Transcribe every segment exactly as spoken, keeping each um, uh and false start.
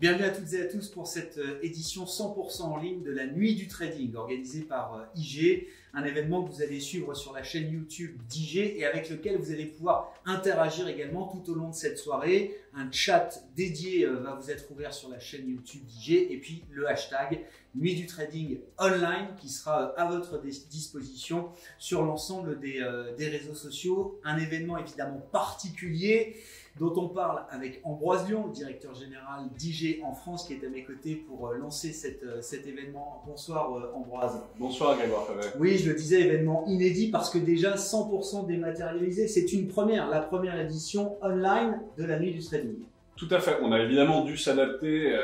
Bienvenue à toutes et à tous pour cette édition cent pour cent en ligne de la Nuit du trading organisée par I G, un événement que vous allez suivre sur la chaîne YouTube d'I G et avec lequel vous allez pouvoir interagir également tout au long de cette soirée. Un chat dédié va vous être ouvert sur la chaîne YouTube d'I G et puis le hashtag Nuit du trading online qui sera à votre disposition sur l'ensemble des, euh, des réseaux sociaux. Un événement évidemment particulier dont on parle avec Ambroise Lion, le directeur général d'I G en France, qui est à mes côtés pour lancer cette, cet événement. Bonsoir Ambroise. Bonsoir Grégoire Favet. Oui, je le disais, événement inédit parce que déjà cent pour cent dématérialisé, c'est une première, la première édition online de la Nuit du trading. Tout à fait. On a évidemment dû s'adapter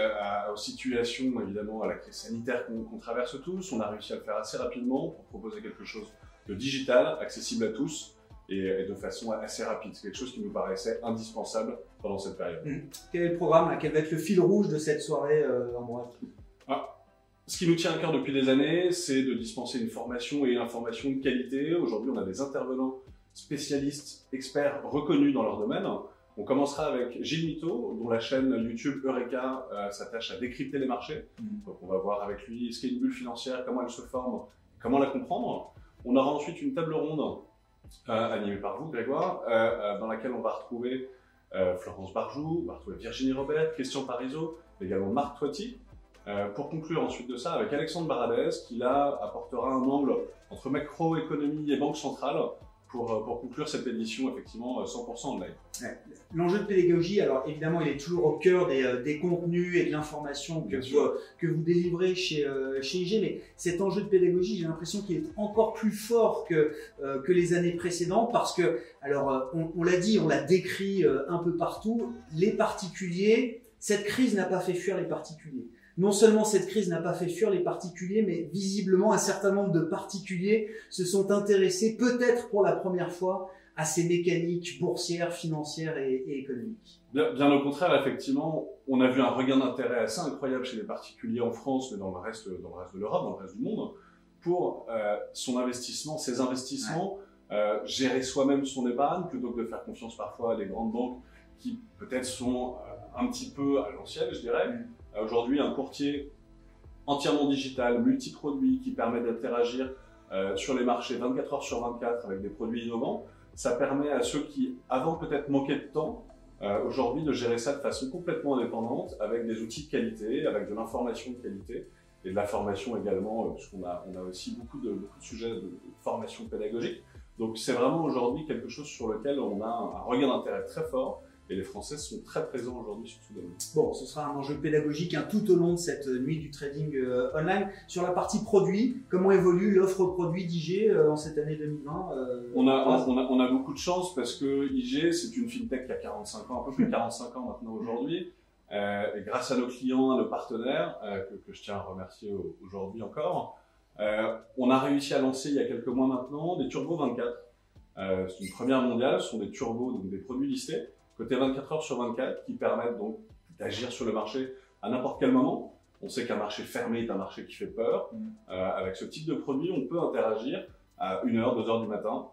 aux situations, évidemment à la crise sanitaire qu'on qu'on traverse tous. On a réussi à le faire assez rapidement pour proposer quelque chose de digital, accessible à tous, et de façon assez rapide. C'est quelque chose qui nous paraissait indispensable pendant cette période. Mmh. Quel est le programme? Quel va être le fil rouge de cette soirée, euh, Ambroise? ah, Ce qui nous tient à cœur depuis des années, c'est de dispenser une formation et une information de qualité. Aujourd'hui, on a des intervenants spécialistes, experts reconnus dans leur domaine. On commencera avec Gilles Mitteau, dont la chaîne YouTube Eureka euh, s'attache à décrypter les marchés. Mmh. Donc on va voir avec lui ce qu'est une bulle financière, comment elle se forme, comment la comprendre. On aura ensuite une table ronde Euh, animé par vous, Grégoire, euh, euh, dans laquelle on va retrouver euh, Florence Barjou, on va retrouver Virginie Robert, Christian Parisot, également Marc Touati, euh, pour conclure ensuite de ça avec Alexandre Baradez, qui là apportera un angle entre macroéconomie et banque centrale pour, pour conclure cette édition effectivement cent pour cent online. Ouais. L'enjeu de pédagogie, alors évidemment il est toujours au cœur des, des contenus et de l'information que, que vous délivrez chez, euh, chez I G, mais cet enjeu de pédagogie, j'ai l'impression qu'il est encore plus fort que, euh, que les années précédentes parce que, alors on, on l'a dit, on l'a décrit euh, un peu partout, les particuliers, cette crise n'a pas fait fuir les particuliers. Non seulement cette crise n'a pas fait fuir les particuliers, mais visiblement un certain nombre de particuliers se sont intéressés peut-être pour la première fois à ces mécaniques boursières, financières et, et économiques. Bien, bien au contraire, effectivement, on a vu un regain d'intérêt assez incroyable chez les particuliers en France, mais dans le reste, dans le reste de l'Europe, dans le reste du monde, pour euh, son investissement, ses investissements, ouais. euh, gérer soi-même son épargne, plutôt que de faire confiance parfois à des grandes banques qui peut-être sont euh, un petit peu à l'ancienne, je dirais. Mm. Aujourd'hui, un courtier entièrement digital, multi-produits, qui permet d'interagir euh, sur les marchés vingt-quatre heures sur vingt-quatre avec des produits innovants, ça permet à ceux qui, avant peut-être manquaient de temps, euh, aujourd'hui de gérer ça de façon complètement indépendante, avec des outils de qualité, avec de l'information de qualité et de la formation également, euh, puisqu'on a, on a aussi beaucoup de, beaucoup de sujets de, de formation pédagogique. Donc c'est vraiment aujourd'hui quelque chose sur lequel on a un, un regain d'intérêt très fort. Et les Français sont très présents aujourd'hui sur tout le monde. Bon, ce sera un enjeu pédagogique hein, tout au long de cette Nuit du trading euh, online. Sur la partie produit, comment évolue l'offre produit d'I G euh, en cette année deux mille vingt euh, on, a, on, on, a, on a beaucoup de chance parce que I G, c'est une fintech qui a quarante-cinq ans, un peu plus de quarante-cinq ans maintenant aujourd'hui. Euh, et grâce à nos clients, à nos partenaires, euh, que, que je tiens à remercier aujourd'hui encore, euh, on a réussi à lancer il y a quelques mois maintenant des Turbo vingt-quatre. Euh, c'est une première mondiale, ce sont des turbos, donc des produits listés. Côté vingt-quatre heures sur vingt-quatre, qui permettent donc d'agir sur le marché à n'importe quel moment. On sait qu'un marché fermé est un marché qui fait peur. Mmh. Euh, avec ce type de produit, on peut interagir à une heure, deux heures du matin,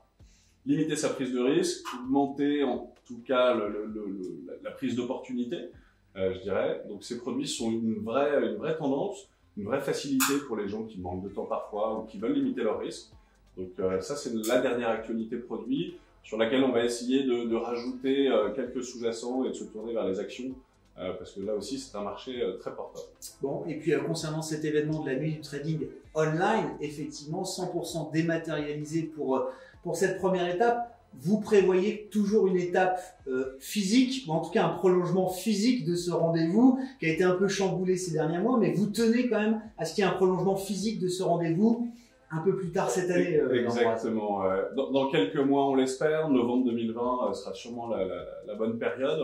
limiter sa prise de risque, augmenter en tout cas le, le, le, la prise d'opportunité, euh, je dirais. Donc ces produits sont une vraie, une vraie tendance, une vraie facilité pour les gens qui manquent de temps parfois ou qui veulent limiter leurs risques. Donc euh, ça, c'est la dernière actualité produit, sur laquelle on va essayer de, de rajouter quelques sous-jacents et de se tourner vers les actions, parce que là aussi c'est un marché très porteur. Bon, et puis concernant cet événement de la Nuit du trading online, effectivement cent pour cent dématérialisé pour, pour cette première étape, vous prévoyez toujours une étape euh, physique, ou en tout cas un prolongement physique de ce rendez-vous qui a été un peu chamboulé ces derniers mois, mais vous tenez quand même à ce qu'il y ait un prolongement physique de ce rendez-vous un peu plus tard cette année. Exactement. Dans, dans quelques mois, on l'espère. Novembre deux mille vingt sera sûrement la, la, la bonne période.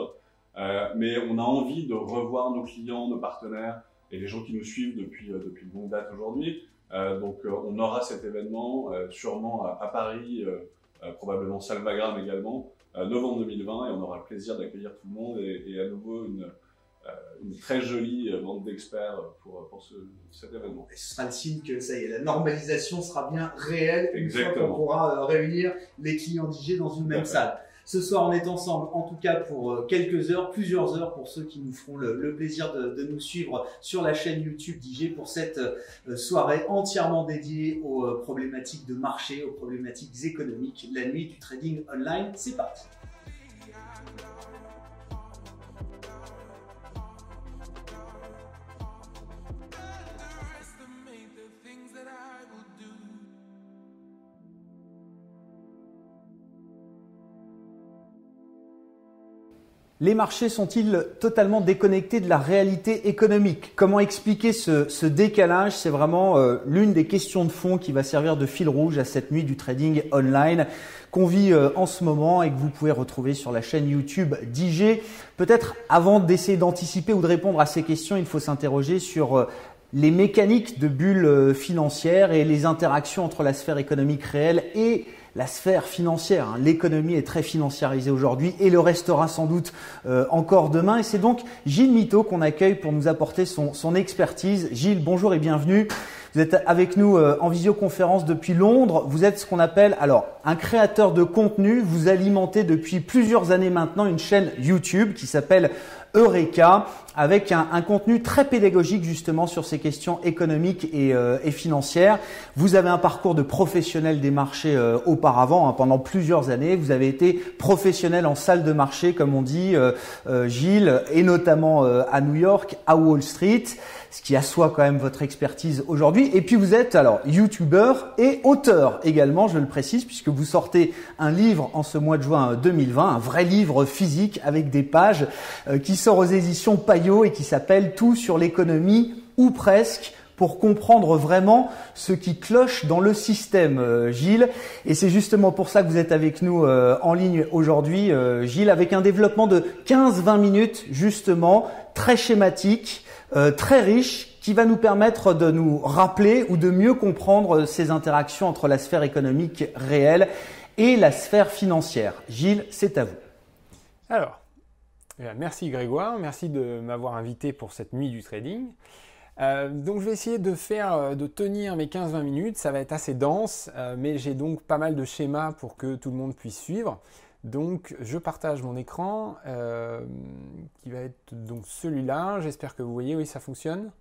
Euh, mais on a envie de revoir nos clients, nos partenaires et les gens qui nous suivent depuis, depuis de longue date aujourd'hui. Euh, donc, on aura cet événement euh, sûrement à, à Paris, euh, euh, probablement Salvagram également, euh, novembre deux mille vingt. Et on aura le plaisir d'accueillir tout le monde et, et à nouveau une... une très jolie bande d'experts pour, pour ce, cet événement. Et ce sera le signe que ça y est, la normalisation sera bien réelle. Exactement. Une fois qu'on pourra réunir les clients d'I G dans une même salle. Ce soir, on est ensemble, en tout cas pour quelques heures, plusieurs heures, pour ceux qui nous feront le, le plaisir de, de nous suivre sur la chaîne YouTube d'I G pour cette euh, soirée entièrement dédiée aux euh, problématiques de marché, aux problématiques économiques, la nuit du trading online. C'est parti. Les marchés sont-ils totalement déconnectés de la réalité économique? Comment expliquer ce, ce décalage? C'est vraiment euh, l'une des questions de fond qui va servir de fil rouge à cette nuit du trading online qu'on vit euh, en ce moment et que vous pouvez retrouver sur la chaîne YouTube d'I G. Peut-être avant d'essayer d'anticiper ou de répondre à ces questions, il faut s'interroger sur euh, les mécaniques de bulles financières et les interactions entre la sphère économique réelle et la sphère financière. L'économie est très financiarisée aujourd'hui et le restera sans doute encore demain. Et c'est donc Gilles Mitteau qu'on accueille pour nous apporter son, son expertise. Gilles, bonjour et bienvenue. Vous êtes avec nous en visioconférence depuis Londres. Vous êtes ce qu'on appelle alors un créateur de contenu. Vous alimentez depuis plusieurs années maintenant une chaîne YouTube qui s'appelle Eureka, avec un, un contenu très pédagogique justement sur ces questions économiques et, euh, et financières. Vous avez un parcours de professionnel des marchés euh, auparavant, hein, pendant plusieurs années. Vous avez été professionnel en salle de marché, comme on dit, euh, euh, Gilles, et notamment euh, à New York, à Wall Street, ce qui assoit quand même votre expertise aujourd'hui. Et puis vous êtes alors youtubeur et auteur également, je le précise, puisque vous sortez un livre en ce mois de juin deux mille vingt, un vrai livre physique avec des pages euh, qui sort aux éditions Payot et qui s'appelle « Tout sur l'économie ou presque » pour comprendre vraiment ce qui cloche dans le système, Gilles. Et c'est justement pour ça que vous êtes avec nous en ligne aujourd'hui, Gilles, avec un développement de quinze à vingt minutes justement, très schématique, très riche, qui va nous permettre de nous rappeler ou de mieux comprendre ces interactions entre la sphère économique réelle et la sphère financière. Gilles, c'est à vous. Alors, merci Grégoire, merci de m'avoir invité pour cette nuit du trading. Euh, donc je vais essayer de faire, de tenir mes quinze à vingt minutes, ça va être assez dense, euh, mais j'ai donc pas mal de schémas pour que tout le monde puisse suivre. Donc je partage mon écran, euh, qui va être donc celui-là, j'espère que vous voyez, oui ça fonctionne.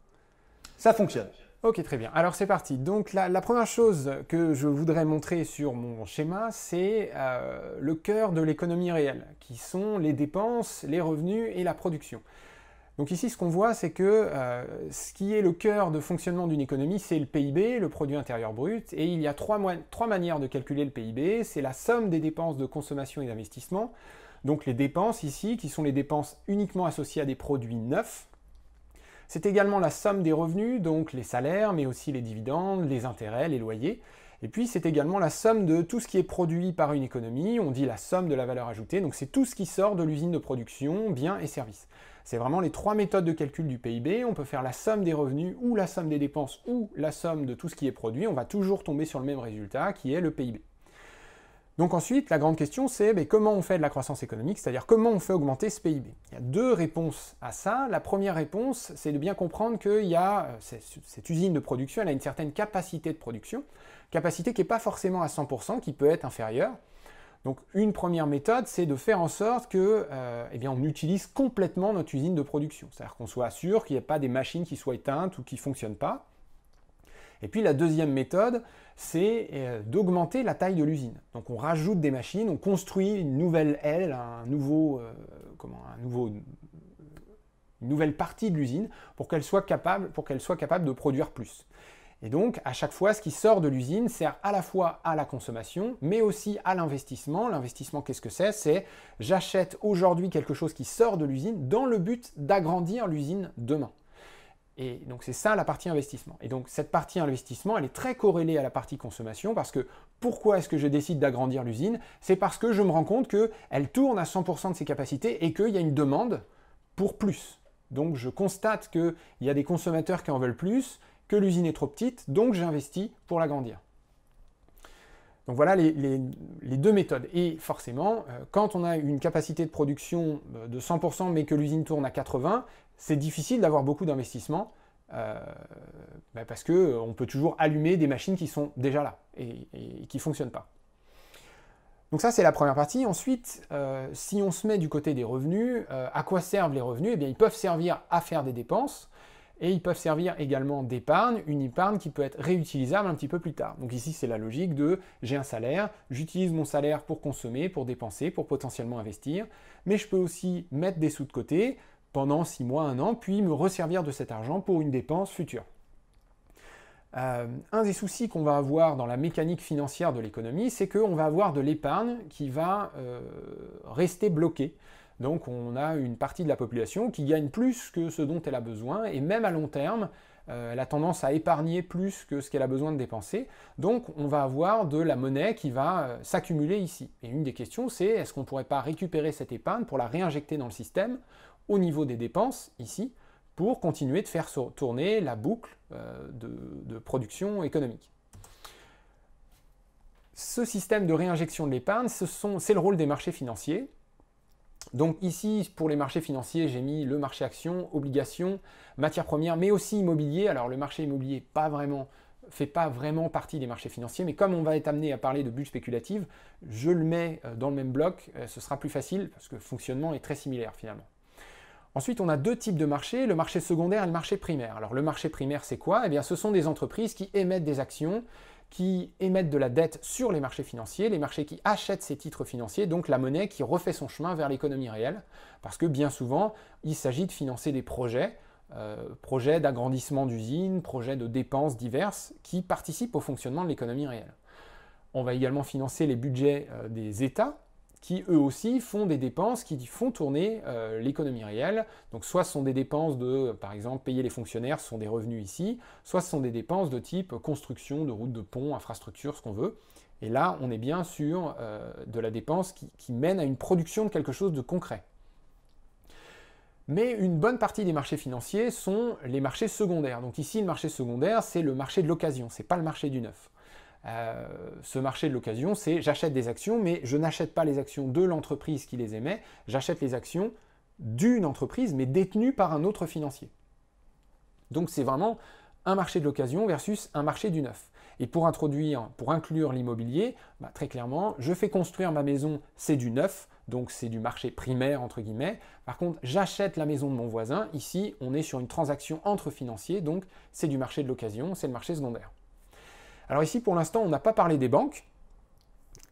Ça fonctionne. Ok, très bien. Alors c'est parti. Donc la, la première chose que je voudrais montrer sur mon schéma, c'est euh, le cœur de l'économie réelle, qui sont les dépenses, les revenus et la production. Donc ici, ce qu'on voit, c'est que euh, ce qui est le cœur de fonctionnement d'une économie, c'est le P I B, le produit intérieur brut, et il y a trois, trois manières de calculer le P I B. C'est la somme des dépenses de consommation et d'investissement. Donc les dépenses ici, qui sont les dépenses uniquement associées à des produits neufs. C'est également la somme des revenus, donc les salaires, mais aussi les dividendes, les intérêts, les loyers. Et puis, c'est également la somme de tout ce qui est produit par une économie. On dit la somme de la valeur ajoutée. Donc, c'est tout ce qui sort de l'usine de production, biens et services. C'est vraiment les trois méthodes de calcul du P I B. On peut faire la somme des revenus ou la somme des dépenses ou la somme de tout ce qui est produit. On va toujours tomber sur le même résultat qui est le P I B. Donc ensuite, la grande question, c'est ben, comment on fait de la croissance économique, c'est-à-dire comment on fait augmenter ce P I B. Il y a deux réponses à ça. La première réponse, c'est de bien comprendre qu'il y a cette usine de production, elle a une certaine capacité de production, capacité qui n'est pas forcément à cent pour cent, qui peut être inférieure. Donc une première méthode, c'est de faire en sorte que, euh, eh bien, on utilise complètement notre usine de production, c'est-à-dire qu'on soit sûr qu'il n'y ait pas des machines qui soient éteintes ou qui ne fonctionnent pas. Et puis la deuxième méthode, c'est d'augmenter la taille de l'usine. Donc on rajoute des machines, on construit une nouvelle aile, un nouveau, euh, comment, un nouveau, une nouvelle partie de l'usine pour qu'elle soit capable, pour qu'elle soit capable de produire plus. Et donc à chaque fois, ce qui sort de l'usine sert à la fois à la consommation, mais aussi à l'investissement. L'investissement, qu'est-ce que c'est? C'est j'achète aujourd'hui quelque chose qui sort de l'usine dans le but d'agrandir l'usine demain. Et donc, c'est ça la partie investissement. Et donc, cette partie investissement, elle est très corrélée à la partie consommation parce que pourquoi est-ce que je décide d'agrandir l'usine? C'est parce que je me rends compte qu'elle tourne à cent pour cent de ses capacités et qu'il y a une demande pour plus. Donc, je constate qu'il y a des consommateurs qui en veulent plus, que l'usine est trop petite, donc j'investis pour l'agrandir. Donc voilà les, les, les deux méthodes. Et forcément, quand on a une capacité de production de cent pour cent mais que l'usine tourne à quatre-vingts pour cent, c'est difficile d'avoir beaucoup d'investissements euh, bah parce qu'on peut toujours allumer des machines qui sont déjà là et, et qui ne fonctionnent pas. Donc ça, c'est la première partie. Ensuite, euh, si on se met du côté des revenus, euh, à quoi servent les revenus? Eh bien, ils peuvent servir à faire des dépenses et ils peuvent servir également d'épargne, une épargne qui peut être réutilisable un petit peu plus tard. Donc ici, c'est la logique de j'ai un salaire, j'utilise mon salaire pour consommer, pour dépenser, pour potentiellement investir, mais je peux aussi mettre des sous de côté pendant six mois, un an, puis me resservir de cet argent pour une dépense future. Euh, un des soucis qu'on va avoir dans la mécanique financière de l'économie, c'est qu'on va avoir de l'épargne qui va euh, rester bloquée. Donc on a une partie de la population qui gagne plus que ce dont elle a besoin, et même à long terme, euh, elle a tendance à épargner plus que ce qu'elle a besoin de dépenser. Donc on va avoir de la monnaie qui va euh, s'accumuler ici. Et une des questions, c'est est-ce qu'on ne pourrait pas récupérer cette épargne pour la réinjecter dans le système au niveau des dépenses, ici, pour continuer de faire tourner la boucle euh, de, de production économique. Ce système de réinjection de l'épargne, c'est le rôle des marchés financiers. Donc ici, pour les marchés financiers, j'ai mis le marché actions, obligations, matières premières, mais aussi immobilier. Alors le marché immobilier pas vraiment, fait pas vraiment partie des marchés financiers, mais comme on va être amené à parler de bulles spéculatives, je le mets dans le même bloc, ce sera plus facile parce que le fonctionnement est très similaire finalement. Ensuite, on a deux types de marchés, le marché secondaire et le marché primaire. Alors le marché primaire, c'est quoi? Eh bien, ce sont des entreprises qui émettent des actions, qui émettent de la dette sur les marchés financiers, les marchés qui achètent ces titres financiers, donc la monnaie qui refait son chemin vers l'économie réelle, parce que bien souvent, il s'agit de financer des projets, euh, projets d'agrandissement d'usines, projets de dépenses diverses, qui participent au fonctionnement de l'économie réelle. On va également financer les budgets euh, des États, qui eux aussi font des dépenses qui font tourner euh, l'économie réelle. Donc soit ce sont des dépenses de, par exemple, payer les fonctionnaires, ce sont des revenus ici, soit ce sont des dépenses de type construction, de routes, de ponts, infrastructures, ce qu'on veut. Et là, on est bien sur euh, de la dépense qui, qui mène à une production de quelque chose de concret. Mais une bonne partie des marchés financiers sont les marchés secondaires. Donc ici, le marché secondaire, c'est le marché de l'occasion, c'est pas le marché du neuf. Euh, ce marché de l'occasion, c'est j'achète des actions, mais je n'achète pas les actions de l'entreprise qui les émet, j'achète les actions d'une entreprise, mais détenues par un autre financier. Donc c'est vraiment un marché de l'occasion versus un marché du neuf. Et pour introduire, pour inclure l'immobilier, bah, très clairement, je fais construire ma maison, c'est du neuf, donc c'est du marché primaire, entre guillemets. Par contre, j'achète la maison de mon voisin, ici, on est sur une transaction entre financiers, donc c'est du marché de l'occasion, c'est le marché secondaire. Alors ici, pour l'instant, on n'a pas parlé des banques,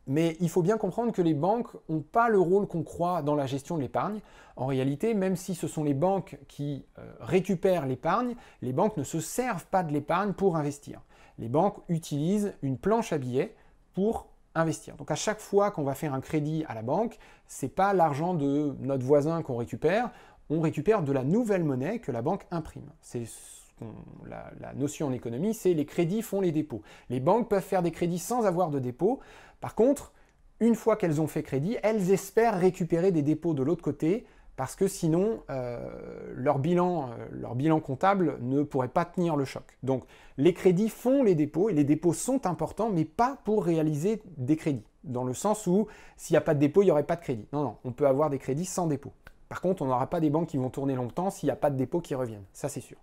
mais il faut bien comprendre que les banques n'ont pas le rôle qu'on croit dans la gestion de l'épargne. En réalité, même si ce sont les banques qui récupèrent l'épargne, les banques ne se servent pas de l'épargne pour investir. Les banques utilisent une planche à billets pour investir. Donc à chaque fois qu'on va faire un crédit à la banque, ce n'est pas l'argent de notre voisin qu'on récupère, on récupère de la nouvelle monnaie que la banque imprime. C'est La, la notion en économie, c'est les crédits font les dépôts. Les banques peuvent faire des crédits sans avoir de dépôt. Par contre, une fois qu'elles ont fait crédit, elles espèrent récupérer des dépôts de l'autre côté parce que sinon, euh, leur bilan, euh, leur bilan comptable ne pourrait pas tenir le choc. Donc, les crédits font les dépôts et les dépôts sont importants, mais pas pour réaliser des crédits. Dans le sens où, s'il n'y a pas de dépôt, il n'y aurait pas de crédit. Non, non, on peut avoir des crédits sans dépôt. Par contre, on n'aura pas des banques qui vont tourner longtemps s'il n'y a pas de dépôts qui reviennent. Ça, c'est sûr.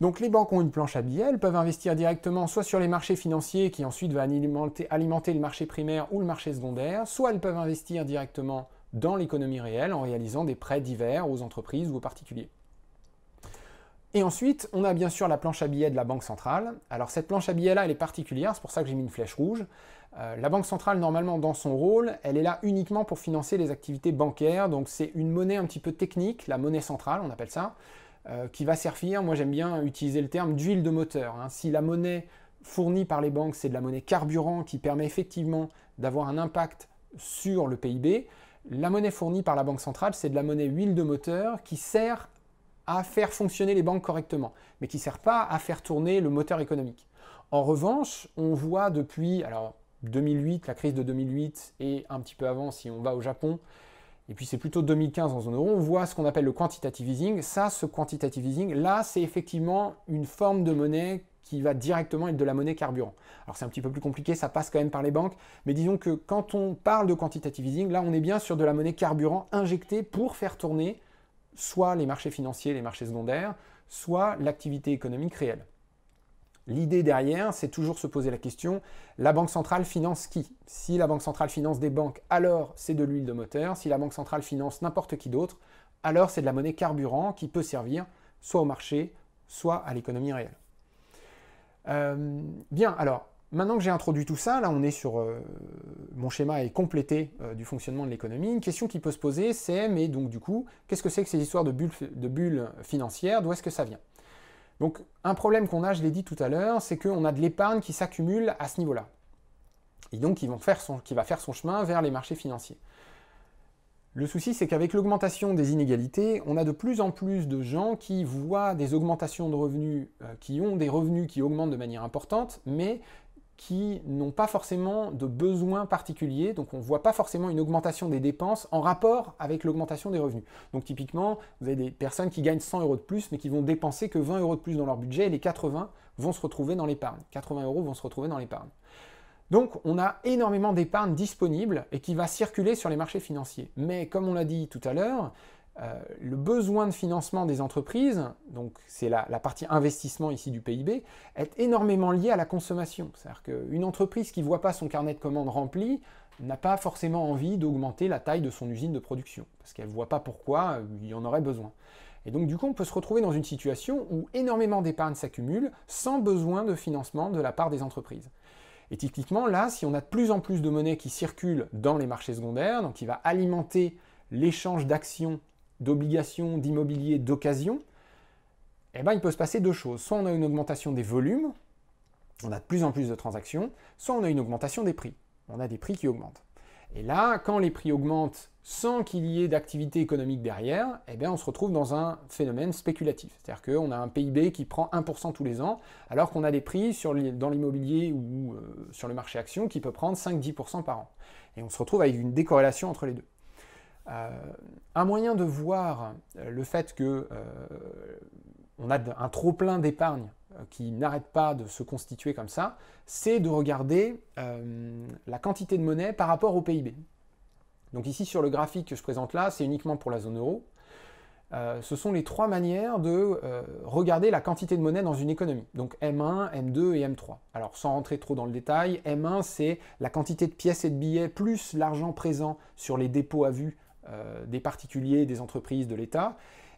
Donc les banques ont une planche à billets, elles peuvent investir directement soit sur les marchés financiers qui ensuite va alimenter, alimenter le marché primaire ou le marché secondaire, soit elles peuvent investir directement dans l'économie réelle en réalisant des prêts divers aux entreprises ou aux particuliers. Et ensuite, on a bien sûr la planche à billets de la Banque Centrale. Alors cette planche à billets-là, elle est particulière, c'est pour ça que j'ai mis une flèche rouge. Euh, la Banque Centrale, normalement, dans son rôle, elle est là uniquement pour financer les activités bancaires, donc c'est une monnaie un petit peu technique, la monnaie centrale, on appelle ça. Euh, qui va servir, moi j'aime bien utiliser le terme d'huile de moteur. Hein. Si la monnaie fournie par les banques, c'est de la monnaie carburant qui permet effectivement d'avoir un impact sur le P I B, la monnaie fournie par la Banque Centrale, c'est de la monnaie huile de moteur qui sert à faire fonctionner les banques correctement, mais qui ne sert pas à faire tourner le moteur économique. En revanche, on voit depuis alors, deux mille huit, la crise de deux mille huit, et un petit peu avant si on va au Japon, et puis c'est plutôt deux mille quinze en zone euro, on voit ce qu'on appelle le quantitative easing. Ça, ce quantitative easing, là, c'est effectivement une forme de monnaie qui va directement être de la monnaie carburant. Alors c'est un petit peu plus compliqué, ça passe quand même par les banques, mais disons que quand on parle de quantitative easing, là, on est bien sur de la monnaie carburant injectée pour faire tourner soit les marchés financiers, les marchés secondaires, soit l'activité économique réelle. L'idée derrière, c'est toujours se poser la question, la Banque centrale finance qui? Si la Banque centrale finance des banques, alors c'est de l'huile de moteur. Si la Banque centrale finance n'importe qui d'autre, alors c'est de la monnaie carburant qui peut servir soit au marché, soit à l'économie réelle. Euh, bien, alors, maintenant que j'ai introduit tout ça, là on est sur... Euh, mon schéma est complété euh, du fonctionnement de l'économie. Une question qui peut se poser, c'est, mais donc du coup, qu'est-ce que c'est que ces histoires de bulles, de bulles financières? D'où est-ce que ça vient? Donc, un problème qu'on a, je l'ai dit tout à l'heure, c'est qu'on a de l'épargne qui s'accumule à ce niveau-là. Et donc, qui, vont faire son, qui va faire son chemin vers les marchés financiers. Le souci, c'est qu'avec l'augmentation des inégalités, on a de plus en plus de gens qui voient des augmentations de revenus, euh, qui ont des revenus qui augmentent de manière importante, mais qui n'ont pas forcément de besoins particuliers, donc on ne voit pas forcément une augmentation des dépenses en rapport avec l'augmentation des revenus. Donc typiquement, vous avez des personnes qui gagnent cent euros de plus, mais qui vont dépenser que vingt euros de plus dans leur budget, et les quatre-vingts vont se retrouver dans l'épargne. quatre-vingts euros vont se retrouver dans l'épargne. Donc on a énormément d'épargne disponible et qui va circuler sur les marchés financiers. Mais comme on l'a dit tout à l'heure, euh, le besoin de financement des entreprises, donc c'est la, la partie investissement ici du P I B, est énormément lié à la consommation. C'est-à-dire qu'une entreprise qui ne voit pas son carnet de commandes rempli n'a pas forcément envie d'augmenter la taille de son usine de production, parce qu'elle ne voit pas pourquoi il y en aurait besoin. Et donc du coup, on peut se retrouver dans une situation où énormément d'épargne s'accumule sans besoin de financement de la part des entreprises. Et typiquement, là, si on a de plus en plus de monnaie qui circule dans les marchés secondaires, donc qui va alimenter l'échange d'actions, d'obligations, d'immobilier, d'occasion, eh ben, il peut se passer deux choses. Soit on a une augmentation des volumes, on a de plus en plus de transactions, soit on a une augmentation des prix. On a des prix qui augmentent. Et là, quand les prix augmentent sans qu'il y ait d'activité économique derrière, eh bien, on se retrouve dans un phénomène spéculatif. C'est-à-dire qu'on a un P I B qui prend un pour cent tous les ans, alors qu'on a des prix sur les, dans l'immobilier ou euh, sur le marché action qui peut prendre cinq à dix pour cent par an. Et on se retrouve avec une décorrélation entre les deux. Euh, un moyen de voir le fait qu'on euh, a un trop-plein d'épargne qui n'arrête pas de se constituer comme ça, c'est de regarder euh, la quantité de monnaie par rapport au P I B. Donc ici, sur le graphique que je présente là, c'est uniquement pour la zone euro. Euh, ce sont les trois manières de euh, regarder la quantité de monnaie dans une économie. Donc M un, M deux et M trois. Alors sans rentrer trop dans le détail, M un, c'est la quantité de pièces et de billets plus l'argent présent sur les dépôts à vue euh, des particuliers, des entreprises, de l'État.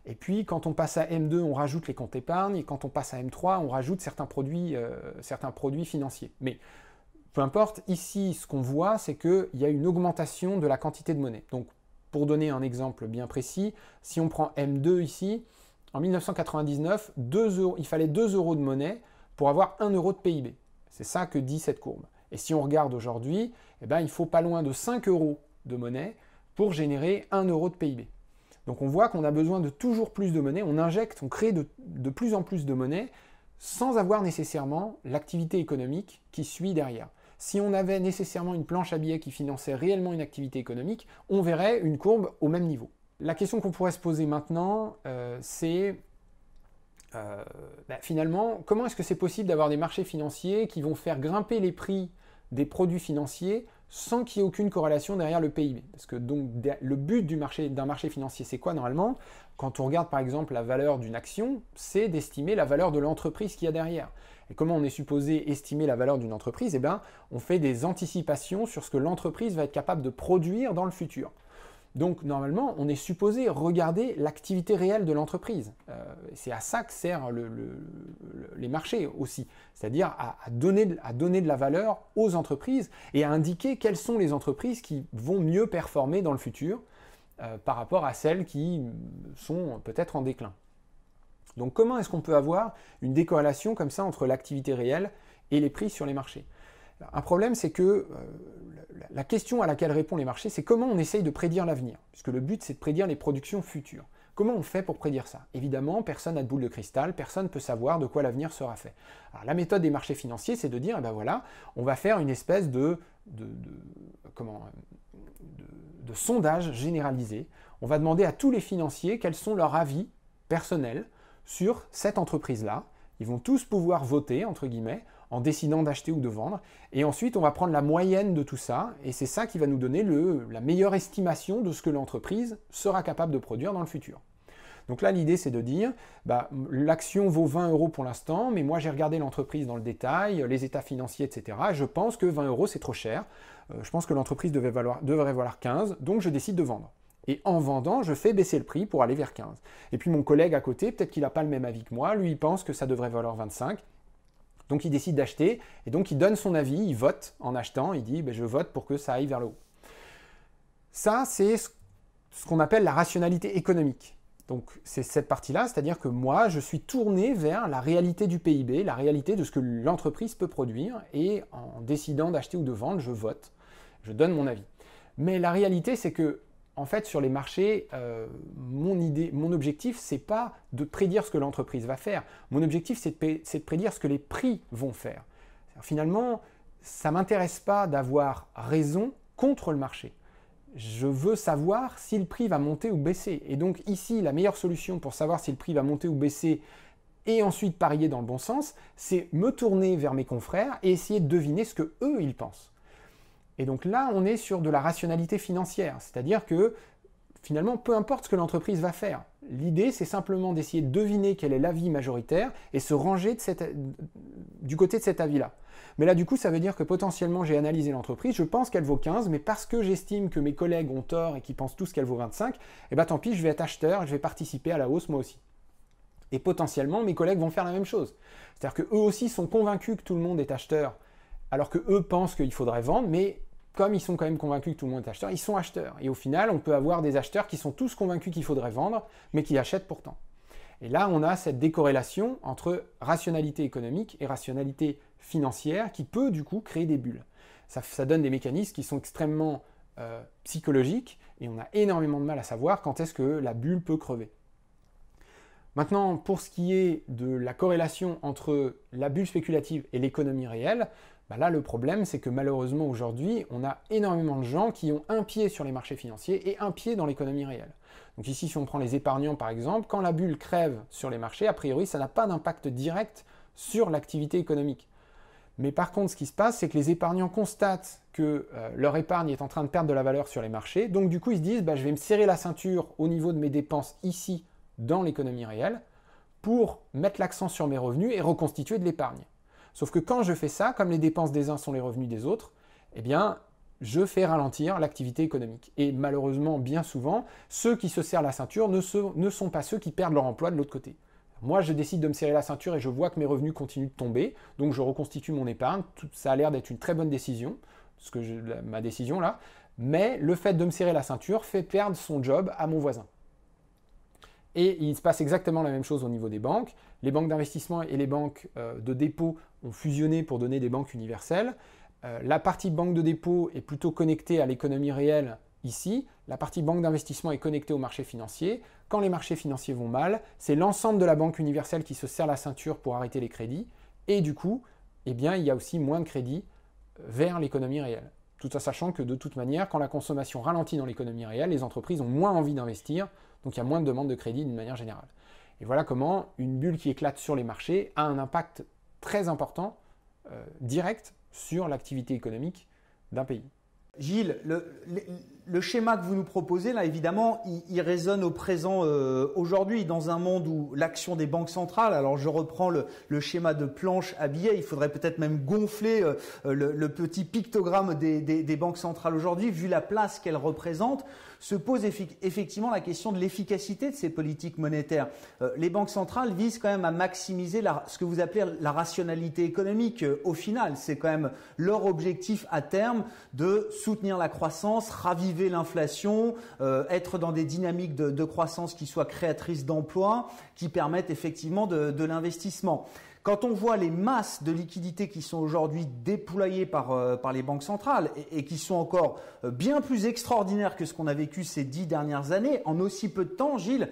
Et puis, quand on passe à M deux, on rajoute les comptes épargne. Et quand on passe à M trois, on rajoute certains produits, euh, certains produits financiers. Mais peu importe, ici, ce qu'on voit, c'est qu'il y a une augmentation de la quantité de monnaie. Donc, pour donner un exemple bien précis, si on prend M deux ici, en mille neuf cent quatre-vingt-dix-neuf, deux euros, il fallait deux euros de monnaie pour avoir un euro de P I B. C'est ça que dit cette courbe. Et si on regarde aujourd'hui, eh ben, il faut pas loin de cinq euros de monnaie pour générer un euro de P I B. Donc on voit qu'on a besoin de toujours plus de monnaie, on injecte, on crée de, de plus en plus de monnaie sans avoir nécessairement l'activité économique qui suit derrière. Si on avait nécessairement une planche à billets qui finançait réellement une activité économique, on verrait une courbe au même niveau. La question qu'on pourrait se poser maintenant, euh, c'est euh, bah, finalement, comment est-ce que c'est possible d'avoir des marchés financiers qui vont faire grimper les prix des produits financiers sans qu'il y ait aucune corrélation derrière le P I B. Parce que donc, le but d'un marché, d'un marché financier, c'est quoi normalement? Quand on regarde par exemple la valeur d'une action, c'est d'estimer la valeur de l'entreprise qu'il y a derrière. Et comment on est supposé estimer la valeur d'une entreprise? Eh bien, on fait des anticipations sur ce que l'entreprise va être capable de produire dans le futur. Donc normalement, on est supposé regarder l'activité réelle de l'entreprise. Euh, c'est à ça que servent le, le, le, les marchés aussi, c'est-à-dire à, à, donner, à donner de la valeur aux entreprises et à indiquer quelles sont les entreprises qui vont mieux performer dans le futur euh, par rapport à celles qui sont peut-être en déclin. Donc comment est-ce qu'on peut avoir une décorrélation comme ça entre l'activité réelle et les prix sur les marchés? Un problème, c'est que euh, la question à laquelle répondent les marchés, c'est comment on essaye de prédire l'avenir, puisque le but, c'est de prédire les productions futures. Comment on fait pour prédire ça? Évidemment, personne n'a de boule de cristal, personne ne peut savoir de quoi l'avenir sera fait. Alors, la méthode des marchés financiers, c'est de dire, eh ben voilà, on va faire une espèce de, de, de, comment, de, de sondage généralisé. On va demander à tous les financiers quels sont leurs avis personnels sur cette entreprise-là. Ils vont tous pouvoir voter, entre guillemets, en décidant d'acheter ou de vendre. Et ensuite, on va prendre la moyenne de tout ça. Et c'est ça qui va nous donner le, la meilleure estimation de ce que l'entreprise sera capable de produire dans le futur. Donc là, l'idée, c'est de dire, bah, l'action vaut vingt euros pour l'instant, mais moi, j'ai regardé l'entreprise dans le détail, les états financiers, et cetera. Et je pense que vingt euros, c'est trop cher. Euh, je pense que l'entreprise devait valoir, devrait valoir quinze, donc je décide de vendre. Et en vendant, je fais baisser le prix pour aller vers quinze. Et puis mon collègue à côté, peut-être qu'il n'a pas le même avis que moi, lui, il pense que ça devrait valoir vingt-cinq. Donc il décide d'acheter, et donc il donne son avis, il vote en achetant, il dit ben, « je vote pour que ça aille vers le haut ». Ça, c'est ce qu'on appelle la rationalité économique. Donc c'est cette partie-là, c'est-à-dire que moi, je suis tourné vers la réalité du P I B, la réalité de ce que l'entreprise peut produire, et en décidant d'acheter ou de vendre, je vote, je donne mon avis. Mais la réalité, c'est que en fait, sur les marchés, euh, mon idée, mon objectif, c'est pas de prédire ce que l'entreprise va faire. Mon objectif, c'est de, de prédire ce que les prix vont faire. Finalement, ça m'intéresse pas d'avoir raison contre le marché. Je veux savoir si le prix va monter ou baisser. Et donc ici, la meilleure solution pour savoir si le prix va monter ou baisser et ensuite parier dans le bon sens, c'est me tourner vers mes confrères et essayer de deviner ce que eux, ils pensent. Et donc là, on est sur de la rationalité financière, c'est-à-dire que finalement, peu importe ce que l'entreprise va faire, l'idée, c'est simplement d'essayer de deviner quel est l'avis majoritaire et se ranger de cette, du côté de cet avis-là. Mais là, du coup, ça veut dire que potentiellement, j'ai analysé l'entreprise, je pense qu'elle vaut quinze, mais parce que j'estime que mes collègues ont tort et qu'ils pensent tous qu'elle vaut vingt-cinq, eh bien tant pis, je vais être acheteur, et je vais participer à la hausse moi aussi. Et potentiellement, mes collègues vont faire la même chose. C'est-à-dire qu'eux aussi sont convaincus que tout le monde est acheteur, alors qu'eux pensent qu'il faudrait vendre, mais comme ils sont quand même convaincus que tout le monde est acheteur, ils sont acheteurs. Et au final, on peut avoir des acheteurs qui sont tous convaincus qu'il faudrait vendre, mais qui achètent pourtant. Et là, on a cette décorrélation entre rationalité économique et rationalité financière qui peut du coup créer des bulles. Ça, ça donne des mécanismes qui sont extrêmement euh, psychologiques et on a énormément de mal à savoir quand est-ce que la bulle peut crever. Maintenant, pour ce qui est de la corrélation entre la bulle spéculative et l'économie réelle, bah là, le problème, c'est que malheureusement, aujourd'hui, on a énormément de gens qui ont un pied sur les marchés financiers et un pied dans l'économie réelle. Donc ici, si on prend les épargnants, par exemple, quand la bulle crève sur les marchés, a priori, ça n'a pas d'impact direct sur l'activité économique. Mais par contre, ce qui se passe, c'est que les épargnants constatent que euh, leur épargne est en train de perdre de la valeur sur les marchés. Donc du coup, ils se disent, bah, je vais me serrer la ceinture au niveau de mes dépenses ici, dans l'économie réelle, pour mettre l'accent sur mes revenus et reconstituer de l'épargne. Sauf que quand je fais ça, comme les dépenses des uns sont les revenus des autres, eh bien, je fais ralentir l'activité économique. Et malheureusement, bien souvent, ceux qui se serrent la ceinture ne, se, ne sont pas ceux qui perdent leur emploi de l'autre côté. Moi, je décide de me serrer la ceinture et je vois que mes revenus continuent de tomber, donc je reconstitue mon épargne. Tout, ça a l'air d'être une très bonne décision, ce que je, la, ma décision là, mais le fait de me serrer la ceinture fait perdre son job à mon voisin. Et il se passe exactement la même chose au niveau des banques. Les banques d'investissement et les banques euh, de dépôt ont fusionné pour donner des banques universelles. Euh, la partie banque de dépôt est plutôt connectée à l'économie réelle ici. La partie banque d'investissement est connectée au marché financier. Quand les marchés financiers vont mal, c'est l'ensemble de la banque universelle qui se serre la ceinture pour arrêter les crédits. Et du coup, eh bien, il y a aussi moins de crédits vers l'économie réelle. Tout en sachant que de toute manière, quand la consommation ralentit dans l'économie réelle, les entreprises ont moins envie d'investir. Donc il y a moins de demandes de crédit d'une manière générale. Et voilà comment une bulle qui éclate sur les marchés a un impact très important, euh, direct, sur l'activité économique d'un pays. Gilles, le, le, le schéma que vous nous proposez, là, évidemment, il, il résonne au présent euh, aujourd'hui, dans un monde où l'action des banques centrales, alors je reprends le, le schéma de planche à billets, il faudrait peut-être même gonfler euh, le, le petit pictogramme des, des, des banques centrales aujourd'hui, vu la place qu'elles représentent, se pose effi- effectivement la question de l'efficacité de ces politiques monétaires. Euh, les banques centrales visent quand même à maximiser la, ce que vous appelez la rationalité économique. Euh, au final, c'est quand même leur objectif à terme de soutenir la croissance, raviver l'inflation, euh, être dans des dynamiques de, de croissance qui soient créatrices d'emplois, qui permettent effectivement de, de l'investissement. Quand on voit les masses de liquidités qui sont aujourd'hui déployées par, euh, par les banques centrales et, et qui sont encore bien plus extraordinaires que ce qu'on a vécu ces dix dernières années, en aussi peu de temps, Gilles,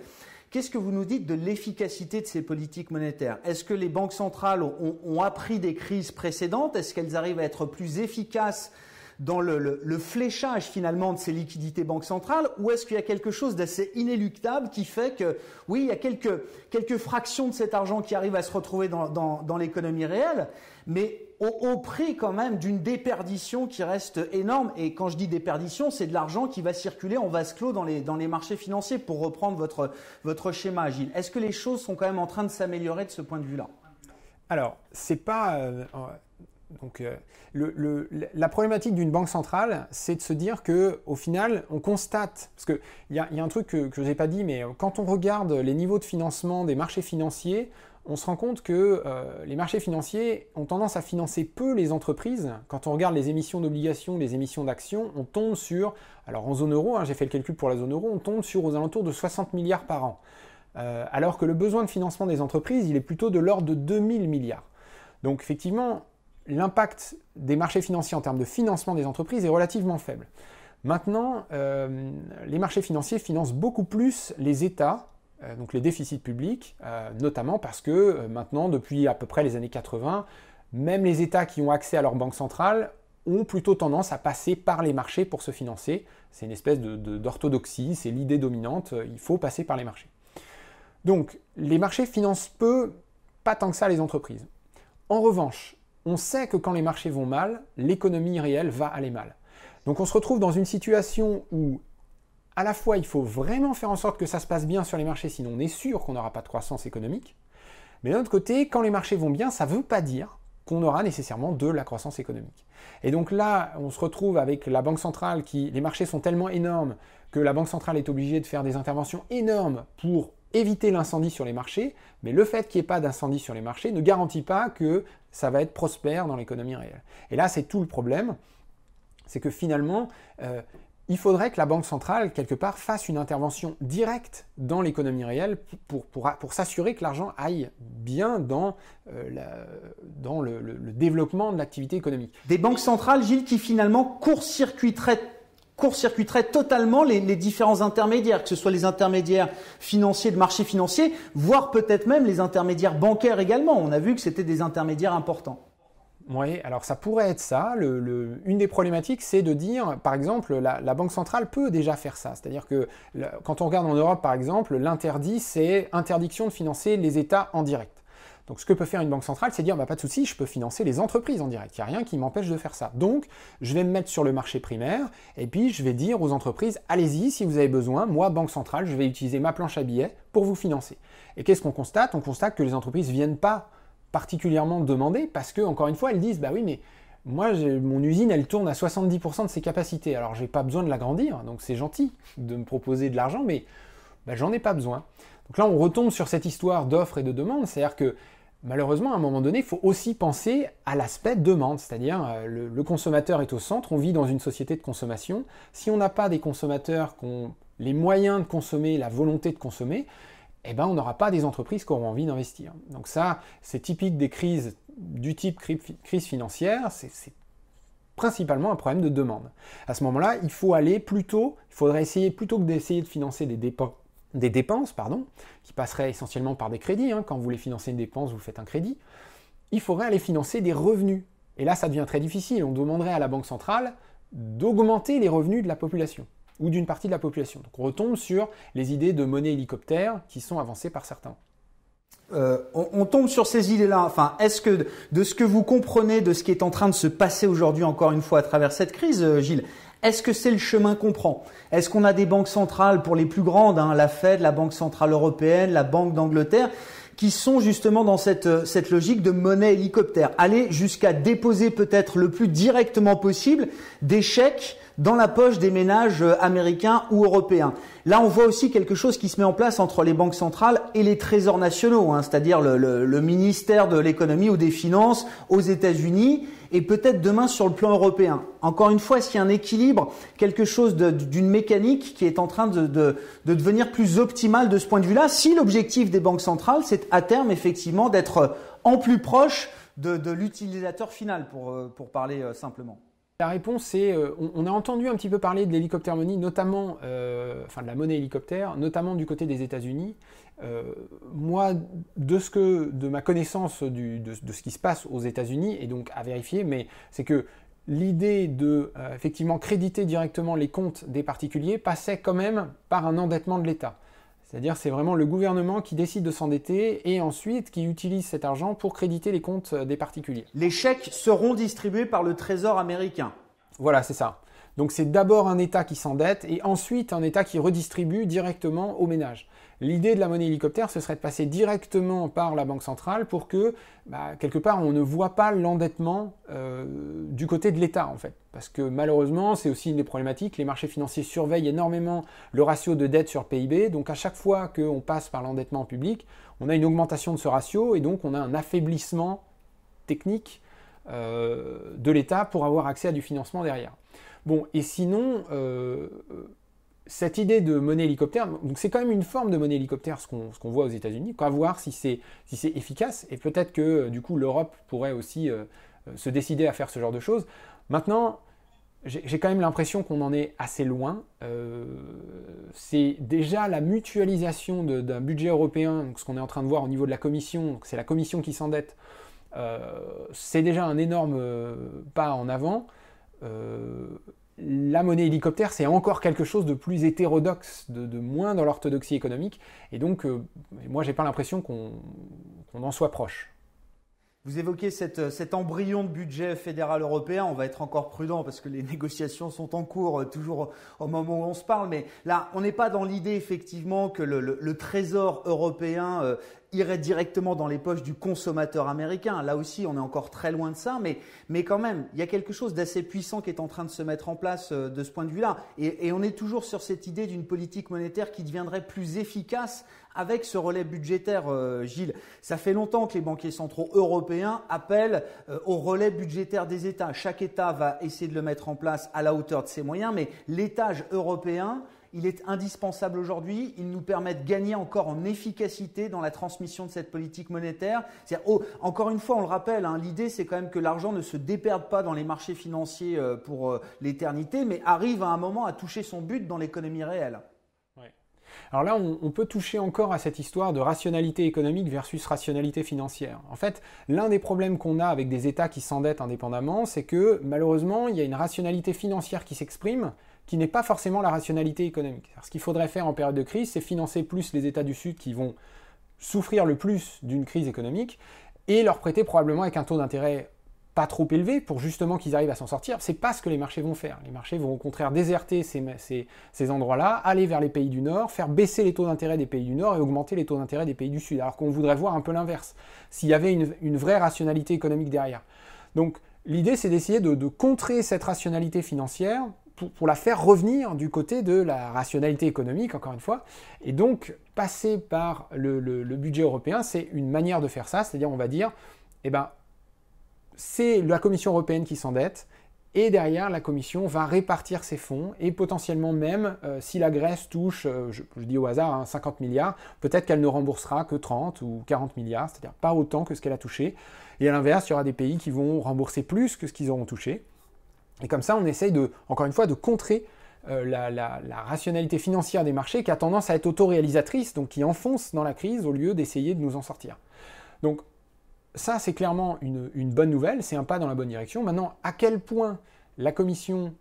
qu'est-ce que vous nous dites de l'efficacité de ces politiques monétaires? Est-ce que les banques centrales ont, ont appris des crises précédentes? Est-ce qu'elles arrivent à être plus efficaces dans le, le, le fléchage finalement de ces liquidités banques centrales, ou est-ce qu'il y a quelque chose d'assez inéluctable qui fait que, oui, il y a quelques, quelques fractions de cet argent qui arrivent à se retrouver dans, dans, dans l'économie réelle, mais au, au prix quand même d'une déperdition qui reste énorme. Et quand je dis déperdition, c'est de l'argent qui va circuler en vase clos dans les, dans les marchés financiers, pour reprendre votre, votre schéma, Gilles. Est-ce que les choses sont quand même en train de s'améliorer de ce point de vue-là? Alors, c'est pas... Euh, donc, euh, le, le, la problématique d'une banque centrale, c'est de se dire qu'au final, on constate... Parce qu'il y, y a un truc que, que je n'ai pas dit, mais quand on regarde les niveaux de financement des marchés financiers, on se rend compte que euh, les marchés financiers ont tendance à financer peu les entreprises. Quand on regarde les émissions d'obligations, les émissions d'actions, on tombe sur... Alors, en zone euro, hein, j'ai fait le calcul pour la zone euro, on tombe sur aux alentours de soixante milliards par an. Euh, alors que le besoin de financement des entreprises, il est plutôt de l'ordre de deux mille milliards. Donc, effectivement... l'impact des marchés financiers en termes de financement des entreprises est relativement faible. Maintenant, euh, les marchés financiers financent beaucoup plus les États, euh, donc les déficits publics, euh, notamment parce que euh, maintenant, depuis à peu près les années quatre-vingt, même les États qui ont accès à leur banque centrale ont plutôt tendance à passer par les marchés pour se financer. C'est une espèce de, de, d'orthodoxie, c'est l'idée dominante, euh, il faut passer par les marchés. Donc, les marchés financent peu, pas tant que ça les entreprises. En revanche, on sait que quand les marchés vont mal, l'économie réelle va aller mal. Donc on se retrouve dans une situation où à la fois il faut vraiment faire en sorte que ça se passe bien sur les marchés, sinon on est sûr qu'on n'aura pas de croissance économique. Mais d'un autre côté, quand les marchés vont bien, ça ne veut pas dire qu'on aura nécessairement de la croissance économique. Et donc là, on se retrouve avec la Banque centrale qui... Les marchés sont tellement énormes que la Banque centrale est obligée de faire des interventions énormes pour éviter l'incendie sur les marchés, mais le fait qu'il n'y ait pas d'incendie sur les marchés ne garantit pas que ça va être prospère dans l'économie réelle. Et là, c'est tout le problème, c'est que finalement, euh, il faudrait que la Banque centrale, quelque part, fasse une intervention directe dans l'économie réelle pour, pour, pour, pour s'assurer que l'argent aille bien dans, euh, la, dans le, le, le développement de l'activité économique. Des banques centrales, Gilles, qui finalement court-circuiteraient court-circuiterait totalement les, les différents intermédiaires, que ce soit les intermédiaires financiers, de marché financier, voire peut-être même les intermédiaires bancaires également. On a vu que c'était des intermédiaires importants. Oui, alors ça pourrait être ça. Le, le, une des problématiques, c'est de dire, par exemple, la, la Banque centrale peut déjà faire ça. C'est-à-dire que le, quand on regarde en Europe, par exemple, l'interdit, c'est interdiction de financer les États en direct. Donc ce que peut faire une banque centrale, c'est dire bah, « pas de souci, je peux financer les entreprises en direct, il n'y a rien qui m'empêche de faire ça. Donc je vais me mettre sur le marché primaire et puis je vais dire aux entreprises « allez-y si vous avez besoin, moi banque centrale, je vais utiliser ma planche à billets pour vous financer ». Et qu'est-ce qu'on constate? On constate que les entreprises ne viennent pas particulièrement demander parce que, encore une fois, elles disent « bah oui, mais moi mon usine elle tourne à soixante-dix pour cent de ses capacités, alors je n'ai pas besoin de l'agrandir, donc c'est gentil de me proposer de l'argent, mais bah, j'en ai pas besoin ». Donc là, on retombe sur cette histoire d'offre et de demande, c'est-à-dire que malheureusement, à un moment donné, il faut aussi penser à l'aspect demande, c'est-à-dire euh, le, le consommateur est au centre, on vit dans une société de consommation. Si on n'a pas des consommateurs qui ont les moyens de consommer, la volonté de consommer, eh ben, on n'aura pas des entreprises qui auront envie d'investir. Donc ça, c'est typique des crises du type crise financière, c'est principalement un problème de demande. À ce moment-là, il faut aller plutôt, il faudrait essayer plutôt que d'essayer de financer des dépôts, des dépenses, pardon, qui passeraient essentiellement par des crédits. Hein. Quand vous voulez financer une dépense, vous faites un crédit. Il faudrait aller financer des revenus. Et là, ça devient très difficile. On demanderait à la Banque centrale d'augmenter les revenus de la population ou d'une partie de la population. Donc, on retombe sur les idées de monnaie hélicoptère qui sont avancées par certains. Euh, on, on tombe sur ces idées-là. Enfin, est-ce que de ce que vous comprenez de ce qui est en train de se passer aujourd'hui, encore une fois, à travers cette crise, Gilles, est-ce que c'est le chemin qu'on prend? Est-ce qu'on a des banques centrales pour les plus grandes, hein, la Fed, la Banque centrale européenne, la Banque d'Angleterre, qui sont justement dans cette, cette logique de monnaie hélicoptère? Aller jusqu'à déposer peut-être le plus directement possible des chèques dans la poche des ménages américains ou européens. Là, on voit aussi quelque chose qui se met en place entre les banques centrales et les trésors nationaux, hein, c'est-à-dire le, le, le ministère de l'économie ou des finances aux États-Unis, et peut-être demain sur le plan européen. Encore une fois, est-ce qu'il y a un équilibre, quelque chose d'une mécanique qui est en train de, de, de devenir plus optimale de ce point de vue-là, si l'objectif des banques centrales, c'est à terme effectivement d'être en plus proche de, de l'utilisateur final, pour, pour parler simplement? La réponse est, euh, on, on a entendu un petit peu parler de l'hélicoptère-money, notamment, euh, enfin de la monnaie hélicoptère, notamment du côté des États-Unis. Euh, moi, de ce que, de ma connaissance du, de, de ce qui se passe aux États-Unis, et donc à vérifier, mais c'est que l'idée de euh, effectivement créditer directement les comptes des particuliers passait quand même par un endettement de l'État. C'est-à-dire c'est vraiment le gouvernement qui décide de s'endetter et ensuite qui utilise cet argent pour créditer les comptes des particuliers. Les chèques seront distribués par le Trésor américain. Voilà, c'est ça. Donc c'est d'abord un État qui s'endette et ensuite un État qui redistribue directement aux ménages. L'idée de la monnaie hélicoptère, ce serait de passer directement par la Banque centrale pour que, bah, quelque part, on ne voit pas l'endettement euh, du côté de l'État, en fait. Parce que malheureusement, c'est aussi une des problématiques. Les marchés financiers surveillent énormément le ratio de dette sur P I B. Donc à chaque fois qu'on passe par l'endettement public, on a une augmentation de ce ratio et donc on a un affaiblissement technique euh, de l'État pour avoir accès à du financement derrière. Bon, et sinon, euh, cette idée de monnaie hélicoptère, donc c'est quand même une forme de monnaie hélicoptère, ce qu'on ce qu'on voit aux États-Unis, à voir si c'est si c'est efficace, et peut-être que du coup l'Europe pourrait aussi euh, se décider à faire ce genre de choses. Maintenant, j'ai quand même l'impression qu'on en est assez loin. Euh, c'est déjà la mutualisation d'un budget européen, donc ce qu'on est en train de voir au niveau de la Commission, c'est la Commission qui s'endette, euh, c'est déjà un énorme euh, pas en avant. Euh, la monnaie hélicoptère, c'est encore quelque chose de plus hétérodoxe, de, de moins dans l'orthodoxie économique. Et donc, euh, moi, j'ai pas l'impression qu'on qu'on en soit proche. Vous évoquez cette, cet embryon de budget fédéral européen. On va être encore prudent parce que les négociations sont en cours, toujours au moment où on se parle. Mais là, on n'est pas dans l'idée, effectivement, que le, le, le trésor européen euh, irait directement dans les poches du consommateur américain. Là aussi, on est encore très loin de ça, mais, mais quand même, il y a quelque chose d'assez puissant qui est en train de se mettre en place euh, de ce point de vue-là. Et, et on est toujours sur cette idée d'une politique monétaire qui deviendrait plus efficace avec ce relais budgétaire, euh, Gilles. Ça fait longtemps que les banquiers centraux européens appellent euh, au relais budgétaire des États. Chaque État va essayer de le mettre en place à la hauteur de ses moyens, mais l'étage européen, il est indispensable aujourd'hui, il nous permet de gagner encore en efficacité dans la transmission de cette politique monétaire. Oh, encore une fois, on le rappelle, hein, l'idée c'est quand même que l'argent ne se déperde pas dans les marchés financiers euh, pour euh, l'éternité, mais arrive à un moment à toucher son but dans l'économie réelle. Ouais. Alors là, on, on peut toucher encore à cette histoire de rationalité économique versus rationalité financière. En fait, l'un des problèmes qu'on a avec des États qui s'endettent indépendamment, c'est que malheureusement, il y a une rationalité financière qui s'exprime, qui n'est pas forcément la rationalité économique. Alors, ce qu'il faudrait faire en période de crise, c'est financer plus les États du Sud qui vont souffrir le plus d'une crise économique et leur prêter probablement avec un taux d'intérêt pas trop élevé pour justement qu'ils arrivent à s'en sortir. C'est pas ce que les marchés vont faire. Les marchés vont au contraire déserter ces, ces, ces endroits-là, aller vers les pays du Nord, faire baisser les taux d'intérêt des pays du Nord et augmenter les taux d'intérêt des pays du Sud, alors qu'on voudrait voir un peu l'inverse, s'il y avait une, une vraie rationalité économique derrière. Donc l'idée, c'est d'essayer de, de contrer cette rationalité financière pour la faire revenir du côté de la rationalité économique, encore une fois. Et donc, passer par le, le, le budget européen, c'est une manière de faire ça. C'est-à-dire, on va dire, eh ben, c'est la Commission européenne qui s'endette, et derrière, la Commission va répartir ses fonds, et potentiellement même, euh, si la Grèce touche, euh, je, je dis au hasard, hein, cinquante milliards, peut-être qu'elle ne remboursera que trente ou quarante milliards, c'est-à-dire pas autant que ce qu'elle a touché. Et à l'inverse, il y aura des pays qui vont rembourser plus que ce qu'ils auront touché. Et comme ça, on essaye de, encore une fois, de contrer euh, la, la, la rationalité financière des marchés qui a tendance à être autoréalisatrice, donc qui enfonce dans la crise au lieu d'essayer de nous en sortir. Donc ça, c'est clairement une, une bonne nouvelle, c'est un pas dans la bonne direction. Maintenant, à quel point la Commission,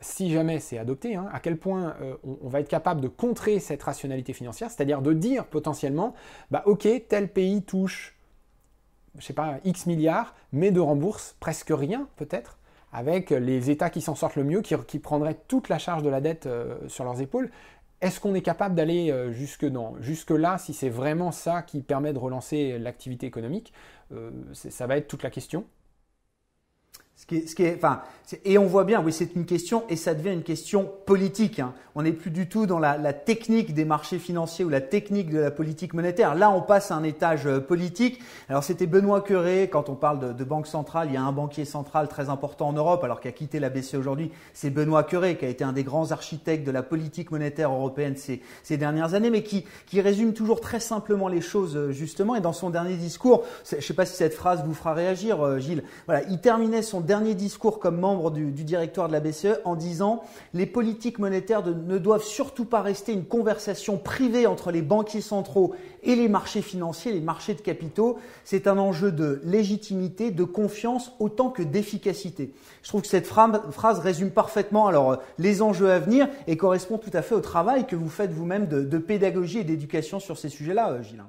si jamais c'est adopté, hein, à quel point euh, on, on va être capable de contrer cette rationalité financière, c'est-à-dire de dire potentiellement, bah ok, tel pays touche, je sais pas, X milliards, mais ne rembourse presque rien peut-être, avec les États qui s'en sortent le mieux, qui, qui prendraient toute la charge de la dette euh, sur leurs épaules. Est-ce qu'on est capable d'aller euh, jusque dans, jusque-là, si c'est vraiment ça qui permet de relancer l'activité économique, euh, ça va être toute la question. Ce qui est, ce qui est, enfin, c'est, et on voit bien, oui, c'est une question, et ça devient une question politique. Hein. On n'est plus du tout dans la, la technique des marchés financiers ou la technique de la politique monétaire. Là, on passe à un étage politique. Alors, c'était Benoît Coeuré, quand on parle de, de banque centrale, il y a un banquier central très important en Europe, alors qu'il a quitté la B C E aujourd'hui. C'est Benoît Coeuré qui a été un des grands architectes de la politique monétaire européenne ces, ces dernières années, mais qui, qui résume toujours très simplement les choses, justement. Et dans son dernier discours, je ne sais pas si cette phrase vous fera réagir, Gilles. Voilà, il terminait son dernier discours comme membre du, du directoire de la B C E en disant « Les politiques monétaires de, ne doivent surtout pas rester une conversation privée entre les banquiers centraux et les marchés financiers, les marchés de capitaux. C'est un enjeu de légitimité, de confiance autant que d'efficacité. » Je trouve que cette phrase résume parfaitement alors les enjeux à venir et correspond tout à fait au travail que vous faites vous-même de, de pédagogie et d'éducation sur ces sujets-là, Gilles.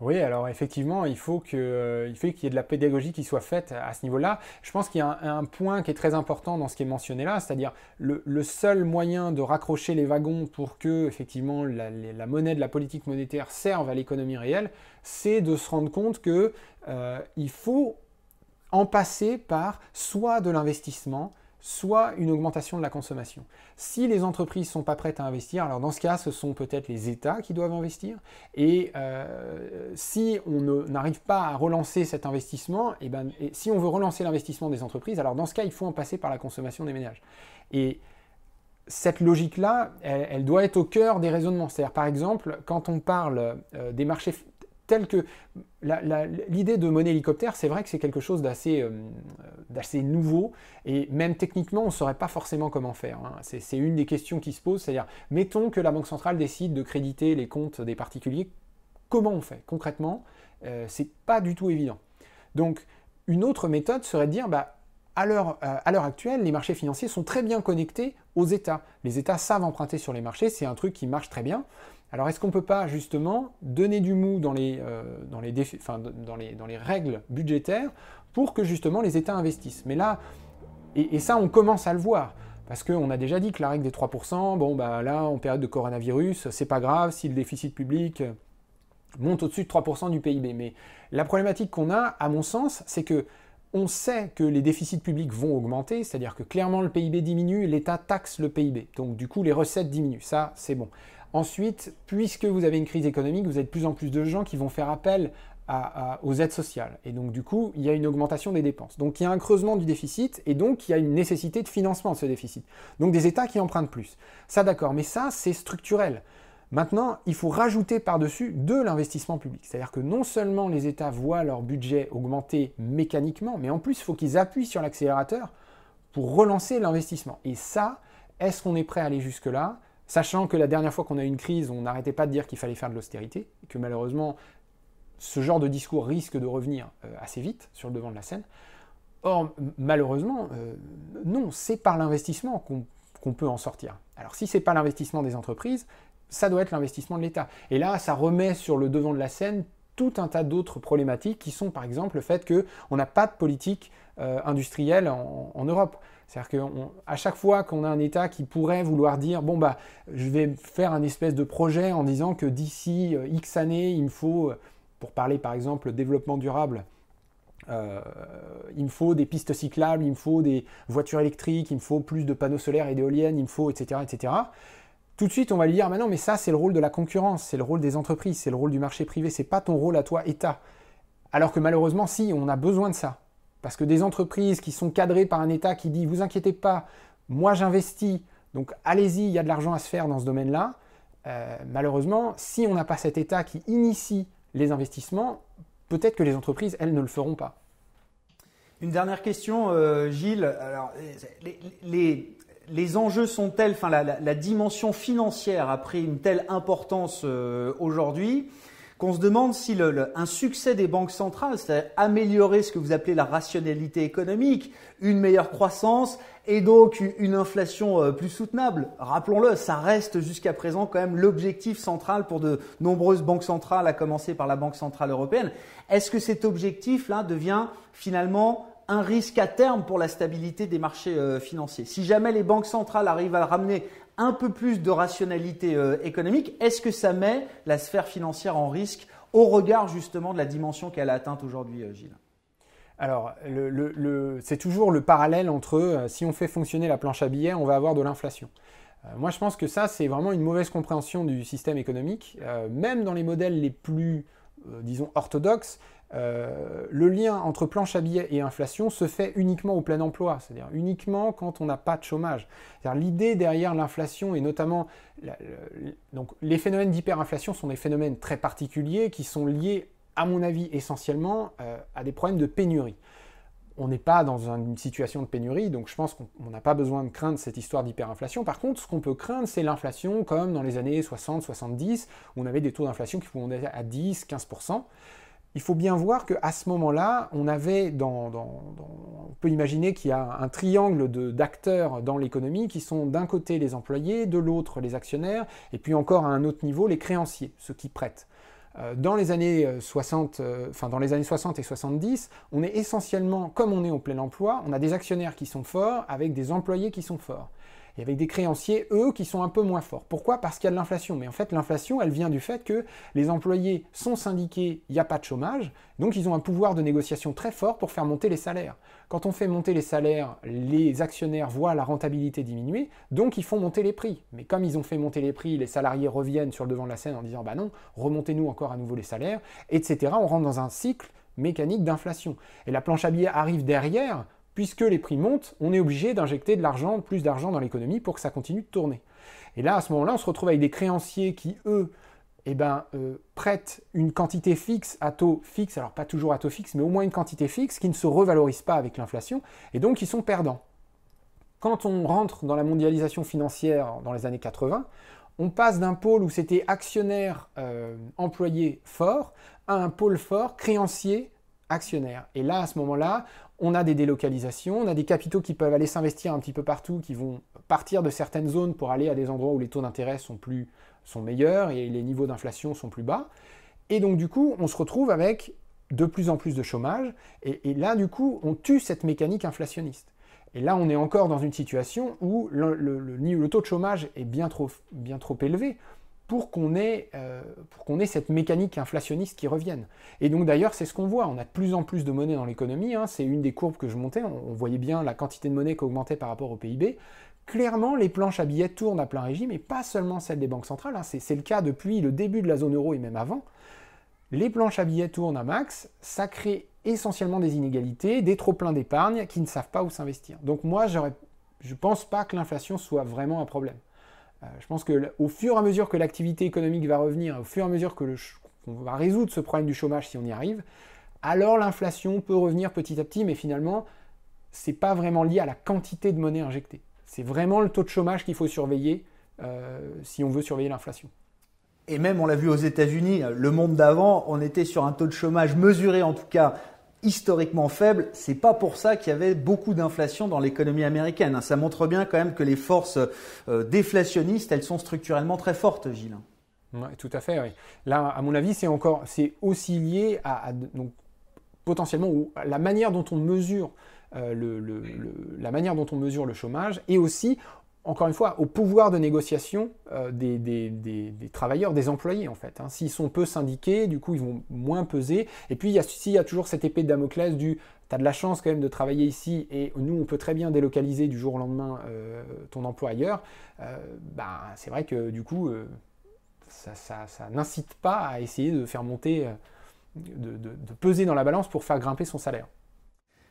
Oui, alors effectivement, il faut que, euh, il faut qu'il y ait de la pédagogie qui soit faite à ce niveau-là. Je pense qu'il y a un, un point qui est très important dans ce qui est mentionné là, c'est-à-dire le, le seul moyen de raccrocher les wagons pour que effectivement la, la, la monnaie de la politique monétaire serve à l'économie réelle, c'est de se rendre compte que euh, il faut en passer par soit de l'investissement, soit une augmentation de la consommation. Si les entreprises ne sont pas prêtes à investir, alors dans ce cas, ce sont peut-être les États qui doivent investir. Et euh, si on n'arrive pas à relancer cet investissement, et ben, et si on veut relancer l'investissement des entreprises, alors dans ce cas, il faut en passer par la consommation des ménages. Et cette logique-là, elle, elle doit être au cœur des raisonnements. C'est-à-dire, par exemple, quand on parle euh, des marchés tels que... L'idée de monnaie hélicoptère, c'est vrai que c'est quelque chose d'assez euh, d'assez nouveau et même techniquement, on ne saurait pas forcément comment faire. Hein. C'est une des questions qui se posent, c'est-à-dire, mettons que la Banque centrale décide de créditer les comptes des particuliers, comment on fait concrètement? euh, C'est pas du tout évident. Donc, une autre méthode serait de dire, bah, à l'heure euh, à l'heure actuelle, les marchés financiers sont très bien connectés aux États. Les États savent emprunter sur les marchés, c'est un truc qui marche très bien. Alors, est-ce qu'on ne peut pas justement donner du mou dans les, euh, dans, les défi, enfin, dans, les, dans les règles budgétaires pour que justement les États investissent? Mais là, et, et ça, on commence à le voir, parce qu'on a déjà dit que la règle des trois pour cent, bon, bah là, en période de coronavirus, c'est pas grave si le déficit public monte au-dessus de trois pour cent du P I B. Mais la problématique qu'on a, à mon sens, c'est que on sait que les déficits publics vont augmenter, c'est-à-dire que clairement le P I B diminue, l'État taxe le P I B. Donc, du coup, les recettes diminuent. Ça, c'est bon. Ensuite, puisque vous avez une crise économique, vous avez de plus en plus de gens qui vont faire appel à, à, aux aides sociales. Et donc, du coup, il y a une augmentation des dépenses. Donc, il y a un creusement du déficit et donc, il y a une nécessité de financement de ce déficit. Donc, des États qui empruntent plus. Ça, d'accord. Mais ça, c'est structurel. Maintenant, il faut rajouter par-dessus de l'investissement public. C'est-à-dire que non seulement les États voient leur budget augmenter mécaniquement, mais en plus, il faut qu'ils appuient sur l'accélérateur pour relancer l'investissement. Et ça, est-ce qu'on est prêt à aller jusque-là ? Sachant que la dernière fois qu'on a eu une crise, on n'arrêtait pas de dire qu'il fallait faire de l'austérité, et que malheureusement, ce genre de discours risque de revenir euh, assez vite sur le devant de la scène. Or, malheureusement, euh, non, c'est par l'investissement qu'on qu'on peut en sortir. Alors, si ce n'est pas l'investissement des entreprises, ça doit être l'investissement de l'État. Et là, ça remet sur le devant de la scène tout un tas d'autres problématiques qui sont, par exemple, le fait qu'on n'a pas de politique euh, industrielle en, en Europe. C'est-à-dire qu'à chaque fois qu'on a un État qui pourrait vouloir dire « bon, bah, je vais faire un espèce de projet en disant que d'ici euh, X années, il me faut, pour parler par exemple développement durable, euh, il me faut des pistes cyclables, il me faut des voitures électriques, il me faut plus de panneaux solaires et d'éoliennes, il me faut, et cetera, et cetera » Tout de suite, on va lui dire « mais non, mais ça, c'est le rôle de la concurrence, c'est le rôle des entreprises, c'est le rôle du marché privé, c'est pas ton rôle à toi, État. » Alors que malheureusement, si, on a besoin de ça. Parce que des entreprises qui sont cadrées par un État qui dit « vous inquiétez pas, moi j'investis, donc allez-y, il y a de l'argent à se faire dans ce domaine-là euh, », malheureusement, si on n'a pas cet État qui initie les investissements, peut-être que les entreprises, elles, ne le feront pas. Une dernière question, euh, Gilles. Alors, les... les... Les enjeux sont tels, enfin la, la, la dimension financière a pris une telle importance euh, aujourd'hui qu'on se demande si le, le, un succès des banques centrales, c'est-à-dire améliorer ce que vous appelez la rationalité économique, une meilleure croissance et donc une inflation euh, plus soutenable, rappelons-le, ça reste jusqu'à présent quand même l'objectif central pour de nombreuses banques centrales, à commencer par la Banque centrale européenne. Est-ce que cet objectif-là devient finalement un risque à terme pour la stabilité des marchés euh, financiers? Si jamais les banques centrales arrivent à ramener un peu plus de rationalité euh, économique, est-ce que ça met la sphère financière en risque au regard justement de la dimension qu'elle a atteinte aujourd'hui, euh, Gilles? Alors, le, le, le, c'est toujours le parallèle entre euh, si on fait fonctionner la planche à billets, on va avoir de l'inflation. Euh, moi, je pense que ça, c'est vraiment une mauvaise compréhension du système économique. Euh, même dans les modèles les plus, euh, disons, orthodoxes, Euh, le lien entre planche à billets et inflation se fait uniquement au plein emploi, c'est-à-dire uniquement quand on n'a pas de chômage. L'idée derrière l'inflation et notamment la, la, donc les phénomènes d'hyperinflation sont des phénomènes très particuliers qui sont liés, à mon avis, essentiellement euh, à des problèmes de pénurie. on n'est pas dans une situation de pénurie, donc je pense qu'on n'a pas besoin de craindre cette histoire d'hyperinflation. Par contre, ce qu'on peut craindre, c'est l'inflation comme dans les années soixante soixante-dix, où on avait des taux d'inflation qui pouvaient à dix à quinze pour cent. Il faut bien voir qu'à ce moment-là, on avait dans, dans, dans, on peut imaginer qu'il y a un triangle d'acteurs dans l'économie qui sont d'un côté les employés, de l'autre les actionnaires, et puis encore à un autre niveau les créanciers, ceux qui prêtent. Dans les années soixante, enfin dans les années soixante et soixante-dix, on est essentiellement, comme on est au plein emploi, on a des actionnaires qui sont forts avec des employés qui sont forts. Et avec des créanciers, eux, qui sont un peu moins forts. Pourquoi? Parce qu'il y a de l'inflation. Mais en fait, l'inflation, elle vient du fait que les employés sont syndiqués, il n'y a pas de chômage, donc ils ont un pouvoir de négociation très fort pour faire monter les salaires. Quand on fait monter les salaires, les actionnaires voient la rentabilité diminuer, donc ils font monter les prix. Mais comme ils ont fait monter les prix, les salariés reviennent sur le devant de la scène en disant « bah non, remontez-nous encore à nouveau les salaires », et cetera. On rentre dans un cycle mécanique d'inflation. Et la planche à billets arrive derrière. Puisque les prix montent, on est obligé d'injecter de l'argent, plus d'argent dans l'économie pour que ça continue de tourner. Et là, à ce moment-là, on se retrouve avec des créanciers qui, eux, eh ben, euh, prêtent une quantité fixe à taux fixe, alors pas toujours à taux fixe, mais au moins une quantité fixe, qui ne se revalorise pas avec l'inflation, et donc qui sont perdants. Quand on rentre dans la mondialisation financière dans les années quatre-vingts, on passe d'un pôle où c'était actionnaire, euh, employé fort, à un pôle fort, créancier, actionnaire. Et là, à ce moment-là, on a des délocalisations, on a des capitaux qui peuvent aller s'investir un petit peu partout, qui vont partir de certaines zones pour aller à des endroits où les taux d'intérêt sont, plus, sont meilleurs et les niveaux d'inflation sont plus bas. Et donc du coup, on se retrouve avec de plus en plus de chômage. Et, et là, du coup, on tue cette mécanique inflationniste. Et là, on est encore dans une situation où le, le, le, le taux de chômage est bien trop, bien trop élevé pour qu'on ait, euh, pour qu'on ait cette mécanique inflationniste qui revienne. Et donc d'ailleurs, c'est ce qu'on voit. On a de plus en plus de monnaie dans l'économie. Hein. C'est une des courbes que je montais. On, on voyait bien la quantité de monnaie qui augmentait par rapport au P I B. Clairement, les planches à billets tournent à plein régime, et pas seulement celles des banques centrales. Hein. C'est le cas depuis le début de la zone euro et même avant. Les planches à billets tournent à max. Ça crée essentiellement des inégalités, des trop-pleins d'épargne qui ne savent pas où s'investir. Donc moi, je pense pas que l'inflation soit vraiment un problème. Euh, je pense qu'au fur et à mesure que l'activité économique va revenir, au fur et à mesure qu'on va résoudre ce problème du chômage si on y arrive, alors l'inflation peut revenir petit à petit, mais finalement, c'est pas vraiment lié à la quantité de monnaie injectée. C'est vraiment le taux de chômage qu'il faut surveiller euh, si on veut surveiller l'inflation. Et même, on l'a vu aux États-Unis, le monde d'avant, on était sur un taux de chômage mesuré en tout cas, historiquement faible, c'est pas pour ça qu'il y avait beaucoup d'inflation dans l'économie américaine. Ça montre bien quand même que les forces déflationnistes, elles sont structurellement très fortes, Gilles. Ouais, tout à fait, oui. Là, à mon avis, c'est encore, c'est aussi lié à, à donc, potentiellement à la manière dont on mesure euh, le, le, le, la manière dont on mesure le chômage, et aussi, encore une fois, au pouvoir de négociation euh, des, des, des, des travailleurs, des employés en fait. Hein. S'ils sont peu syndiqués, du coup, ils vont moins peser. Et puis, il y a, il y a toujours cette épée de Damoclès du « t'as de la chance quand même de travailler ici et nous, on peut très bien délocaliser du jour au lendemain euh, ton emploi ailleurs euh, », bah, c'est vrai que du coup, euh, ça, ça, ça n'incite pas à essayer de faire monter, euh, de, de, de peser dans la balance pour faire grimper son salaire.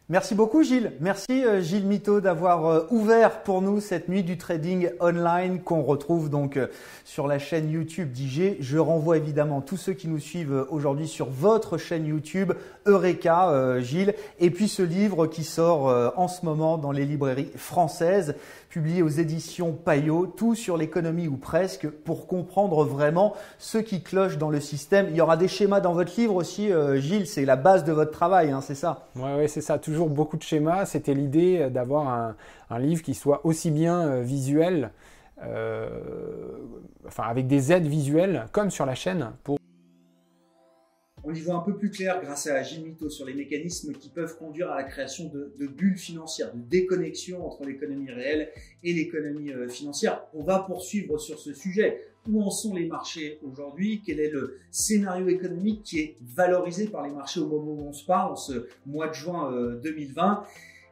Merci beaucoup Gilles, merci Gilles Mitteau d'avoir ouvert pour nous cette nuit du trading online qu'on retrouve donc sur la chaîne YouTube d'I G. Je renvoie évidemment tous ceux qui nous suivent aujourd'hui sur votre chaîne YouTube Eureka Gilles, et puis ce livre qui sort en ce moment dans les librairies françaises, publié aux éditions Payot, tout sur l'économie ou presque, pour comprendre vraiment ce qui cloche dans le système. Il y aura des schémas dans votre livre aussi, euh, Gilles, c'est la base de votre travail, hein, c'est ça? Oui, ouais, c'est ça, toujours beaucoup de schémas. C'était l'idée d'avoir un, un livre qui soit aussi bien euh, visuel, euh, enfin avec des aides visuelles, comme sur la chaîne. Pour... On y voit un peu plus clair grâce à Gilles Mitteau sur les mécanismes qui peuvent conduire à la création de, de bulles financières, de déconnexion entre l'économie réelle et l'économie financière. On va poursuivre sur ce sujet. Où en sont les marchés aujourd'hui? Quel est le scénario économique qui est valorisé par les marchés au moment où on se parle, en ce mois de juin deux mille vingt?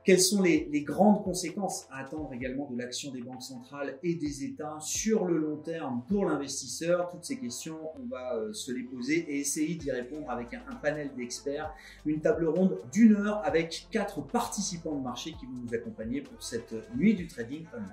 Quelles sont les, les grandes conséquences à attendre également de l'action des banques centrales et des États sur le long terme pour l'investisseur? Toutes ces questions, on va se les poser et essayer d'y répondre avec un, un panel d'experts. Une table ronde d'une heure avec quatre participants de marché qui vont nous accompagner pour cette nuit du trading online.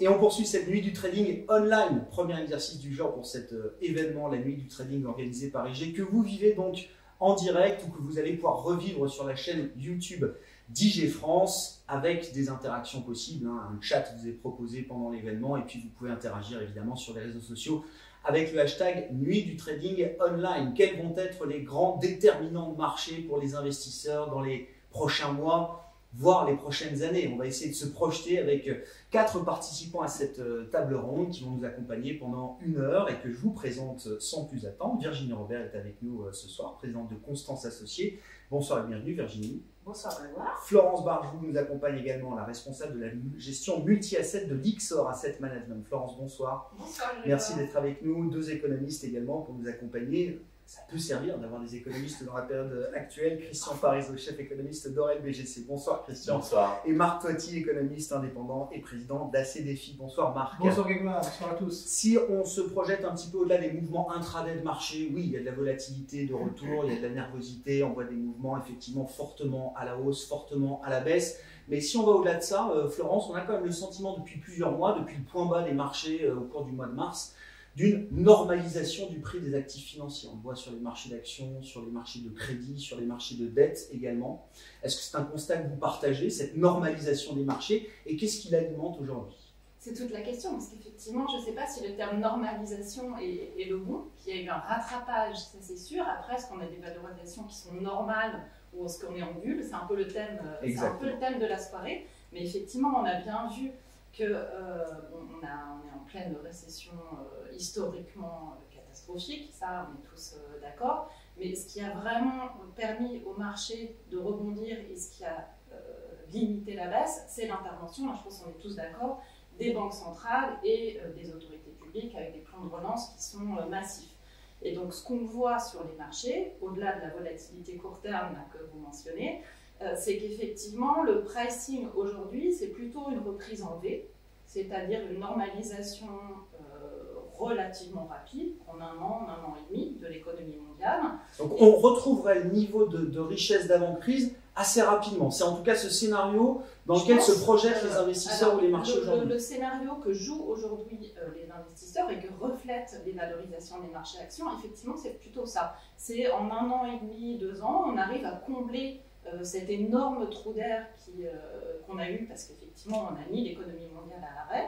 Et on poursuit cette nuit du trading online, premier exercice du genre pour cet euh, événement, la nuit du trading organisée par I G, que vous vivez donc en direct ou que vous allez pouvoir revivre sur la chaîne YouTube d'I G France avec des interactions possibles, hein. Un chat vous est proposé pendant l'événement et puis vous pouvez interagir évidemment sur les réseaux sociaux avec le hashtag nuit du trading online. Quels vont être les grands déterminants de marché pour les investisseurs dans les prochains mois, voire les prochaines années? On va essayer de se projeter avec quatre participants à cette table ronde qui vont nous accompagner pendant une heure et que je vous présente sans plus attendre. Virginie Robert est avec nous ce soir, présidente de Constance Associés. Bonsoir et bienvenue Virginie. Bonsoir Grégoire. Florence Barjou nous accompagne également, la responsable de la gestion multi-asset de Lyxor Asset Management. Florence, bonsoir. Bonsoir Grégoire. Merci d'être avec nous. Deux économistes également pour nous accompagner. Ça peut servir d'avoir des économistes dans la période actuelle. Christian Parisot, chef économiste d'O R L B G C. Bonsoir Christian. Bonsoir. Et Marc Touati, économiste indépendant et président d'A C D F I. Bonsoir Marc. Bonsoir Grégoire, bonsoir à tous. Si on se projette un petit peu au-delà des mouvements intraday de marché, oui, il y a de la volatilité de retour, il y a de la nervosité, on voit des mouvements effectivement fortement à la hausse, fortement à la baisse. Mais si on va au-delà de ça, Florence, on a quand même le sentiment depuis plusieurs mois, depuis le point bas des marchés au cours du mois de mars, d'une normalisation du prix des actifs financiers. On le voit sur les marchés d'actions, sur les marchés de crédit, sur les marchés de dette également. Est-ce que c'est un constat que vous partagez, cette normalisation des marchés, et qu'est-ce qui l'alimente aujourd'hui? C'est toute la question, parce qu'effectivement, je ne sais pas si le terme normalisation est, est le bon, qu'il y a eu un rattrapage, ça c'est sûr. Après, est-ce qu'on a des valorisations qui sont normales ou est-ce qu'on est en bulle? C'est un peu le thème, c'est un peu le thème de la soirée, mais effectivement, on a bien vu qu'on euh, on est en pleine récession euh, historiquement euh, catastrophique, ça on est tous euh, d'accord, mais ce qui a vraiment permis au marché de rebondir et ce qui a euh, limité la baisse, c'est l'intervention, je pense qu'on est tous d'accord, des banques centrales et euh, des autorités publiques avec des plans de relance qui sont euh, massifs. Et donc ce qu'on voit sur les marchés, au-delà de la volatilité court terme là, que vous mentionnez, Euh, c'est qu'effectivement, le pricing aujourd'hui, c'est plutôt une reprise en V, c'est-à-dire une normalisation euh, relativement rapide, en un an, en un an et demi, de l'économie mondiale. Donc et on retrouverait le niveau de, de richesse d'avant-crise assez rapidement. C'est en tout cas ce scénario dans lequel se projettent que, les investisseurs alors, ou les marchés le, aujourd'hui. Le, le scénario que jouent aujourd'hui euh, les investisseurs et que reflètent les valorisations des marchés actions, effectivement, c'est plutôt ça. C'est en un an et demi, deux ans, on arrive à combler Euh, cet énorme trou d'air qu'on euh, a eu parce qu'effectivement on a mis l'économie mondiale à l'arrêt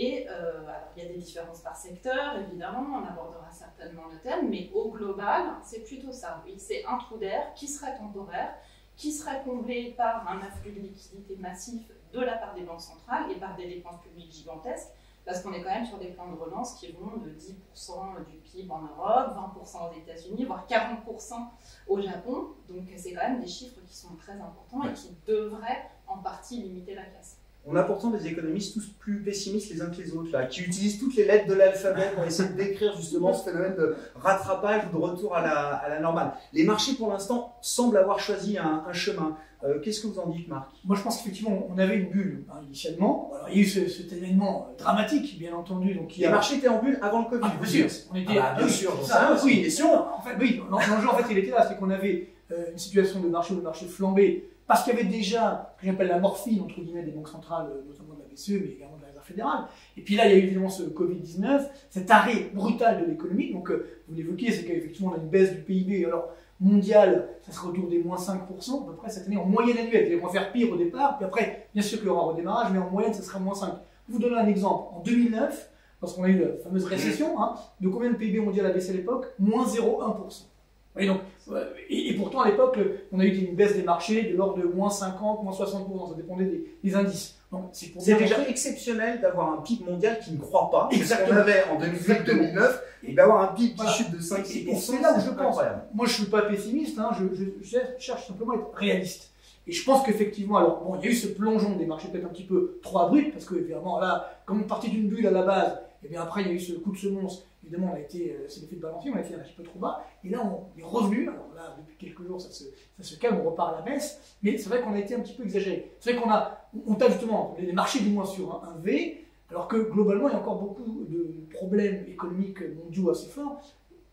et euh, alors, il y a des différences par secteur évidemment, on abordera certainement le thème, mais au global c'est plutôt ça, oui, c'est un trou d'air qui serait temporaire, qui serait comblé par un afflux de liquidités massif de la part des banques centrales et par des dépenses publiques gigantesques parce qu'on est quand même sur des plans de relance qui vont de dix pour cent du P I B en Europe, vingt pour cent aux États-Unis, voire quarante pour cent au Japon. Donc c'est quand même des chiffres qui sont très importants ouais. et qui devraient en partie limiter la casse. On a pourtant des économistes tous plus pessimistes les uns que les autres, là, qui utilisent toutes les lettres de l'alphabet pour essayer de décrire justement ce phénomène de rattrapage ou de retour à la, à la normale. Les marchés pour l'instant semblent avoir choisi un, un chemin. Euh, Qu'est-ce que vous en dites, Marc? Moi je pense qu'effectivement on avait une bulle hein, initialement. Alors, il y a eu ce, cet événement dramatique bien entendu. Donc, il y a... Les marchés étaient en bulle avant le Covid. Ah, bien sûr, on était... ah, bah, bien sûr, ça, ça, ça, oui, bien sûr. En fait, oui, l'enjeu en fait il était là, c'est qu'on avait euh, une situation de marché où le marché flambait. Parce qu'il y avait déjà, ce que j'appelle la morphine, entre guillemets, des banques centrales, notamment de la B C E, mais également de la Réserve fédérale. Et puis là, il y a eu évidemment ce Covid dix-neuf, cet arrêt brutal de l'économie. Donc, euh, vous l'évoquez, c'est qu'effectivement, on a une baisse du P I B. Alors, mondial, ça se retourne des moins cinq pour cent, à peu près cette année, en moyenne annuelle. On va faire pire au départ, puis après, bien sûr qu'il y aura un redémarrage, mais en moyenne, ça sera moins cinq. Je vous donne un exemple. En deux mille neuf, lorsqu'on a eu la fameuse récession, hein, de combien de P I B mondial a baissé à l'époque? Moins zéro virgule un pour cent. Et, donc, et, et pourtant, à l'époque, on a eu une baisse des marchés de l'ordre de moins cinquante, moins soixante pour cent, ça dépendait des, des indices. C'est déjà montrer... exceptionnel d'avoir un P I B mondial qui ne croît pas, c'est ce qu'on avait en deux mille huit deux mille neuf, et d'avoir un P I B qui voilà. chute de cinq à six pour cent. C'est là où je pense. Moi, je ne suis pas pessimiste, hein, je, je, je cherche simplement à être réaliste. Et je pense qu'effectivement, alors bon, il y a eu ce plongeon des marchés peut-être un petit peu trop abrupt, parce que évidemment, là, comme on partait d'une bulle à la base, et bien après, il y a eu ce coup de semonce. Évidemment, on a été, c'est l'effet de balancier, on a été un petit peu trop bas. Et là, on est revenu. Alors là, depuis quelques jours, ça se, ça se calme, on repart à la baisse. Mais c'est vrai qu'on a été un petit peu exagéré. C'est vrai qu'on a, on tape justement les marchés du moins sur un, un V, alors que globalement, il y a encore beaucoup de problèmes économiques mondiaux assez forts.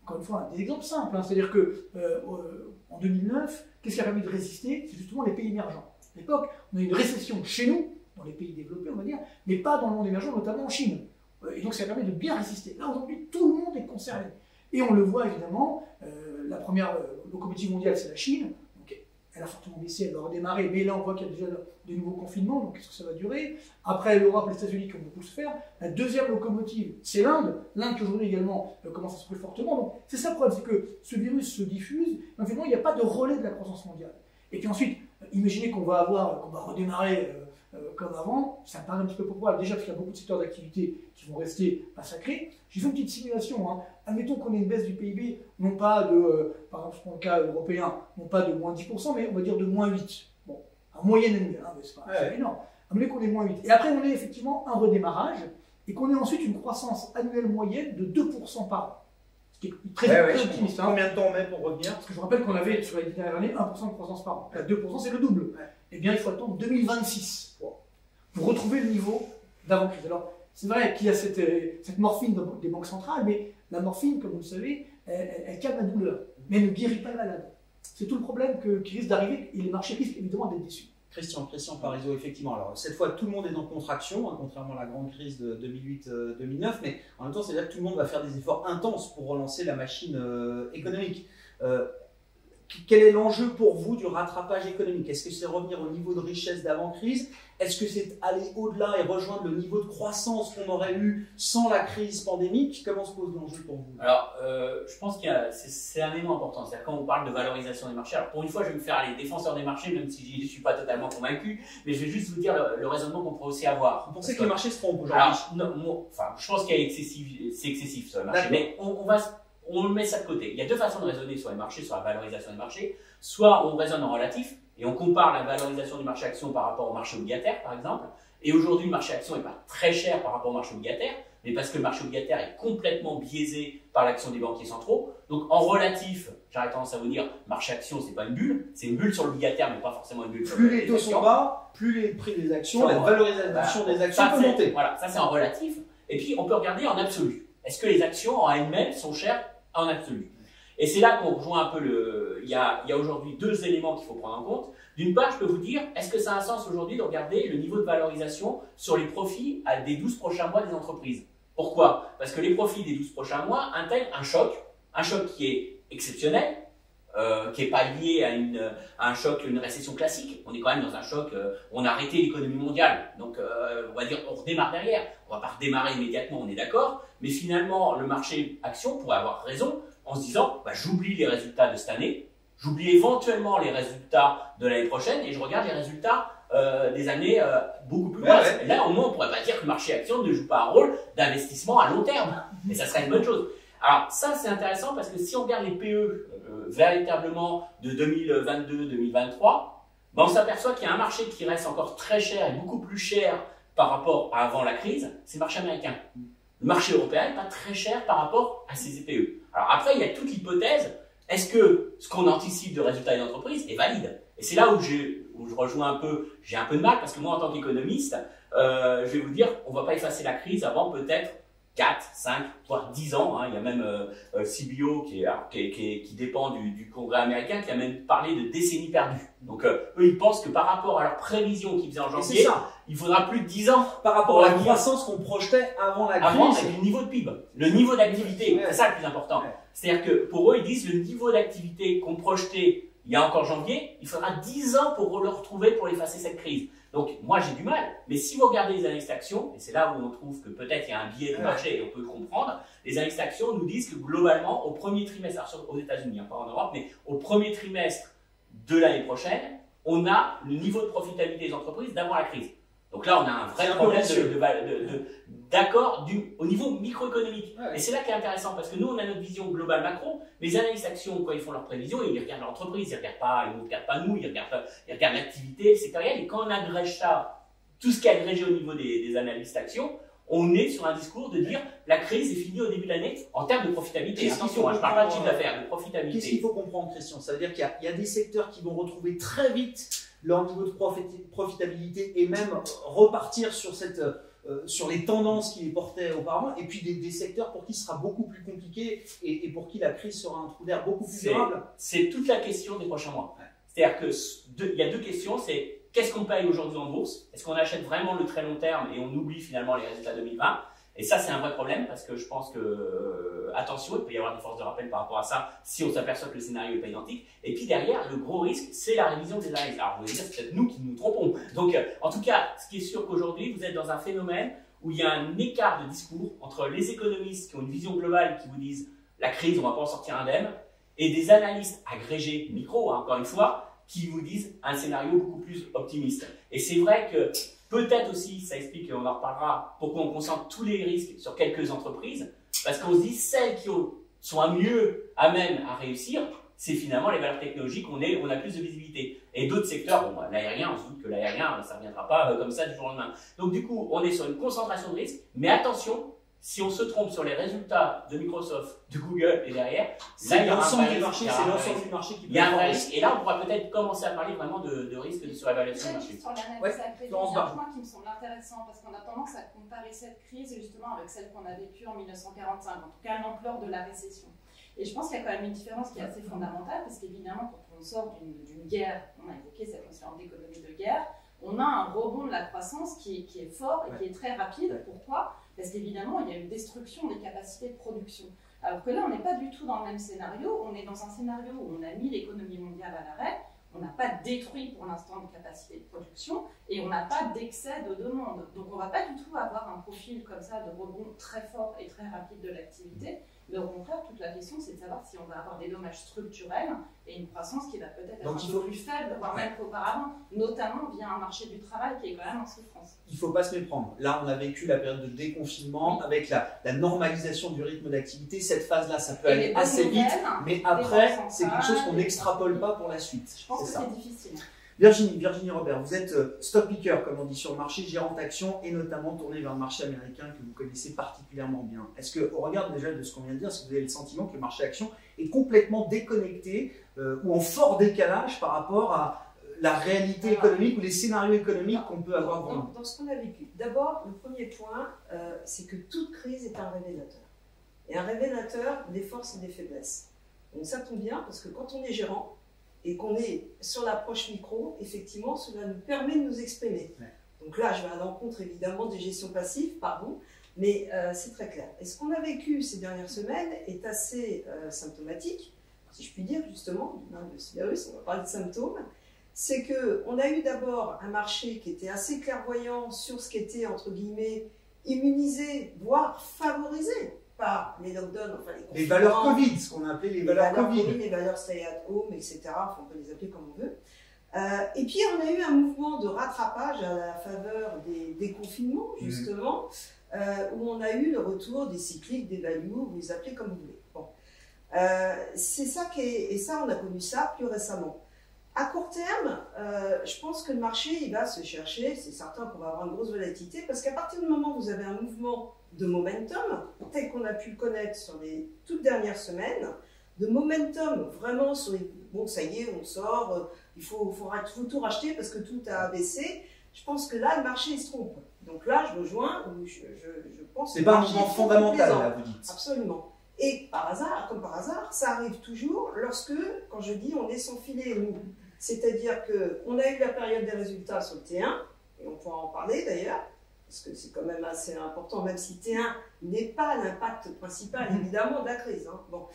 Encore une fois, des exemples simples. Hein. C'est-à-dire que euh, en deux mille neuf, qu'est-ce qui a permis de résister? C'est justement les pays émergents. À l'époque, on a eu une récession chez nous, dans les pays développés, on va dire, mais pas dans le monde émergent, notamment en Chine. Et donc ça permet de bien résister. Là aujourd'hui, tout le monde est concerné. Et on le voit évidemment, euh, la première euh, locomotive mondiale, c'est la Chine. Donc, elle a fortement baissé, elle va redémarrer, mais là on voit qu'il y a déjà de nouveaux confinements, donc qu'est-ce que ça va durer? Après l'Europe, les États-Unis qui ont beaucoup se faire. La deuxième locomotive, c'est l'Inde. L'Inde qui aujourd'hui également euh, commence à se couper fortement. Donc c'est ça le problème, c'est que ce virus se diffuse, donc finalement il n'y a pas de relais de la croissance mondiale. Et puis ensuite, imaginez qu'on va avoir, qu'on va redémarrer euh, euh, comme avant, ça me paraît un petit peu peu probable. Déjà parce qu'il y a beaucoup de secteurs d'activité qui vont rester massacrés. J'ai fait une petite simulation. Hein. Admettons qu'on ait une baisse du P I B, non pas de, euh, par exemple, pour le cas européen, non pas de moins dix pour cent, mais on va dire de moins huit. Bon, en moyenne annuelle, hein, mais c'est pas ouais. énorme. Admettons qu'on ait moins huit. Et après, on ait effectivement un redémarrage et qu'on ait ensuite une croissance annuelle moyenne de deux pour cent par an. Ce qui est très, ouais, très ouais, optimiste. Hein. Combien de temps on met pour revenir? Parce que je vous rappelle qu'on avait, sur les dernières années, un pour cent de croissance par an. Là, deux pour cent, c'est le double. Ouais. Eh bien, il faut attendre deux mille vingt-six wow. pour retrouver le niveau d'avant-crise. Alors, c'est vrai qu'il y a cette, euh, cette morphine des banques centrales, mais la morphine, comme vous le savez, elle, elle calme la douleur, mais elle ne guérit pas le malade. C'est tout le problème que, qui risque d'arriver, et les marchés risquent évidemment d'être déçus. Christian, Christian Parisot, effectivement. Alors, cette fois, tout le monde est en contraction, hein, contrairement à la grande crise de deux mille huit deux mille neuf, euh, mais en même temps, c'est-à-dire que tout le monde va faire des efforts intenses pour relancer la machine euh, économique. Euh, quel est l'enjeu pour vous du rattrapage économique? Est-ce que c'est revenir au niveau de richesse d'avant-crise? Est-ce que c'est aller au-delà et rejoindre le niveau de croissance qu'on aurait eu sans la crise pandémique? Comment se pose l'enjeu pour vous? Alors, euh, je pense que c'est un élément important. C'est-à-dire, quand on parle de valorisation des marchés, alors pour une fois, je vais me faire les défenseurs des marchés, même si je ne suis pas totalement convaincu, mais je vais juste vous dire le, le raisonnement qu'on pourrait aussi avoir. Vous pensez que, que les marchés se trompent aujourd'hui? Enfin, je pense qu'il y a excessif, c'est excessif ce marché, mais on, on va se... on le met ça de côté. Il y a deux façons de raisonner sur les marchés, sur la valorisation des marchés. Soit on raisonne en relatif et on compare la valorisation du marché action par rapport au marché obligataire, par exemple. Et aujourd'hui, le marché action n'est pas très cher par rapport au marché obligataire, mais parce que le marché obligataire est complètement biaisé par l'action des banquiers centraux. Donc en relatif, j'aurais tendance à vous dire, marché action, c'est pas une bulle, c'est une bulle sur l'obligataire, mais pas forcément une bulle plus sur les, les taux actions. Sont bas, plus les prix des actions, ça, la valorisation voilà. des actions ça, peut monter. Voilà, ça c'est en relatif. Et puis on peut regarder en absolu. Est-ce que les actions en elles-mêmes sont chères en absolu? Et c'est là qu'on rejoint un peu le... Il y a, il y a aujourd'hui deux éléments qu'il faut prendre en compte. D'une part, je peux vous dire, est-ce que ça a un sens aujourd'hui de regarder le niveau de valorisation sur les profits à des douze prochains mois des entreprises? Pourquoi? Parce que les profits des douze prochains mois intègrent un choc, un choc qui est exceptionnel, euh, qui n'est pas lié à, une, à un choc, une récession classique. On est quand même dans un choc, euh, on a arrêté l'économie mondiale. Donc, euh, on va dire, on redémarre derrière. On ne va pas redémarrer immédiatement, on est d'accord. Mais finalement, le marché action pourrait avoir raison en se disant bah, « j'oublie les résultats de cette année, j'oublie éventuellement les résultats de l'année prochaine et je regarde les résultats euh, des années euh, beaucoup plus basses. Ouais, ouais. » Là, au moins, on ne pourrait pas dire que le marché action ne joue pas un rôle d'investissement à long terme. Mais ça serait une bonne chose. Alors ça, c'est intéressant parce que si on regarde les P E euh, véritablement de deux mille vingt-deux deux mille vingt-trois, bah, on s'aperçoit qu'il y a un marché qui reste encore très cher et beaucoup plus cher par rapport à avant la crise, c'est le marché américain. Le marché européen n'est pas très cher par rapport à ses P E. Alors après, il y a toute l'hypothèse, est-ce que ce qu'on anticipe de résultats des entreprises est valide? Et c'est là où, où je rejoins un peu, j'ai un peu de mal, parce que moi en tant qu'économiste, euh, je vais vous dire, on ne va pas effacer la crise avant peut-être quatre, cinq, voire dix ans. Hein. Il y a même euh, C B O qui, est, alors, qui, qui, qui dépend du, du Congrès américain qui a même parlé de décennies perdues. Donc euh, eux, ils pensent que par rapport à leurs prévisions qu'ils faisaient en janvier, ça. il faudra plus de dix ans par rapport à la croissance qu'on projetait avant la avant, crise. Avant, avec le niveau de P I B, le niveau d'activité, c'est ça le plus important. Ouais. C'est-à-dire que pour eux, ils disent le niveau d'activité qu'on projetait il y a encore janvier, il faudra dix ans pour le retrouver pour effacer cette crise. Donc, moi, j'ai du mal. Mais si vous regardez les annexes d'actions, et c'est là où on trouve que peut-être il y a un biais de marché et on peut le comprendre, les annexes d'actions nous disent que globalement, au premier trimestre, alors aux États-Unis, hein, pas en Europe, mais au premier trimestre de l'année prochaine, on a le niveau de profitabilité des entreprises d'avant la crise. Donc là, on a un vrai problème d'accord au niveau microéconomique. Ouais. Et c'est là qui est intéressant, parce que nous, on a notre vision globale macro, mais les analystes actions, quand ils font leurs prévisions, ils regardent l'entreprise, ils ne regardent pas, ils ne regardent pas nous, ils regardent, ils regardent l'activité sectorielle. Et quand on agrège ça, tout ce qui est agrégé au niveau des, des analystes actions, on est sur un discours de dire la crise est finie au début de l'année en termes de profitabilité. Attention, hein, je ne parle pas de chiffre d'affaires, de profitabilité. Qu'est-ce qu'il faut comprendre, Christian? Ça veut dire qu'il y, y a des secteurs qui vont retrouver très vite leur niveau de profitabilité et même repartir sur, cette, euh, sur les tendances qui les portaient auparavant, et puis des, des secteurs pour qui ce sera beaucoup plus compliqué et, et pour qui la crise sera un trou d'air beaucoup plus durable. C'est toute la question des prochains mois. Ouais. C'est-à-dire qu'il y a deux questions, c'est Qu'est-ce qu'on paye aujourd'hui en bourse? Est-ce qu'on achète vraiment le très long terme et on oublie finalement les résultats deux mille vingt? Et ça, c'est un vrai problème parce que je pense que, euh, attention, il peut y avoir des forces de rappel par rapport à ça si on s'aperçoit que le scénario n'est pas identique. Et puis derrière, le gros risque, c'est la révision des analyses. Alors, vous allez dire, c'est peut-être nous qui nous trompons. Donc, euh, en tout cas, ce qui est sûr qu'aujourd'hui, vous êtes dans un phénomène où il y a un écart de discours entre les économistes qui ont une vision globale qui vous disent la crise, on ne va pas en sortir indemne, et des analystes agrégés micro, hein, encore une fois, qui vous disent un scénario beaucoup plus optimiste. Et c'est vrai que peut-être aussi, ça explique, on en reparlera, pourquoi on concentre tous les risques sur quelques entreprises, parce qu'on se dit celles qui sont à mieux à même à réussir, c'est finalement les valeurs technologiques, on, est, on a plus de visibilité. Et d'autres secteurs, bon, l'aérien, on se doute que l'aérien, ça ne reviendra pas comme ça du jour au lendemain. Donc du coup, on est sur une concentration de risques, mais attention, si on se trompe sur les résultats de Microsoft, de Google et derrière, c'est l'ensemble du marché, c'est l'ensemble du marché qui peut faire un risque. Et là, on pourra peut-être commencer à parler vraiment de, de risque de surévaluation. Sur l'analyse, ouais, il y a un point qui me semble intéressant parce qu'on a tendance à comparer cette crise justement avec celle qu'on a vécue en mille neuf cent quarante-cinq, en tout cas l'ampleur de la récession. Et je pense qu'il y a quand même une différence qui est assez fondamentale parce qu'évidemment, quand on sort d'une guerre, on a évoqué cette notion d'économie de guerre, on a un rebond de la croissance qui est, qui est fort et ouais. qui est très rapide. Ouais. Pourquoi? Parce qu'évidemment, il y a une destruction des capacités de production. Alors que là, on n'est pas du tout dans le même scénario. On est dans un scénario où on a mis l'économie mondiale à l'arrêt. On n'a pas détruit pour l'instant des capacités de production et on n'a pas d'excès de demande. Donc, on ne va pas du tout avoir un profil comme ça de rebond très fort et très rapide de l'activité. Mais au contraire, toute la question, c'est de savoir si on va avoir des dommages structurels et une croissance qui va peut-être être un peu plus faible, voire même qu'auparavant, notamment via un marché du travail qui est quand même en souffrance. Il ne faut pas se méprendre. Là, on a vécu la période de déconfinement avec la, la normalisation du rythme d'activité. Cette phase-là, ça peut aller assez vite, mais après, c'est quelque chose qu'on n'extrapole pas pour la suite. Je pense que c'est difficile. Virginie, Virginie Robert, vous êtes stock picker, comme on dit sur le marché, gérante action et notamment tournée vers le marché américain que vous connaissez particulièrement bien. Est-ce que, au regard déjà de ce qu'on vient de dire, est-ce que vous avez le sentiment que le marché action est complètement déconnecté euh, ou en fort décalage par rapport à la réalité économique ou les scénarios économiques qu'on peut avoir dans, dans ce qu'on a vécu? D'abord, le premier point, euh, c'est que toute crise est un révélateur. Et un révélateur des forces et des faiblesses. Donc ça tombe bien parce que quand on est gérant, et qu'on est sur l'approche micro, effectivement, cela nous permet de nous exprimer. Ouais. Donc là, je vais à l'encontre évidemment des gestions passives, pardon, mais euh, c'est très clair. Et ce qu'on a vécu ces dernières semaines est assez euh, symptomatique, si je puis dire justement, le virus, on va parler de symptômes, c'est qu'on a eu d'abord un marché qui était assez clairvoyant sur ce qui était, entre guillemets, immunisé, voire favorisé par les lockdowns, enfin les, les valeurs Covid, ce qu'on a appelé les, les valeurs, valeurs Covid. Covid, les valeurs stay at home, et cetera. Enfin, on peut les appeler comme on veut. Euh, et puis, on a eu un mouvement de rattrapage à la faveur des, des confinements, justement, mmh. euh, où on a eu le retour des cycliques, des values, vous les appelez comme vous voulez. Bon. Euh, c'est ça qui est, et ça, on a connu ça plus récemment. À court terme, euh, je pense que le marché, il va se chercher, c'est certain qu'on va avoir une grosse volatilité, parce qu'à partir du moment où vous avez un mouvement de momentum, tel qu'on a pu le connaître sur les toutes dernières semaines, de momentum vraiment sur les... Bon, ça y est, on sort, il faut, faut, faut tout racheter parce que tout a baissé. Je pense que là, le marché, il se trompe. Donc là, je rejoins, je, je, je pense... C'est pas un mouvement fondamental, là, vous dites. Absolument. Et par hasard, comme par hasard, ça arrive toujours lorsque, quand je dis on est sans filet, nous. C'est-à-dire qu'on a eu la période des résultats sur le T un, et on pourra en parler d'ailleurs, parce que c'est quand même assez important, même si T un n'est pas l'impact principal, évidemment, de la crise. Hein. Bon.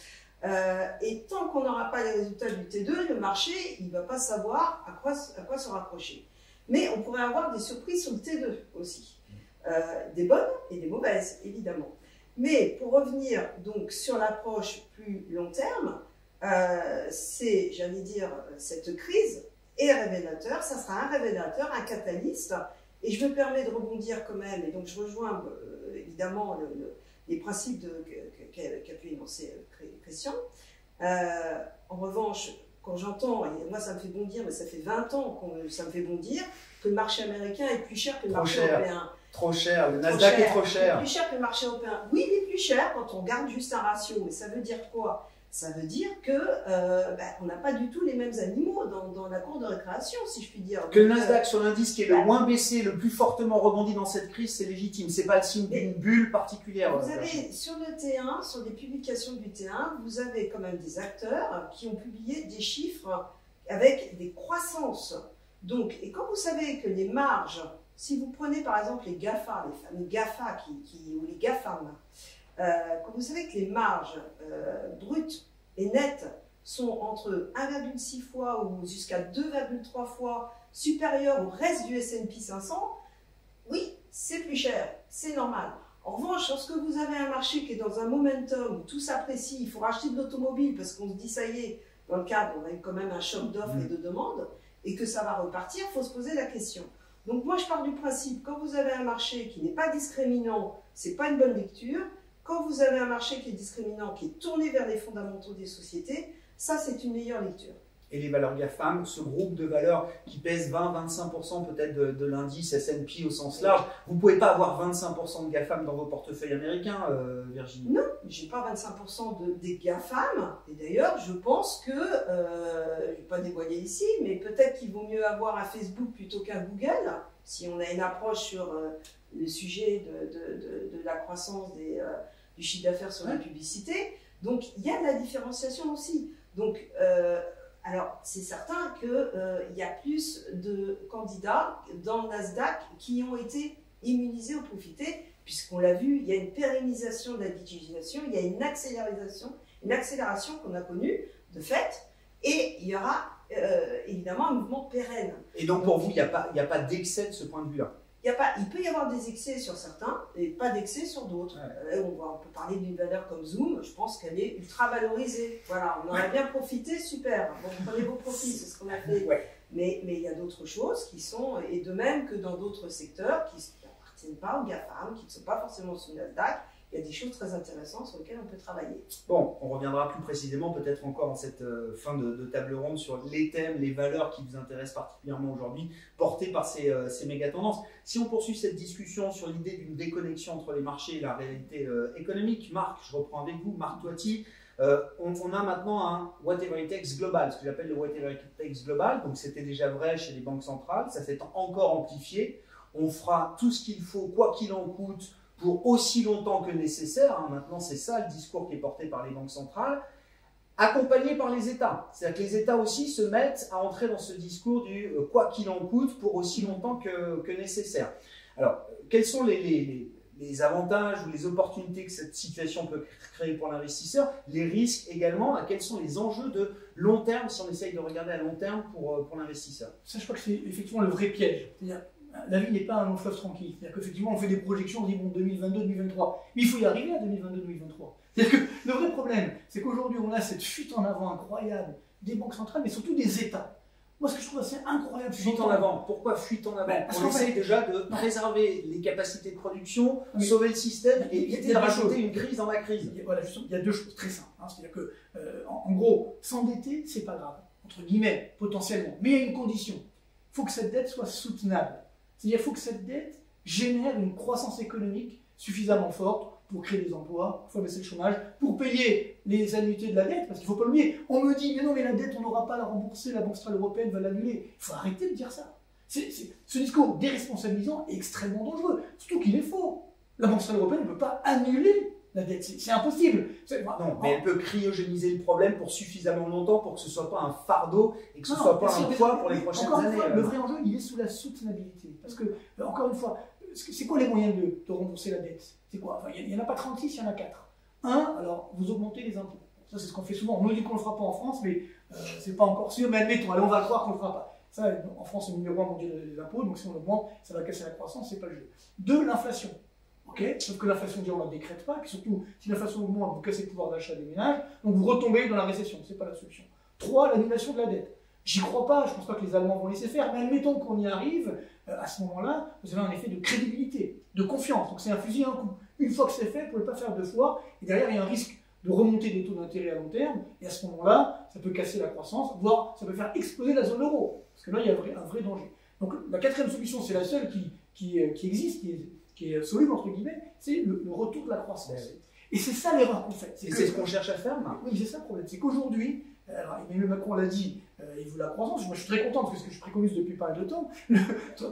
Euh, et tant qu'on n'aura pas les résultats du T deux, le marché, il ne va pas savoir à quoi, à quoi se rapprocher. Mais on pourrait avoir des surprises sur le T deux aussi. Euh, des bonnes et des mauvaises, évidemment. Mais pour revenir donc sur l'approche plus long terme, Euh, c'est, j'allais dire, cette crise est révélateur, ça sera un révélateur, un catalyste, et je me permets de rebondir quand même, et donc je rejoins euh, évidemment le, le, les principes qu'a qu'a pu énoncer Christian. Euh, en revanche, quand j'entends, et moi ça me fait bondir, mais ça fait vingt ans que ça me fait bondir, que le marché américain est plus cher que le marché européen. Trop cher, le Nasdaq est trop cher. Il est plus cher que le marché européen. Oui, il est plus cher quand on garde juste un ratio, mais ça veut dire quoi ? Ça veut dire qu'on euh, ben, n'a pas du tout les mêmes animaux dans, dans la cour de récréation, si je puis dire. Que le Nasdaq, sur l'indice qui est le moins baissé, le plus fortement rebondi dans cette crise, c'est légitime. Ce n'est pas le signe d'une bulle particulière. Vous avez, sur le T un, sur les publications du T un, vous avez quand même des acteurs qui ont publié des chiffres avec des croissances Donc, et quand vous savez que les marges, si vous prenez par exemple les GAFA, les fameux GAFA qui, qui, ou les GAFAM, euh, quand vous savez que les marges euh, brutes et nettes sont entre un virgule six fois ou jusqu'à deux virgule trois fois supérieures au reste du S and P cinq cents, oui, c'est plus cher, c'est normal. En revanche, lorsque vous avez un marché qui est dans un momentum où tout s'apprécie, il faut racheter de l'automobile parce qu'on se dit ça y est, dans le cadre, on a eu quand même un choc d'offres et de demandes, et que ça va repartir, il faut se poser la question. Donc moi je pars du principe, quand vous avez un marché qui n'est pas discriminant, ce n'est pas une bonne lecture. Quand vous avez un marché qui est discriminant, qui est tourné vers les fondamentaux des sociétés, ça c'est une meilleure lecture. Et les valeurs GAFAM, ce groupe de valeurs qui pèse vingt à vingt-cinq pour cent peut-être de, de l'indice S and P au sens large, vous ne pouvez pas avoir vingt-cinq pour cent de GAFAM dans vos portefeuilles américains, euh, Virginie? Non, je n'ai pas vingt-cinq pour cent de, des GAFAM, et d'ailleurs je pense que, euh, je ne vais pas dévoiler ici, mais peut-être qu'il vaut mieux avoir un Facebook plutôt qu'un Google, si on a une approche sur euh, le sujet de, de, de, de la croissance des, euh, du chiffre d'affaires sur la publicité. Donc il y a de la différenciation aussi. Donc, euh, alors, c'est certain qu'il euh, y a plus de candidats dans le NASDAQ qui ont été immunisés ou profités, puisqu'on l'a vu, il y a une pérennisation de la digitalisation, il y a une accélération, une accélération qu'on a connue, de fait, et il y aura euh, évidemment un mouvement pérenne. Et donc, pour donc, vous, il n'y a pas, pas d'excès de ce point de vue-là? Il, y a pas, il peut y avoir des excès sur certains et pas d'excès sur d'autres. Ouais. Euh, on, on peut parler d'une valeur comme Zoom, je pense qu'elle est ultra valorisée. Voilà, on en ouais. a bien profité, super. Bon, prenez vos profits, c'est ce qu'on a fait. Ouais. Mais, mais il y a d'autres choses qui sont, et de même que dans d'autres secteurs qui n'appartiennent pas aux GAFAM, qui ne sont pas forcément sous NASDAQ, il y a des choses très intéressantes sur lesquelles on peut travailler. Bon, on reviendra plus précisément peut-être encore en cette euh, fin de, de table ronde sur les thèmes, les valeurs qui vous intéressent particulièrement aujourd'hui, portées par ces, euh, ces méga-tendances. Si on poursuit cette discussion sur l'idée d'une déconnexion entre les marchés et la réalité euh, économique, Marc, je reprends avec vous, Marc Touati, euh, on, on a maintenant un whatever it takes global, ce que j'appelle le whatever it takes global, donc c'était déjà vrai chez les banques centrales, ça s'est encore amplifié, on fera tout ce qu'il faut, quoi qu'il en coûte, pour aussi longtemps que nécessaire, hein. Maintenant c'est ça le discours qui est porté par les banques centrales, accompagné par les États. C'est-à-dire que les États aussi se mettent à entrer dans ce discours du euh, quoi qu'il en coûte pour aussi longtemps que, que nécessaire. Alors, quels sont les, les, les avantages ou les opportunités que cette situation peut créer pour l'investisseur, les risques également, à quels sont les enjeux de long terme, si on essaye de regarder à long terme pour, pour l'investisseur? Ça, je crois que c'est effectivement le vrai piège. La vie n'est pas un long fleuve tranquille. C'est-à-dire qu'effectivement, on fait des projections, on dit bon, deux mille vingt-deux deux mille vingt-trois. Mais il faut y arriver à deux mille vingt-deux deux mille vingt-trois. C'est-à-dire que le vrai problème, c'est qu'aujourd'hui, on a cette fuite en avant incroyable des banques centrales, mais surtout des États. Moi, ce que je trouve assez incroyable. Fuite en avant. Pourquoi fuite en avant? ben, On essaye fait... déjà de préserver les capacités de production, oui. sauver le système et éviter de rajouter une crise dans la crise. Et voilà, justement, il y a deux choses très simples. Hein. C'est-à-dire que, euh, en, en gros, s'endetter, c'est pas grave, entre guillemets, potentiellement. Mais il y a une condition. Il faut que cette dette soit soutenable. C'est-à-dire qu'il faut que cette dette génère une croissance économique suffisamment forte pour créer des emplois, pour baisser le chômage, pour payer les annuités de la dette, parce qu'il ne faut pas l'oublier. On me dit, mais non, mais la dette, on n'aura pas à la rembourser, la Banque Centrale Européenne va l'annuler. Il faut arrêter de dire ça. C'est, c'est, ce discours déresponsabilisant est extrêmement dangereux, surtout qu'il est faux. La Banque Centrale Européenne ne peut pas annuler la dette, c'est impossible. Non, mais elle peut cryogéniser le problème pour suffisamment longtemps pour que ce ne soit pas un fardeau et que ce ne soit pas un poids pour les prochaines années. Encore une fois, le vrai enjeu, il est sous la soutenabilité. Parce que, encore une fois, c'est quoi les moyens de, de rembourser la dette? C'est quoi? Enfin, il n'y en a pas trente-six, il y en a quatre. Un, alors, vous augmentez les impôts. Ça, c'est ce qu'on fait souvent. On nous dit qu'on ne le fera pas en France, mais euh, c'est pas encore sûr. Mais admettons, allez, on va croire qu'on ne le fera pas. Ça, en France, on est numéro un mondial des impôts, donc si on augmente, ça va casser la croissance, c'est pas le jeu. Deux, l'inflation. Okay. Sauf que l'inflation, on ne la décrète pas, et puis surtout, si l'inflation augmente, vous cassez le pouvoir d'achat des ménages, donc vous retombez dans la récession, ce n'est pas la solution. trois. L'annulation de la dette. J'y crois pas, je ne pense pas que les Allemands vont laisser faire, mais admettons qu'on y arrive, euh, à ce moment-là, vous avez un effet de crédibilité, de confiance, donc c'est un fusil à un coup. Une fois que c'est fait, vous ne pouvez pas faire deux fois, et derrière, il y a un risque de remonter des taux d'intérêt à long terme, et à ce moment-là, ça peut casser la croissance, voire ça peut faire exploser la zone euro, parce que là, il y a un vrai, un vrai danger. Donc la quatrième solution, c'est la seule qui, qui, euh, qui existe, qui est, qui est soluble, entre guillemets, c'est le, le retour de la croissance. Ouais. Et c'est ça l'erreur qu'on fait. C'est ce qu'on cherche à faire, Marc. Oui, c'est ça le problème. C'est qu'aujourd'hui, Emmanuel Macron l'a dit, euh, il veut la croissance. Moi, je suis très content parce que ce que je préconise depuis pas mal de temps,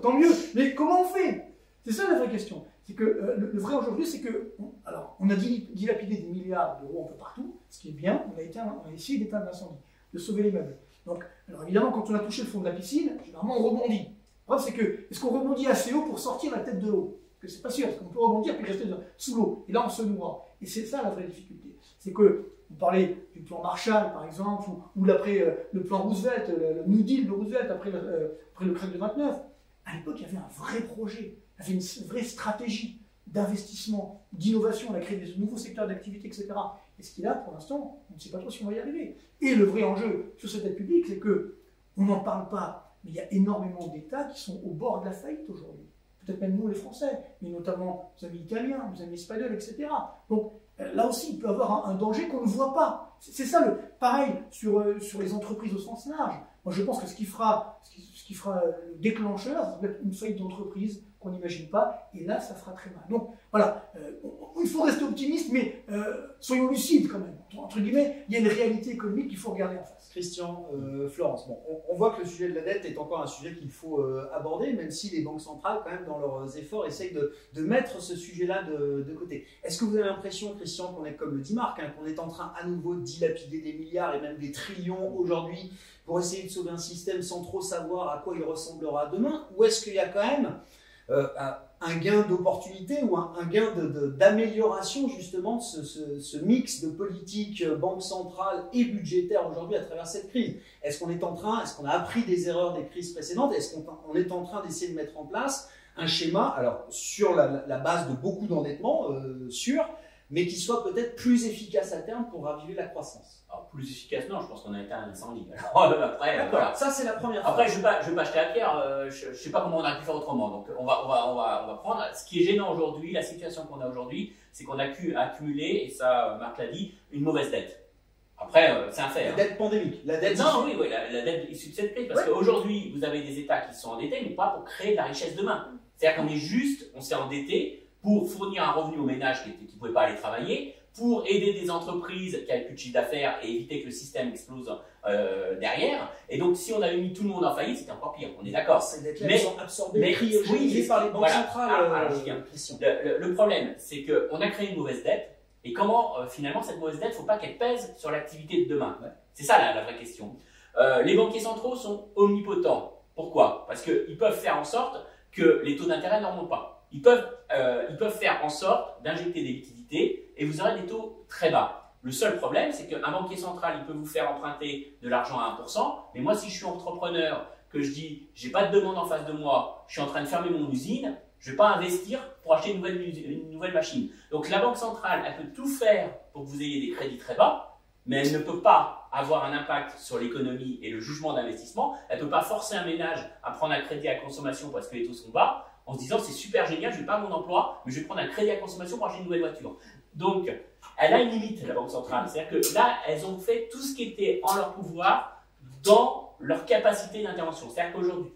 tant mieux. Mais comment on fait? C'est ça la vraie question. C'est que euh, le, le vrai aujourd'hui, c'est que, on, alors, on a dilapidé des milliards d'euros un peu partout, ce qui est bien, on a, éteint, on a essayé d'éteindre l'incendie, de sauver les meubles. Donc, alors évidemment, quand on a touché le fond de la piscine, généralement on rebondit. Bref, c'est que, est-ce qu'on rebondit assez haut pour sortir la tête de l'eau? Parce que c'est pas sûr, parce qu'on peut rebondir puis rester sous l'eau. Et là, on se noie. Et c'est ça la vraie difficulté. C'est que, vous parlez du plan Marshall, par exemple, ou, ou après euh, le plan Roosevelt, le, le New Deal de Roosevelt, après, euh, après le crack de vingt-neuf. À l'époque, il y avait un vrai projet, il y avait une vraie stratégie d'investissement, d'innovation, on a créé de nouveaux secteurs d'activité, et cetera. Et ce qui est là, pour l'instant, on ne sait pas trop si on va y arriver. Et le vrai enjeu sur cette aide publique, c'est qu'on n'en parle pas, mais il y a énormément d'États qui sont au bord de la faillite aujourd'hui. Peut-être même nous, les Français, mais notamment nos amis italiens, nos amis espagnols, et cetera. Donc là aussi, il peut y avoir un, un danger qu'on ne voit pas. C'est ça le pareil sur, euh, sur les entreprises au sens large. Moi, je pense que ce qui fera, ce qui, ce qui fera le déclencheur, ça peut être une faillite d'entreprise qu'on n'imagine pas, et là, ça fera très mal. Donc voilà, euh, on, il faut rester optimiste, mais euh, soyons lucides quand même. Entre guillemets, il y a une réalité économique qu'il faut regarder en face. Christian, euh, Florence, bon, on, on voit que le sujet de la dette est encore un sujet qu'il faut euh, aborder, même si les banques centrales, quand même, dans leurs efforts, essayent de, de mettre ce sujet-là de, de côté. Est-ce que vous avez l'impression, Christian, qu'on est, comme le dit Marc, hein, qu'on est en train à nouveau de dilapider des milliards et même des trillions aujourd'hui pour essayer de sauver un système sans trop savoir à quoi il ressemblera demain? Ou est-ce qu'il y a quand même Euh, un gain d'opportunité ou un, un gain d'amélioration justement de ce, ce, ce mix de politique banque centrale et budgétaire aujourd'hui à travers cette crise? Est-ce qu'on est en train, est-ce qu'on a appris des erreurs des crises précédentes? Est-ce qu'on est en train d'essayer de mettre en place un schéma, alors sur la, la base de beaucoup d'endettement, euh, sûr, mais qui soit peut-être plus efficace à terme pour raviver la croissance? Alors plus efficace, non, je pense qu'on a éteint un incendie. Alors, après, voilà. Ça c'est la première fois. Après, je ne vais pas jeter à pierre, euh, je ne sais pas comment on a pu faire autrement, donc on va, on va, on va, on va prendre. Ce qui est gênant aujourd'hui, la situation qu'on a aujourd'hui, c'est qu'on a accumulé, et ça Marc l'a dit, une mauvaise dette. Après, euh, c'est un fait. La hein. dette pandémique. La dette non, oui, oui, la, la dette issue de cette crise, parce ouais. qu'aujourd'hui, vous avez des États qui sont endettés, mais pas pour créer de la richesse demain. C'est-à-dire qu'on est juste, on s'est endetté pour fournir un revenu aux ménages qui ne pouvaient pas aller travailler, pour aider des entreprises qui avaient plus de chiffre d'affaires et éviter que le système explose euh, derrière. Et donc, si on avait mis tout le monde en faillite, c'était encore pire, on est d'accord. Ces dettes-là sont absorbées, mais, oui, par les banques voilà. centrales. Alors, alors, je dis, le, le, le problème, c'est qu'on a créé une mauvaise dette, et comment, euh, finalement, cette mauvaise dette, il ne faut pas qu'elle pèse sur l'activité de demain. Ouais. C'est ça la, la vraie question. Euh, les banquiers centraux sont omnipotents. Pourquoi? Parce qu'ils peuvent faire en sorte que les taux d'intérêt ne remontent pas. Ils peuvent, euh, ils peuvent faire en sorte d'injecter des liquidités et vous aurez des taux très bas. Le seul problème, c'est qu'un banquier central, il peut vous faire emprunter de l'argent à un pour cent, mais moi, si je suis entrepreneur, que je dis, j'ai pas de demande en face de moi, je suis en train de fermer mon usine, je vais pas investir pour acheter une nouvelle, une nouvelle machine. Donc, la banque centrale, elle peut tout faire pour que vous ayez des crédits très bas, mais elle ne peut pas avoir un impact sur l'économie et le jugement d'investissement. Elle ne peut pas forcer un ménage à prendre un crédit à consommation parce que les taux sont bas, en se disant c'est super génial, je vais pas mon emploi, mais je vais prendre un crédit à consommation pour acheter une nouvelle voiture. Donc, elle a une limite, la Banque Centrale. C'est-à-dire que là, elles ont fait tout ce qui était en leur pouvoir dans leur capacité d'intervention. C'est-à-dire qu'aujourd'hui,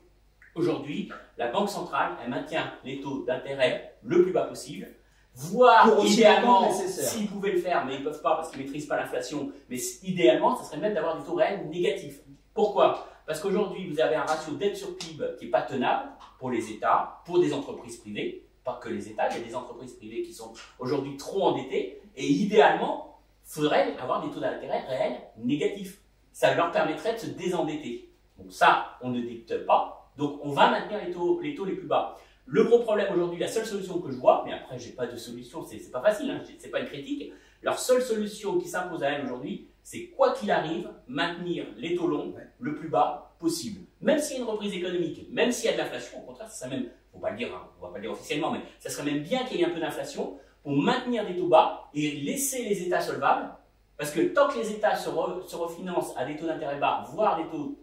aujourd'hui, la Banque Centrale, elle maintient les taux d'intérêt le plus bas possible, voire idéalement, s'ils pouvaient le faire, mais ils ne peuvent pas parce qu'ils ne maîtrisent pas l'inflation, mais idéalement, ça serait même d'avoir des taux réels négatifs. Pourquoi? Parce qu'aujourd'hui, vous avez un ratio dette sur P I B qui n'est pas tenable pour les États, pour des entreprises privées, pas que les États, il y a des entreprises privées qui sont aujourd'hui trop endettées, et idéalement, il faudrait avoir des taux d'intérêt réels négatifs. Ça leur permettrait de se désendetter. Donc ça, on ne dicte pas, donc on va maintenir les taux les, taux les plus bas. Le gros problème aujourd'hui, la seule solution que je vois, mais après je n'ai pas de solution, c'est pas facile, hein, c'est pas une critique, leur seule solution qui s'impose à elles aujourd'hui, c'est quoi qu'il arrive, maintenir les taux longs le plus bas possible. Même s'il y a une reprise économique, même s'il y a de l'inflation, au contraire, ça serait même, faut pas le dire, hein, on va pas le dire officiellement, mais ça serait même bien qu'il y ait un peu d'inflation pour maintenir des taux bas et laisser les États solvables, parce que tant que les États se, re, se refinancent à des taux d'intérêt bas, voire des taux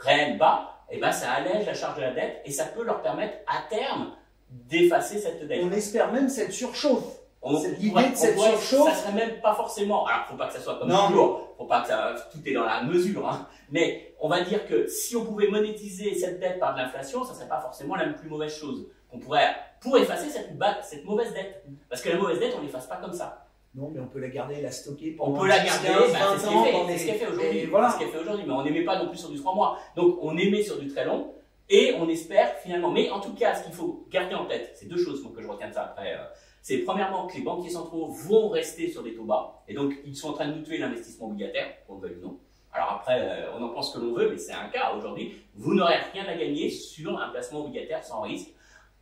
réels bas, et ben ça allège la charge de la dette et ça peut leur permettre à terme d'effacer cette dette. On espère même cette surchauffe. L'idée de cette surchauffe, ça serait même pas forcément. Alors, faut pas que ça soit comme toujours. Faut pas que ça, tout est dans la mesure, hein. Mais on va dire que si on pouvait monétiser cette dette par de l'inflation, ça serait pas forcément la plus mauvaise chose qu'on pourrait pour effacer cette, cette mauvaise dette. Parce que la mauvaise dette, on l'efface pas comme ça. Non, mais on peut la garder, la stocker pendant. On peut la garder. Bah, c'est ce, ce qu'elle fait aujourd'hui. Voilà. Ce qu'elle fait aujourd'hui. Mais on n'émet pas non plus sur du trois mois. Donc, on émet sur du très long. Et on espère finalement. Mais en tout cas, ce qu'il faut garder en tête, c'est deux choses que je retiens de ça après. Euh, C'est premièrement que les banquiers centraux vont rester sur des taux bas. Et donc, ils sont en train de nous tuer l'investissement obligataire, qu'on le veuille ou non. Alors après, on en pense que l'on veut, mais c'est un cas. Aujourd'hui, vous n'aurez rien à gagner sur un placement obligataire sans risque.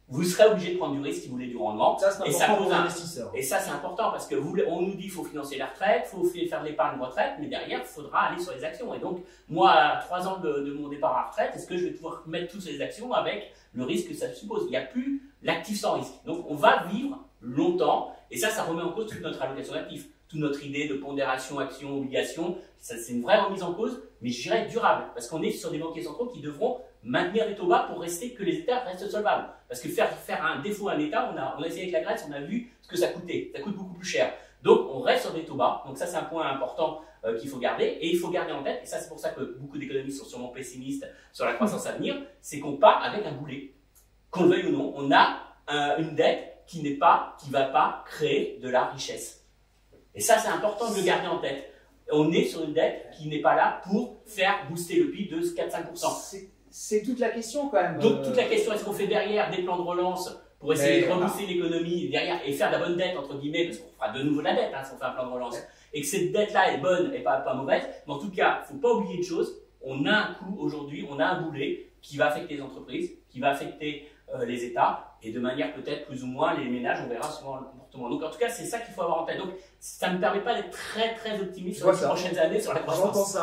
Vous serez obligé de prendre du risque si vous voulez du rendement. Ça, c'est important pour l'investisseur. Et ça, c'est important parce que vous, on nous dit qu'il faut financer la retraite, il faut faire de l'épargne retraite, mais derrière, il faudra aller sur les actions. Et donc, moi, à trois ans de, de mon départ à la retraite, est-ce que je vais pouvoir mettre toutes les actions avec le risque que ça suppose? Il n'y a plus l'actif sans risque. Donc, on va vivre longtemps et ça, ça remet en cause toute notre allocation d'actifs, toute notre idée de pondération action, obligation. Ça, c'est une vraie remise en cause, mais je dirais durable parce qu'on est sur des banquiers centraux qui devront maintenir les taux bas pour rester que les États restent solvables. Parce que faire, faire un défaut à un État, on a, on a essayé avec la Grèce, on a vu ce que ça coûtait. Ça coûte beaucoup plus cher. Donc, on reste sur des taux bas. Donc, ça, c'est un point important euh, qu'il faut garder. Et il faut garder en tête, et ça, c'est pour ça que beaucoup d'économistes sont sûrement pessimistes sur la croissance à venir, c'est qu'on part avec un boulet. Qu'on le veuille ou non, on a euh, une dette qui n'est pas, qui va pas créer de la richesse. Et ça, c'est important de le garder en tête. On est sur une dette qui n'est pas là pour faire booster le P I B de quatre à cinq pour cent. C'est toute la question quand même. Donc toute la question, est-ce qu'on fait derrière des plans de relance pour essayer mais, de relancer l'économie derrière et faire de la bonne dette entre guillemets, parce qu'on fera de nouveau de la dette hein, si on fait un plan de relance, ouais. Et que cette dette-là est bonne et pas, pas mauvaise, mais en tout cas, il ne faut pas oublier de choses, on a un coût aujourd'hui, on a un boulet qui va affecter les entreprises, qui va affecter euh, les États et de manière peut-être plus ou moins les ménages, on verra souvent le comportement. Donc en tout cas, c'est ça qu'il faut avoir en tête. Donc ça ne me permet pas d'être très très optimiste sur les ça. prochaines années sur la croissance.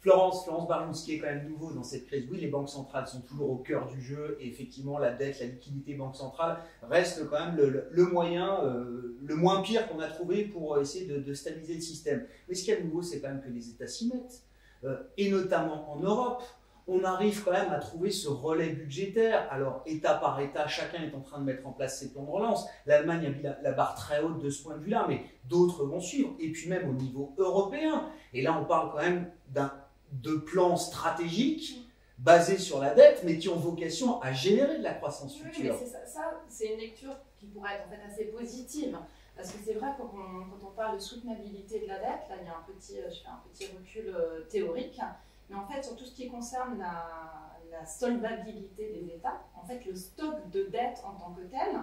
Florence, Florence Barjou, ce qui est quand même nouveau dans cette crise, oui, les banques centrales sont toujours au cœur du jeu et effectivement la dette, la liquidité banque centrale reste quand même le, le moyen euh, le moins pire qu'on a trouvé pour essayer de, de stabiliser le système. Mais ce qui est nouveau, c'est quand même que les États s'y mettent, euh, et notamment en Europe. On arrive quand même à trouver ce relais budgétaire. Alors, État par État, chacun est en train de mettre en place ses plans de relance. L'Allemagne a mis la, la barre très haute de ce point de vue-là, mais d'autres vont suivre. Et puis même au niveau européen. Et là, on parle quand même d'un de plans stratégiques basés sur la dette, mais qui ont vocation à générer de la croissance oui, future. Oui, mais ça, ça c'est une lecture qui pourrait être en fait assez positive, parce que c'est vrai quand on, quand on parle de soutenabilité de la dette, là il y a un petit, je fais un petit recul euh, théorique, mais en fait sur tout ce qui concerne la, la solvabilité des États, en fait le stock de dette en tant que tel,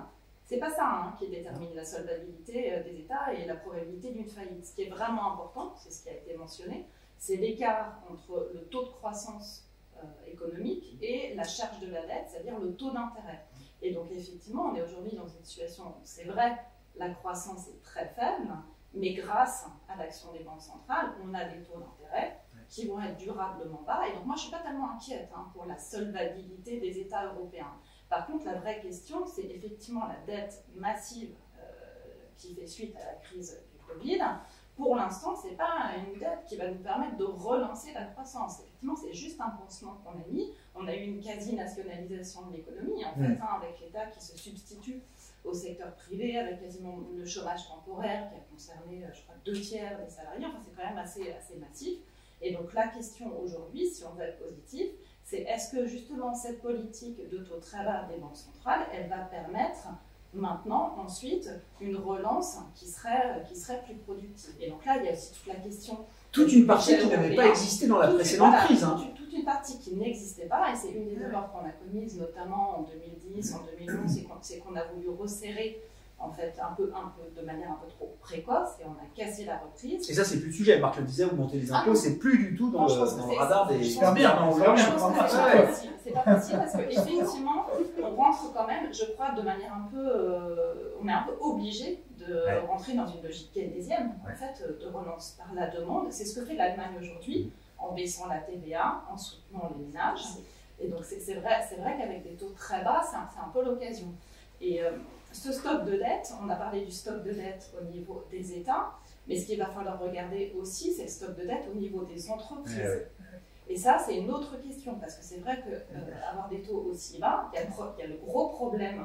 c'est pas ça hein, qui détermine la solvabilité euh, des États et la probabilité d'une faillite. Ce qui est vraiment important, c'est ce qui a été mentionné, c'est l'écart entre le taux de croissance euh, économique et la charge de la dette, c'est-à-dire le taux d'intérêt. Et donc effectivement, on est aujourd'hui dans une situation où c'est vrai, la croissance est très faible, mais grâce à l'action des banques centrales, on a des taux d'intérêt qui vont être durablement bas. Et donc moi, je ne suis pas tellement inquiète hein, pour la solvabilité des États européens. Par contre, la vraie question, c'est effectivement la dette massive euh, qui fait suite à la crise du Covid. Pour l'instant, ce n'est pas une dette qui va nous permettre de relancer la croissance. Effectivement, c'est juste un pansement qu'on a mis. On a eu une quasi-nationalisation de l'économie, en fait, hein, avec l'État qui se substitue au secteur privé, avec quasiment le chômage temporaire qui a concerné, je crois, deux tiers des salariés. Enfin, c'est quand même assez, assez massif. Et donc, la question aujourd'hui, si on veut être positif, c'est est-ce que justement cette politique de taux très bas des banques centrales, elle va permettre maintenant, ensuite, une relance qui serait, qui serait plus productive. Et donc là, il y a aussi toute la question... Toute une partie qui n'avait pas existé dans la précédente crise. Hein. Toute, toute une partie qui n'existait pas, et c'est une des erreurs qu'on a commises, notamment en deux mille dix, en deux mille onze, c'est qu'on a voulu resserrer, en fait, un peu, un peu, de manière un peu trop précoce, et on a cassé la reprise. Et ça, c'est plus le sujet. Marc le disait, vous montez les impôts, ah, c'est plus du tout dans non, le, le radar des... C'est pas facile. C'est pas facile, parce qu'effectivement, on rentre quand même, je crois, de manière un peu... Euh, on est un peu obligé de ouais. rentrer dans une logique keynésienne, ouais. en fait, de relance par la demande. C'est ce que fait l'Allemagne aujourd'hui, en baissant la T V A, en soutenant les ménages. Et donc, c'est vrai, vrai qu'avec des taux très bas, c'est un, un peu l'occasion. Et... Euh, ce stock de dette, on a parlé du stock de dette au niveau des États, mais ce qu'il va falloir regarder aussi, c'est le stock de dette au niveau des entreprises. Oui. Et ça, c'est une autre question, parce que c'est vrai qu'avoir euh, des taux aussi bas, il y, y a le gros problème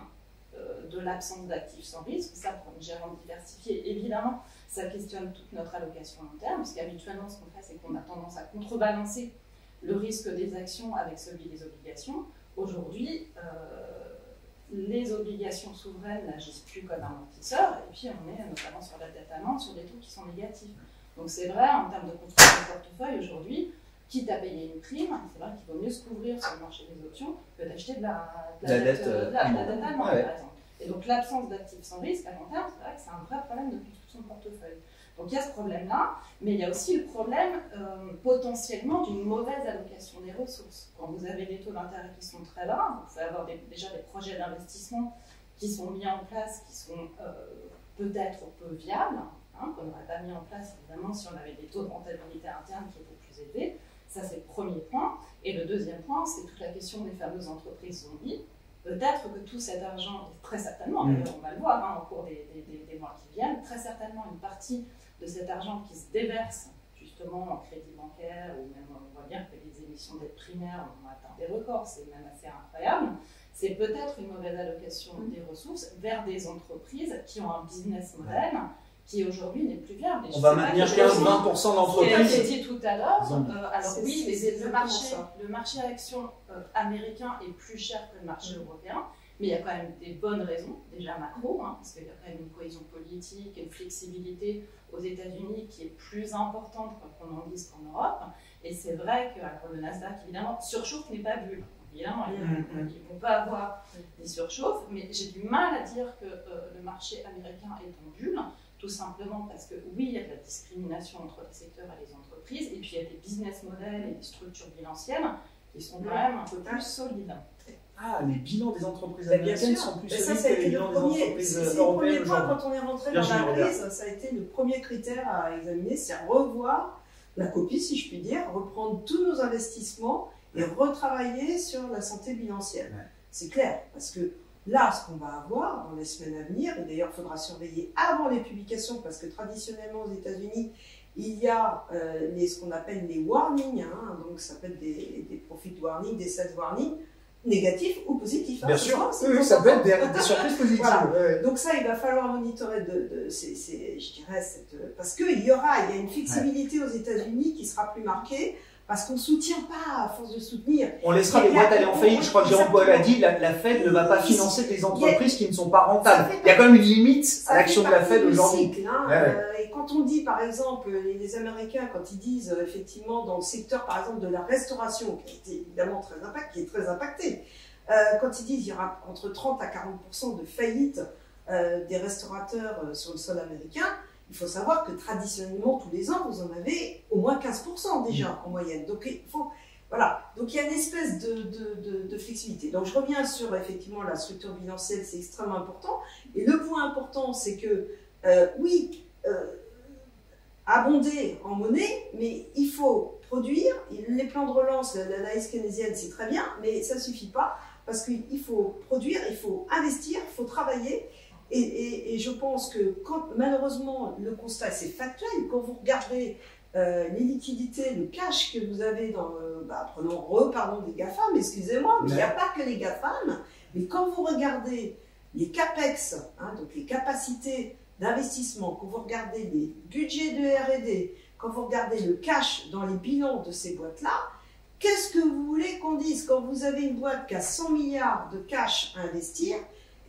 euh, de l'absence d'actifs sans risque. Ça, pour une gérante diversifiée, évidemment, ça questionne toute notre allocation long terme, parce qu'habituellement, ce qu'on fait, c'est qu'on a tendance à contrebalancer le risque des actions avec celui des obligations. Aujourd'hui, euh, les obligations souveraines n'agissent plus comme amortisseurs, et puis on est notamment sur la dette allemande, sur des taux qui sont négatifs. Donc c'est vrai, en termes de construction de portefeuille aujourd'hui, quitte à payer une prime, c'est vrai qu'il vaut mieux se couvrir sur le marché des options que d'acheter de la, de la, la dette, dette, euh, de la, de la dette allemande, ouais. par exemple. Et donc l'absence d'actifs sans risque à long terme, c'est vrai que c'est un vrai problème de construction de portefeuille. Donc il y a ce problème-là, mais il y a aussi le problème euh, potentiellement d'une mauvaise allocation des ressources. Quand vous avez des taux d'intérêt qui sont très bas, vous pouvez avoir des, déjà des projets d'investissement qui sont mis en place, qui sont euh, peut-être peu viables, hein, qu'on n'aurait pas mis en place évidemment si on avait des taux de rentabilité interne qui étaient plus élevés. Ça c'est le premier point. Et le deuxième point, c'est toute la question des fameuses entreprises zombies. Peut-être que tout cet argent, très certainement, mmh. on va le voir hein, au cours des, des, des, des mois qui viennent, très certainement une partie de cet argent qui se déverse justement en crédit bancaire, ou même on voit bien que les émissions d'aide primaire ont atteint des records, c'est même assez incroyable, c'est peut-être une mauvaise allocation mmh. des ressources vers des entreprises qui ont un business model qui aujourd'hui n'est plus viable. On va maintenir quinze à vingt pour cent d'entreprises. C'est ce que j'ai dit tout à l'heure. Euh, alors oui, mais le marché, le marché actions euh, américain est plus cher que le marché mmh. européen, mais il y a quand même des bonnes raisons, déjà macro, hein, parce qu'il y a quand même une cohésion politique, une flexibilité aux États-Unis qui est plus importante qu'on en dise qu'en Europe. Et c'est vrai que alors, le Nasdaq, évidemment, surchauffe n'est pas bulle. Évidemment, ils ne vont pas avoir des surchauffes, mais j'ai du mal à dire que euh, le marché américain est en bulle. Tout simplement parce que, oui, il y a de la discrimination entre les secteurs et les entreprises, et puis il y a des business models et des structures bilantières qui sont quand même un peu plus solides. Ah, les bilans des entreprises américaines sont plus solides que les bilans des entreprises européennes. C'est le premier point quand on est rentré dans la crise, ça a été le premier critère à examiner, c'est revoir la copie, si je puis dire, reprendre tous nos investissements et retravailler sur la santé bilancielle. C'est clair, parce que là, ce qu'on va avoir dans les semaines à venir, et d'ailleurs il faudra surveiller avant les publications, parce que traditionnellement aux États-Unis, il y a euh, les, ce qu'on appelle les warnings, hein, donc ça peut être des, des profit warnings, des sales warnings, négatifs ou positifs. Hein, bien sûr, ça, oui, ça peut être des, des surprises positives. Voilà. Ouais. Donc ça, il va falloir monitorer, de, de, de, c'est, c'est, je dirais, cette, parce qu'il y aura, il y a une flexibilité ouais. aux États-Unis qui sera plus marquée. Parce qu'on ne soutient pas à force de soutenir. On laissera les boîtes aller en faillite. Je crois que Jean-Paul a dit la, la Fed ne va pas financer des entreprises qui ne sont pas rentables. Il y a quand même une limite à l'action de la Fed aujourd'hui. Hein, ouais, ouais. euh, et quand on dit, par exemple, les, les Américains, quand ils disent euh, effectivement dans le secteur, par exemple, de la restauration, qui a été évidemment très impacté, qui est très impacté, euh, quand ils disent qu'il y aura entre trente à quarante pour cent de faillites euh, des restaurateurs euh, sur le sol américain, il faut savoir que traditionnellement, tous les ans, vous en avez au moins quinze pour cent déjà en moyenne. Donc il, faut, voilà. Donc, il y a une espèce de, de, de, de flexibilité. Donc je reviens sur effectivement la structure bilancielle, c'est extrêmement important. Et le point important, c'est que euh, oui, euh, abonder en monnaie, mais il faut produire. Les plans de relance, l'analyse keynésienne, c'est très bien, mais ça ne suffit pas parce qu'il faut produire, il faut investir, il faut travailler. Et, et, et je pense que quand, malheureusement, le constat, c'est factuel, quand vous regardez euh, les liquidités, le cash que vous avez dans, euh, bah, prenons re, pardon, des GAFAM, excusez-moi, mais il n'y a pas que les GAFAM, mais quand vous regardez les CAPEX, hein, donc les capacités d'investissement, quand vous regardez les budgets de R et D, quand vous regardez le cash dans les bilans de ces boîtes-là, qu'est-ce que vous voulez qu'on dise quand vous avez une boîte qui a cent milliards de cash à investir,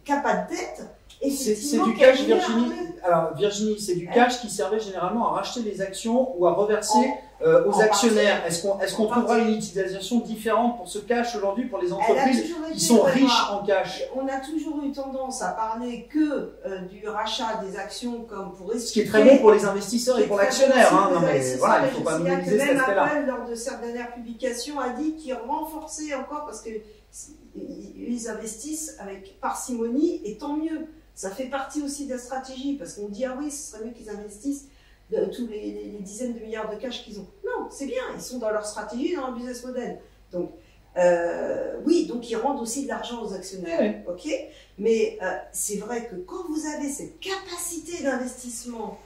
qui n'a pas de dette? C'est du cash, Virginie. Alors, Virginie, c'est du cash qui servait généralement à racheter des actions ou à reverser euh, aux actionnaires. Est-ce qu'on est-ce qu'on trouvera une utilisation différente pour ce cash aujourd'hui pour les entreprises qui sont riches en cash? On a toujours eu tendance à parler que euh, du rachat des actions comme pour expliquer. Ce qui est très bon pour les investisseurs et pour l'actionnaire. Hein. Non, mais voilà, il ne faut pas minimiser cet aspect-là. Même Apple, lors de sa dernière publication, a dit qu'il renforçait encore parce qu'ils investissent avec parcimonie et tant mieux. Ça fait partie aussi de la stratégie, parce qu'on dit « Ah oui, ce serait mieux qu'ils investissent de, tous les, les, les dizaines de milliards de cash qu'ils ont. » Non, c'est bien, ils sont dans leur stratégie, dans leur business model. Donc, euh, oui, donc ils rendent aussi de l'argent aux actionnaires, oui. ok. Mais euh, c'est vrai que quand vous avez cette capacité d'investissement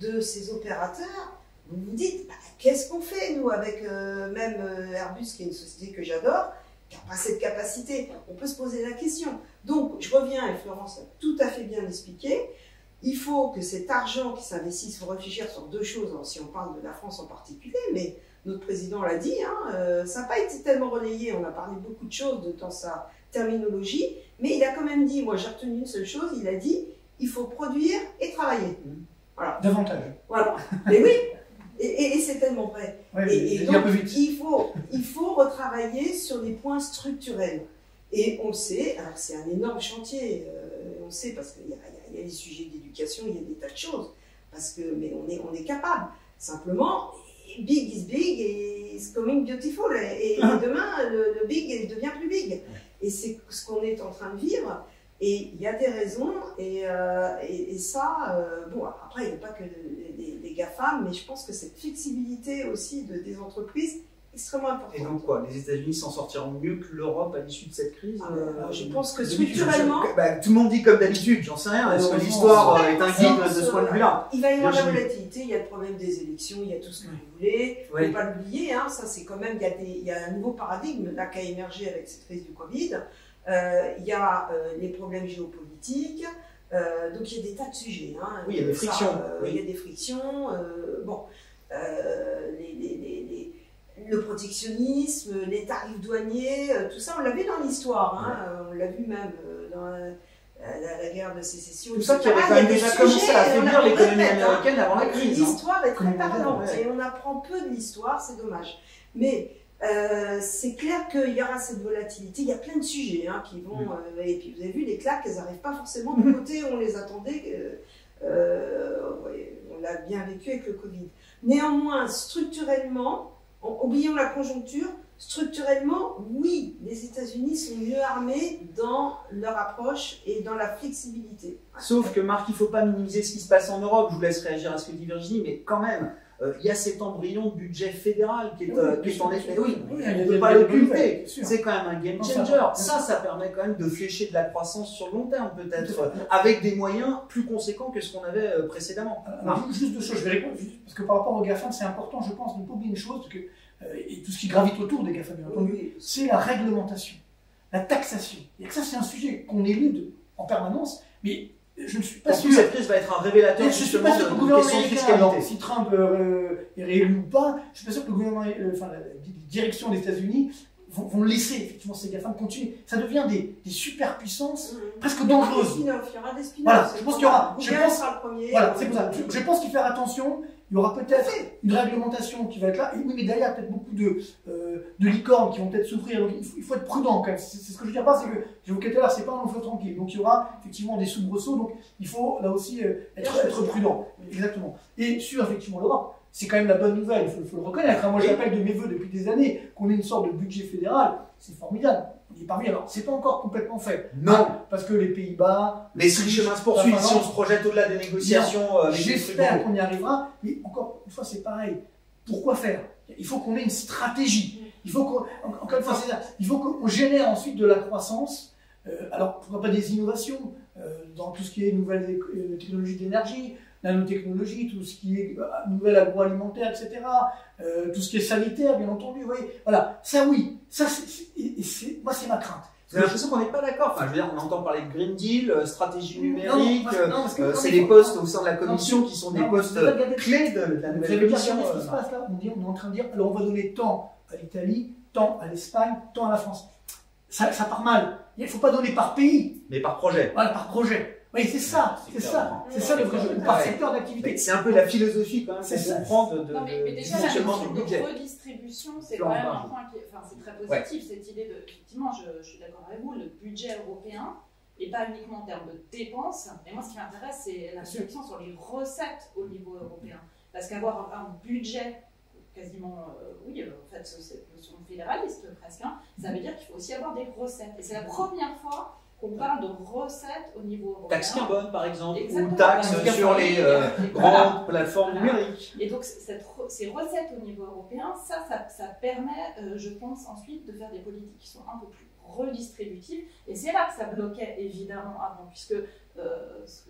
de ces opérateurs, vous vous dites bah, « Qu'est-ce qu'on fait, nous, avec euh, même euh, Airbus, qui est une société que j'adore ?» qui n'a pas cette capacité, on peut se poser la question. Donc, je reviens, et Florence a tout à fait bien expliqué, il faut que cet argent qui s'investisse, il faut réfléchir sur deux choses, hein, si on parle de la France en particulier, mais notre président l'a dit, hein, euh, ça n'a pas été tellement relayé, on a parlé beaucoup de choses dans sa terminologie, mais il a quand même dit, moi j'ai retenu une seule chose, il a dit, il faut produire et travailler. Voilà. Davantage. Voilà, mais oui. Et, et, et c'est tellement vrai. Ouais, et et donc, il faut, il faut retravailler sur les points structurels. Et on le sait, alors c'est un énorme chantier, euh, on sait parce qu'il y, y, y a les sujets d'éducation, il y a des tas de choses. parce que mais on est on est capable. Simplement, big is big et it's coming beautiful. Et, et demain, le, le big devient plus big. Et c'est ce qu'on est en train de vivre. Et il y a des raisons. Et, euh, et, et ça, euh, bon, après, il n'y a pas que des, des GAFAM, mais je pense que cette flexibilité aussi de, des entreprises extrêmement importante. Et donc quoi, les États-Unis s'en sortiront mieux que l'Europe à l'issue de cette crise? ah, euh, Je pense que structurellement... Bah, tout le monde dit comme d'habitude, j'en sais rien. Est-ce que l'histoire est un guide de ce point de vue-là? Il va y avoir la volatilité, il y a le problème des élections, il y a tout ce que vous voulez. Il ne faut pas l'oublier, hein, ça c'est quand même... Il y a des, il y a un nouveau paradigme là qui a émergé avec cette crise du Covid. Euh, il y a euh, les problèmes géopolitiques. Euh, donc il y a des tas de sujets. Hein, oui, il y a des frictions. Euh, oui. Il y a des frictions. Euh, bon, euh, les... les, les, les le protectionnisme, les tarifs douaniers, tout ça, on l'avait dans l'histoire, hein. Ouais. On l'a vu même dans la, la, la guerre de sécession. Tout ça qui avait quand même déjà commencé à affaiblir l'économie américaine avant la crise. L'histoire est très parlante et on apprend peu de l'histoire, c'est dommage. Mais euh, c'est clair qu'il y aura cette volatilité, il y a plein de sujets hein, qui vont... Mmh. Euh, et puis vous avez vu, les claques, elles n'arrivent pas forcément du côté où on les attendait. Euh, euh, on l'a bien vécu avec le Covid. Néanmoins, structurellement, oublions la conjoncture, structurellement, oui, les États-Unis sont mieux armés dans leur approche et dans la flexibilité. Sauf que Marc, il ne faut pas minimiser ce qui se passe en Europe, je vous laisse réagir à ce que dit Virginie, mais quand même, il euh, y a cet embryon de budget fédéral qui est, oui, euh, qui est en effet, oui, oui, on ne peut pas l'occulter, c'est quand même un game changer. Ça, ça permet quand même de flécher de la croissance sur le long terme peut-être, euh, avec des moyens plus conséquents que ce qu'on avait euh, précédemment. Euh, ah. Juste deux choses, je vais répondre, juste, parce que par rapport aux GAFAM, c'est important, je pense, de ne pas oublier une chose, que, euh, et tout ce qui gravite autour des GAFAM, oui, c'est la réglementation, la taxation. Et ça, c'est un sujet qu'on élude en permanence, mais... Je ne suis pas sûr. Cette crise va être un révélateur. Je ne suis pas sûr que le gouvernement américain, si Trump euh, est réélu ou pas, je ne suis pas sûr que le gouvernement, euh, enfin, la direction des États-Unis vont, vont laisser effectivement ces GAFAM continuer. Ça devient des, des superpuissances mmh. presque dangereuses. Il y aura des spin-offs. Voilà, je pense qu'il y aura. Je pense, voilà, c'est pour ça. Je, je pense qu'il faut faire attention. Il y aura peut-être une réglementation qui va être là. Et oui, mais derrière, peut-être beaucoup de, euh, de licornes qui vont peut-être souffrir. Donc, il faut, il faut être prudent quand même. C'est ce que je veux dire pas, c'est que, j'évoquais tout à l'heure, c'est pas un long feu tranquille. Donc, il y aura effectivement des soubresauts. Donc, il faut là aussi euh, être, être prudent. Exactement. Et sur effectivement l'Europe, c'est quand même la bonne nouvelle. Il faut, faut le reconnaître. Moi, j'appelle de mes voeux depuis des années qu'on ait une sorte de budget fédéral. C'est formidable. Il est parmi. Alors, c'est pas encore complètement fait. Non. Parce que les Pays-Bas. Mais si le chemin se poursuit, si on se projette au-delà des négociations. Euh, J'espère qu'on y arrivera. Mais encore une fois, c'est pareil. Pourquoi faire? Il faut qu'on ait une stratégie. Il faut qu'on. Encore une fois, c'est ça. Il faut qu'on génère ensuite de la croissance. Euh, alors, pourquoi pas des innovations euh, dans tout ce qui est nouvelles euh, technologies d'énergie, nanotechnologie, tout ce qui est euh, nouvelle agroalimentaire, et cetera. Euh, tout ce qui est sanitaire, bien entendu. Vous voyez. Voilà. Ça, oui. Ça, c'est, moi, c'est ma crainte. Vous avez l'impression qu'on n'est pas d'accord. Enfin, je veux dire, on entend parler de Green Deal, euh, stratégie numérique. Euh, c'est les postes au sein de la commission non, qui sont des non, postes clés de, de la nouvelle commission. Vous savez bien ce qui se passe là. On, dit, on est en train de dire, alors on va donner tant à l'Italie, tant à l'Espagne, tant à la France. Ça, ça part mal. Il ne faut pas donner par pays. Mais par projet. Voilà, par projet. Oui, c'est ça, c'est ça, c'est ça le vrai jeu, par secteur d'activité. C'est un peu la philosophie quand même, c'est ça. Non, mais, mais déjà, la notion de redistribution, c'est quand même un point qui est, enfin, c'est très positif, ouais. Cette idée de, effectivement, je, je suis d'accord avec vous, le budget européen, et pas uniquement en termes de dépenses, mais moi, ce qui m'intéresse, c'est la réflexion sur les recettes au niveau européen. Parce qu'avoir un budget quasiment, euh, oui, euh, en fait, cette notion fédéraliste presque, hein, ça veut dire qu'il faut aussi avoir des recettes. Et c'est la première fois qu'on parle de recettes au niveau européen. Taxe carbone, par exemple, exactement, ou taxe bah, sur les euh, grandes plateformes numériques. Et donc, cette, ces recettes au niveau européen, ça, ça, ça permet, euh, je pense, ensuite de faire des politiques qui sont un peu plus redistributives. Et c'est là que ça bloquait, évidemment, avant, puisque euh,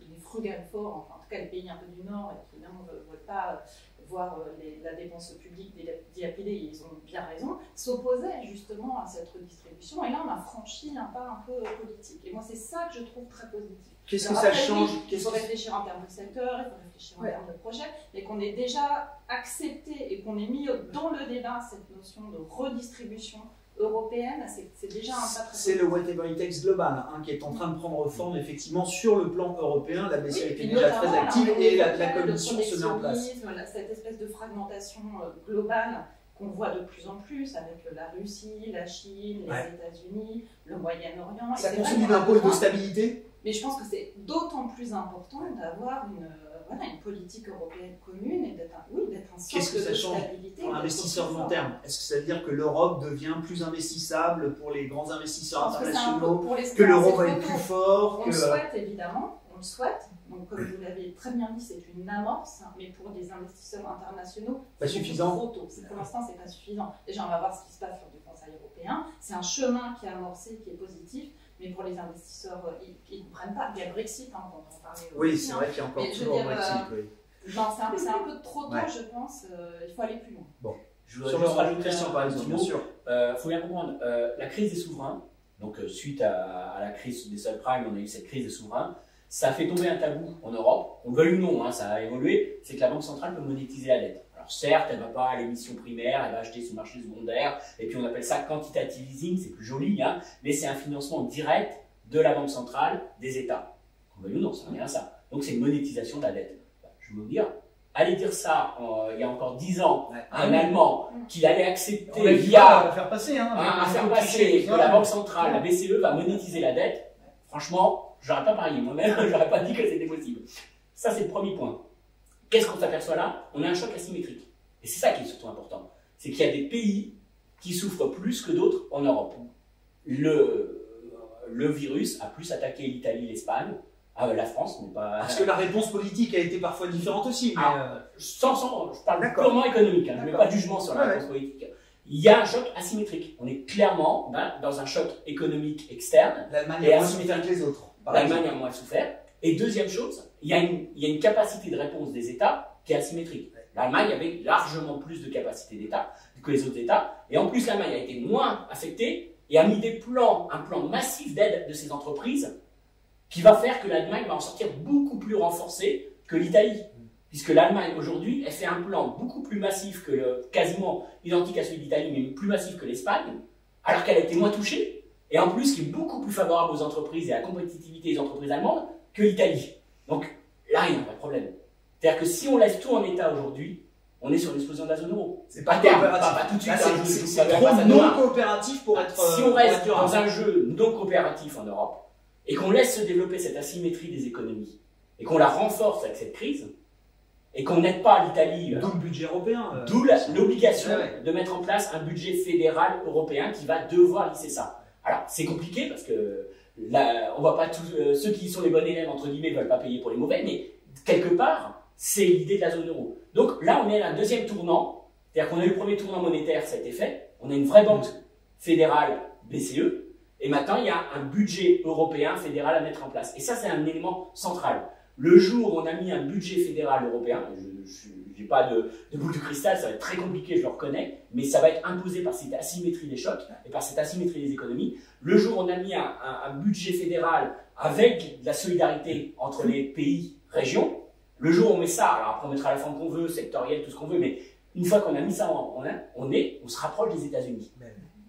les frugales forts, enfin, en tout cas les pays un peu du Nord, et qui ne veulent pas voir les, la dépense publique dilapider, ils ont bien raison, s'opposaient justement à cette redistribution. Et là, on a franchi un pas un peu politique. Et moi, c'est ça que je trouve très positif. Qu'est-ce que ça change? Il faut réfléchir en termes de secteur, il faut réfléchir en termes de projet, mais qu'on ait déjà accepté et qu'on ait mis dans le débat cette notion de redistribution européenne, c'est déjà un pas très... C'est le whatever it takes global hein, qui est en train de prendre forme effectivement sur le plan européen. La B C E était déjà très active et la, la commission se met en place. Voilà, cette espèce de fragmentation globale qu'on voit de plus en plus avec la Russie, la Chine, les ouais. États-Unis, le Moyen-Orient. Ça consomme un pôle de stabilité Mais je pense que c'est d'autant plus important d'avoir une, voilà, une politique européenne commune et d'être un, oui, d'être un centre de stabilité. Pour l'investisseur long terme, est-ce que ça veut dire que l'Europe devient plus investissable pour les grands investisseurs internationaux, pour les que l'euro va être plus fort? On que... le souhaite évidemment, on le souhaite. Donc, comme vous l'avez très bien dit, c'est une amorce, mais pour des investisseurs internationaux, c'est trop tôt. Pour l'instant, ce n'est pas suffisant. Déjà, on va voir ce qui se passe sur du Conseil européen. C'est un chemin qui est amorcé, qui est positif. Mais pour les investisseurs, ils ne comprennent pas. Il y a le Brexit, hein, dont on parlait aussi. Oui, c'est vrai qu'il y a encore mais toujours le Brexit. Euh, oui. Non, c'est un, un peu trop tôt, ouais. je pense. Euh, il faut aller plus loin. Bon, je voudrais juste rajouter, Christian Parisot, bien sûr. Il euh, faut bien comprendre, euh, la crise des souverains, donc euh, suite à, à la crise des subprimes, on a eu cette crise des souverains, ça a fait tomber un tabou en Europe. On le veuille ou non, hein, ça a évolué, c'est que la Banque centrale peut monétiser la dette. Alors certes, elle ne va pas à l'émission primaire, elle va acheter sous marché secondaire, et puis on appelle ça quantitative easing, c'est plus joli, hein, mais c'est un financement direct de la Banque centrale des États. Qu'on veuille ou non, ça revient à ça. Donc c'est une monétisation de la dette. Bah, je veux dire, aller dire ça euh, il y a encore dix ans, ouais, un Allemand qu'il allait accepter via à faire passer, hein, à, à faire passer que la Banque centrale, la B C E, va monétiser la dette, franchement, j'aurais pas parié moi-même, j'aurais pas dit que c'était possible. Ça, c'est le premier point. Qu'est-ce qu'on s'aperçoit là? On a un choc asymétrique. Et c'est ça qui est surtout important. C'est qu'il y a des pays qui souffrent plus que d'autres en Europe. Le, le virus a plus attaqué l'Italie, l'Espagne. Ah, la France n'est pas... Parce que la réponse politique a été parfois différente aussi. Mais ah, euh... sans, sans, je parle purement économique. Hein. Je ne mets pas de jugement sur la ouais, réponse ouais. politique. Il y a un choc asymétrique. On est clairement ben, dans un choc économique externe. L'Allemagne est moins souffert que les autres. L'Allemagne a moins souffert. Et deuxième chose, il y, a une, il y a une capacité de réponse des États qui est asymétrique. L'Allemagne avait largement plus de capacité d'État que les autres États. Et en plus, l'Allemagne a été moins affectée et a mis des plans, un plan massif d'aide de ses entreprises qui va faire que l'Allemagne va en sortir beaucoup plus renforcée que l'Italie. Puisque l'Allemagne, aujourd'hui, elle fait un plan beaucoup plus massif que le, quasiment identique à celui de l'Italie, mais plus massif que l'Espagne, alors qu'elle a été moins touchée. Et en plus, qui est beaucoup plus favorable aux entreprises et à la compétitivité des entreprises allemandes que l'Italie. Donc là, il n'y a pas de problème. C'est-à-dire que si on laisse tout en état aujourd'hui, on est sur l'explosion de la zone euro. C'est pas terme, pas, pas tout de suite. C'est trop non coopératif pour être. Si on reste dans un jeu non coopératif en Europe et qu'on laisse se développer cette asymétrie des économies et qu'on la renforce avec cette crise et qu'on n'aide pas l'Italie. D'où le budget européen. Euh, D'où l'obligation de mettre en place un budget fédéral européen qui va devoir lisser ça. Alors c'est compliqué parce que. Là, on va pas tous, euh, ceux qui sont les bons élèves, entre guillemets, ne veulent pas payer pour les mauvais, mais quelque part, c'est l'idée de la zone euro. Donc là, on est à un deuxième tournant, c'est-à-dire qu'on a eu le premier tournant monétaire, ça a été fait, on a une vraie banque fédérale B C E, et maintenant, il y a un budget européen fédéral à mettre en place. Et ça, c'est un élément central. Le jour où on a mis un budget fédéral européen, je n'ai pas de, de boule de cristal, ça va être très compliqué, je le reconnais, mais ça va être imposé par cette asymétrie des chocs et par cette asymétrie des économies. Le jour où on a mis un, un, un budget fédéral avec de la solidarité entre les pays, régions, le jour où on met ça, alors après on mettra la forme qu'on veut, sectorielle, tout ce qu'on veut, mais une fois qu'on a mis ça en on, a, on est, on se rapproche des États-Unis.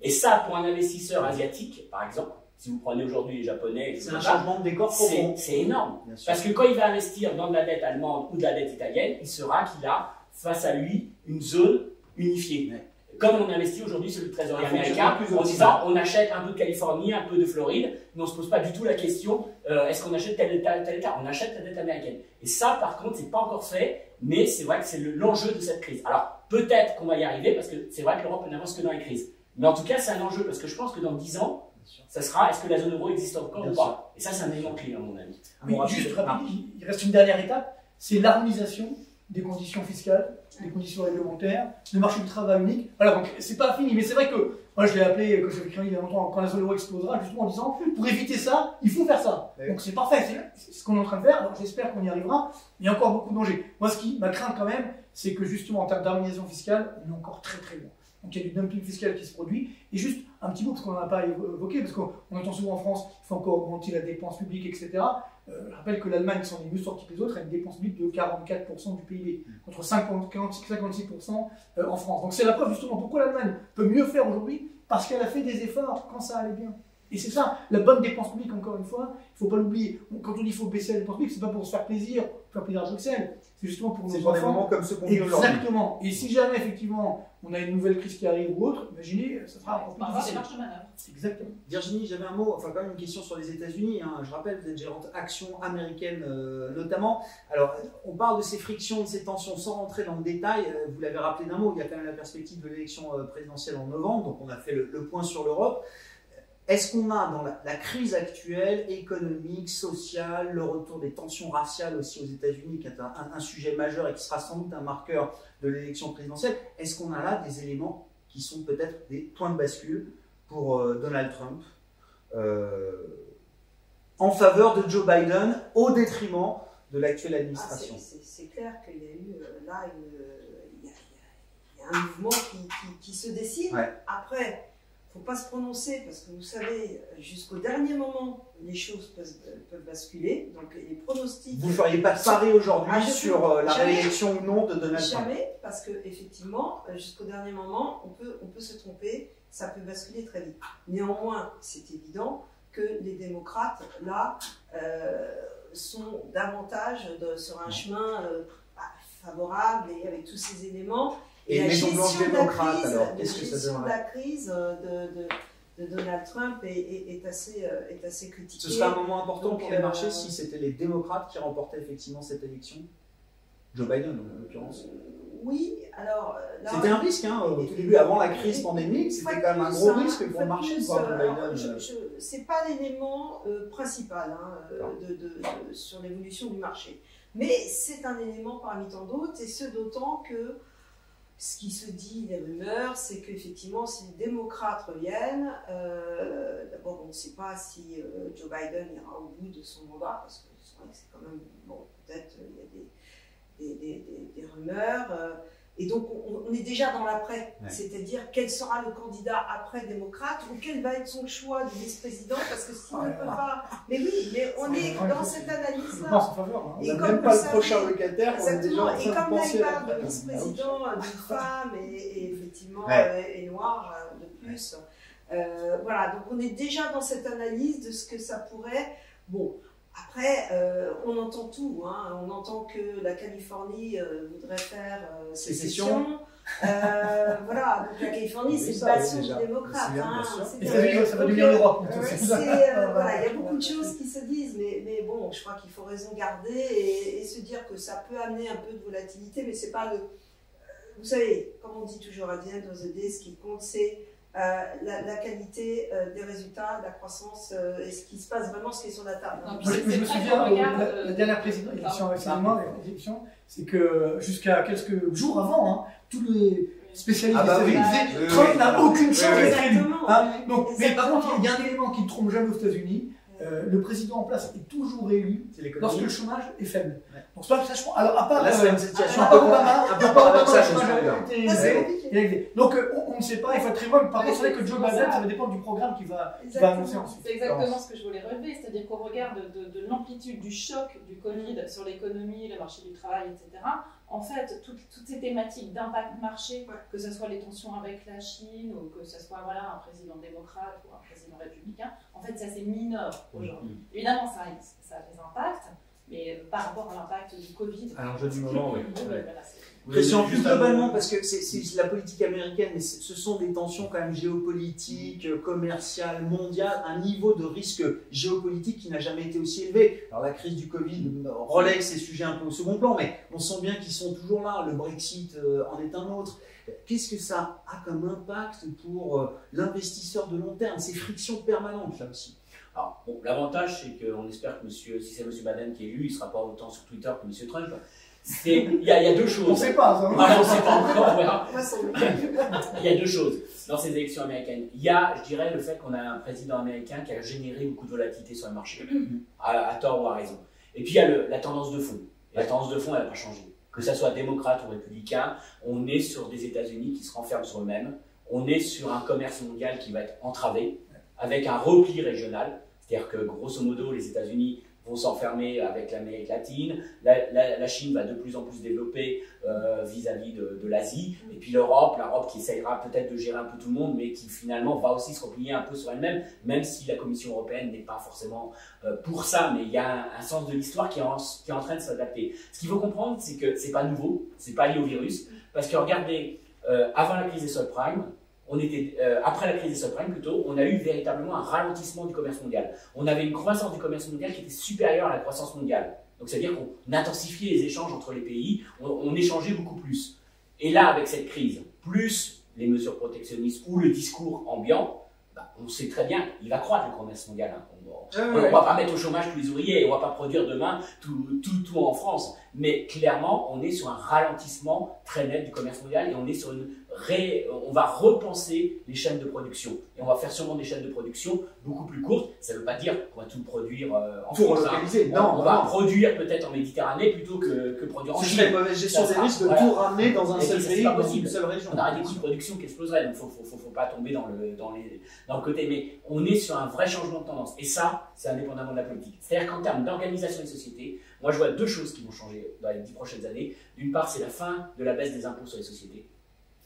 Et ça, pour un investisseur asiatique, par exemple, si vous prenez aujourd'hui les Japonais, c'est un changement de décor pour vous. C'est énorme. Parce que quand il va investir dans de la dette allemande ou de la dette italienne, il saura qu'il a face à lui une zone unifiée. Ouais. Comme on investit aujourd'hui sur le trésorier américain, en disant on achète un peu de Californie, un peu de Floride, mais on ne se pose pas du tout la question euh, est-ce qu'on achète tel état, tel état. On achète la dette américaine. Et ça, par contre, c'est pas encore fait, mais c'est vrai que c'est l'enjeu de cette crise. Alors peut-être qu'on va y arriver parce que c'est vrai que l'Europe n'avance que dans les crises. Mais en tout cas, c'est un enjeu parce que je pense que dans dix ans, ça sera, est-ce que la zone euro existe encore ou pas? Et ça, c'est un élément clé, à mon avis. Oui, juste rapide, il reste une dernière étape, c'est l'harmonisation des conditions fiscales, des conditions réglementaires, le marché du travail unique. Voilà, donc c'est pas fini, mais c'est vrai que, moi je l'ai appelé, que je l'ai écrit il y a longtemps, quand la zone euro explosera, justement en disant, pour éviter ça, il faut faire ça. Donc c'est parfait, c'est ce qu'on est en train de faire, j'espère qu'on y arrivera, mais il y a encore beaucoup de dangers. Moi, ce qui m'a crainte quand même, c'est que justement, en termes d'harmonisation fiscale, on est encore très très loin. Donc il y a du dumping fiscal qui se produit. Et juste un petit mot, parce qu'on n'en a pas évoqué, parce qu'on entend souvent en France qu'il faut encore augmenter la dépense publique, et cetera. Euh, je rappelle que l'Allemagne, qui s'en est mieux sortie que les autres, a une dépense publique de quarante-quatre pour cent du P I B, contre cinquante-six pour cent en France. Donc c'est la preuve justement pourquoi l'Allemagne peut mieux faire aujourd'hui, parce qu'elle a fait des efforts quand ça allait bien. Et c'est ça, la bonne dépense publique, encore une fois, il ne faut pas l'oublier. Quand on dit qu'il faut baisser la dépense publique, ce n'est pas pour se faire plaisir, faire plaisir à Bruxelles, c'est justement pour nos enfants. C'est des moments comme ceux qu'on vit aujourd'hui. Exactement. Et si jamais, effectivement, on a une nouvelle crise qui arrive ou autre, imaginez, ça sera encore plus difficile. Exactement. Virginie, j'avais un mot, enfin quand même une question sur les États-Unis. Hein. Je rappelle, vous êtes gérante action américaine euh, notamment. Alors, on parle de ces frictions, de ces tensions, sans rentrer dans le détail. Vous l'avez rappelé d'un mot, il y a quand même la perspective de l'élection présidentielle en novembre, donc on a fait le, le point sur l'Europe. Est-ce qu'on a dans la, la crise actuelle, économique, sociale, le retour des tensions raciales aussi aux États-Unis, qui est un, un, un sujet majeur et qui sera sans doute un marqueur de l'élection présidentielle, est-ce qu'on a là des éléments qui sont peut-être des points de bascule pour euh, Donald Trump euh, en faveur de Joe Biden au détriment de l'actuelle administration? Ah, c'est clair qu'il y a eu euh, là une, euh, y a, y a un mouvement qui, qui, qui se dessine. Ouais. Après, il ne faut pas se prononcer parce que vous savez, jusqu'au dernier moment, les choses peuvent, peuvent basculer. Donc les pronostics. Vous ne feriez pas parer aujourd'hui ah, sur euh, la réélection ou non de Donald Trump? Jamais, parce qu'effectivement, jusqu'au dernier moment, on peut, on peut se tromper, ça peut basculer très vite. Néanmoins, c'est évident que les démocrates, là, euh, sont davantage de, sur un chemin euh, favorable et avec tous ces éléments. Et, et la gestion de la crise, alors, de gestion de la crise de, de, de Donald Trump est, est, est, assez, est assez critiquée. Ce serait un moment important donc, pour les euh, marchés si c'était les démocrates qui remportaient effectivement cette élection. Joe Biden, en l'occurrence. Oui, alors... C'était un risque, hein, au tout début, avant la crise pandémique, c'était quand même un gros risque pour le marché de voir Joe Biden. Ce n'est pas l'élément euh, principal hein, de, de, de, sur l'évolution du marché. Mais c'est un élément parmi tant d'autres, et ce d'autant que ce qui se dit, les rumeurs, c'est qu'effectivement, si les démocrates reviennent, euh, d'abord on ne sait pas si euh, Joe Biden ira au bout de son mandat, parce que c'est vrai que c'est quand même, bon, peut-être il euh, y a des, des, des, des, des rumeurs. Euh, et donc on, on est déjà dans l'après, ouais. C'est-à-dire quel sera le candidat après démocrate, ou quel va être son choix du vice-président, parce que s'il ah, ne peut pas... Mais oui, mais on est dans cette analyse-là. On n'a même pas le prochain locataire. Exactement, et comme là il parle de vice-président, d'une femme, et, et effectivement, ouais. euh, et noire de plus. Euh, voilà, donc on est déjà dans cette analyse de ce que ça pourrait... Bon. Après, euh, on entend tout, hein. On entend que la Californie euh, voudrait faire euh, sécession. Euh, voilà, donc la Californie, c'est le bastion des démocrates. Hein, et ça va devenir l'Europe. Voilà, il y a beaucoup de choses qui se disent, mais, mais bon, je crois qu'il faut raison garder et, et se dire que ça peut amener un peu de volatilité, mais c'est pas le. Vous savez, comme on dit toujours à The End of the Day, ce qui compte, c'est. Euh, la, la qualité euh, des résultats, la croissance euh, et ce qui se passe vraiment, ce qui est sur la table. Non, je, je me souviens, euh, la, la dernière présidente, l'élection, c'est que jusqu'à quelques jours avant, hein, tous les spécialistes ah bah oui, disaient Trump n'a aucune chance d'être élu. Mais par contre, il y a un élément qui ne trompe jamais aux États-Unis. Euh, le président en place est toujours élu lorsque le chômage est faible. Ouais. Donc, c'est pas que ça, alors, à part Obama, à part Obama, le chômage a été élevé. Donc, euh, on, on ne sait pas, il faut être très bon. Par contre, c'est vrai que Joe Biden, ça va dépendre du programme qu'il va, qui va annoncer ensuite. C'est exactement ce que je voulais relever, c'est-à-dire qu'au regard de, de, de l'amplitude du choc du Covid sur l'économie, le marché du travail, et cetera, en fait, toutes, toutes ces thématiques d'impact marché, que ce soit les tensions avec la Chine ou que ce soit voilà, un président démocrate ou un président républicain, en fait, c'est assez mineur aujourd'hui. Mmh. Évidemment, ça, ça a des impacts, mais par rapport à l'impact du Covid. À l'enjeu du moment, oui. Ouais. Voilà, question plus globalement, parce que c'est la politique américaine, mais ce sont des tensions quand même géopolitiques, commerciales, mondiales, un niveau de risque géopolitique qui n'a jamais été aussi élevé. Alors la crise du Covid relève ces sujets un peu au second plan, mais on sent bien qu'ils sont toujours là. Le Brexit en est un autre. Qu'est-ce que ça a comme impact pour l'investisseur de long terme, ces frictions permanentes là aussi? Alors, bon, l'avantage, c'est qu'on espère que monsieur, si c'est M. Baden qui est élu, il ne sera pas autant sur Twitter que M. Trump. Il y, y a deux choses. On ne sait pas, ça. Ah, on ne sait pas encore, on verra. Il y a deux choses dans ces élections américaines. Il y a, je dirais, le fait qu'on a un président américain qui a généré beaucoup de volatilité sur le marché, à, à tort ou à raison. Et puis, il y a le, la tendance de fond. Et la tendance de fond, elle n'a pas changé. Que ça soit démocrate ou républicain, on est sur des États-Unis qui se renferment sur eux-mêmes. On est sur un commerce mondial qui va être entravé, avec un repli régional, c'est-à-dire que grosso modo les États-Unis vont s'enfermer avec l'Amérique latine, la, la, la Chine va de plus en plus développer euh, vis-à-vis de, de l'Asie, et puis l'Europe, l'Europe qui essaiera peut-être de gérer un peu tout le monde, mais qui finalement va aussi se replier un peu sur elle-même, même si la Commission européenne n'est pas forcément euh, pour ça, mais il y a un, un sens de l'histoire qui, qui est en train de s'adapter. Ce qu'il faut comprendre, c'est que ce n'est pas nouveau, ce n'est pas lié au virus, parce que regardez, euh, avant la crise des subprimes, On était, euh, après la crise des subprimes plutôt, on a eu véritablement un ralentissement du commerce mondial. On avait une croissance du commerce mondial qui était supérieure à la croissance mondiale. Donc ça veut dire qu'on intensifiait les échanges entre les pays, on, on échangeait beaucoup plus. Et là, avec cette crise, plus les mesures protectionnistes ou le discours ambiant, bah, on sait très bien, il va croître le commerce mondial. Hein. On ah, ne ouais. va pas mettre au chômage tous les ouvriers, on ne va pas produire demain tout, tout, tout en France. Mais clairement, on est sur un ralentissement très net du commerce mondial et on est sur une ré... on va repenser les chaînes de production. Et on va faire sûrement des chaînes de production beaucoup plus courtes. Ça ne veut pas dire qu'on va tout produire euh, en tout France. Hein. Non, on, on va produire peut-être en Méditerranée plutôt que, que produire en Chine. C'est une mauvaise gestion des risques de voilà. tout ramener dans un et seul pays, pays dans une seule région. On aurait des coûts de production qui exploseraient. Donc il ne faut, faut, faut pas tomber dans le, dans, les, dans le côté. Mais on est sur un vrai changement de tendance. Et ça, c'est indépendamment de la politique. C'est-à-dire qu'en termes d'organisation des sociétés, moi je vois deux choses qui vont changer dans les dix prochaines années. D'une part, c'est la fin de la baisse des impôts sur les sociétés.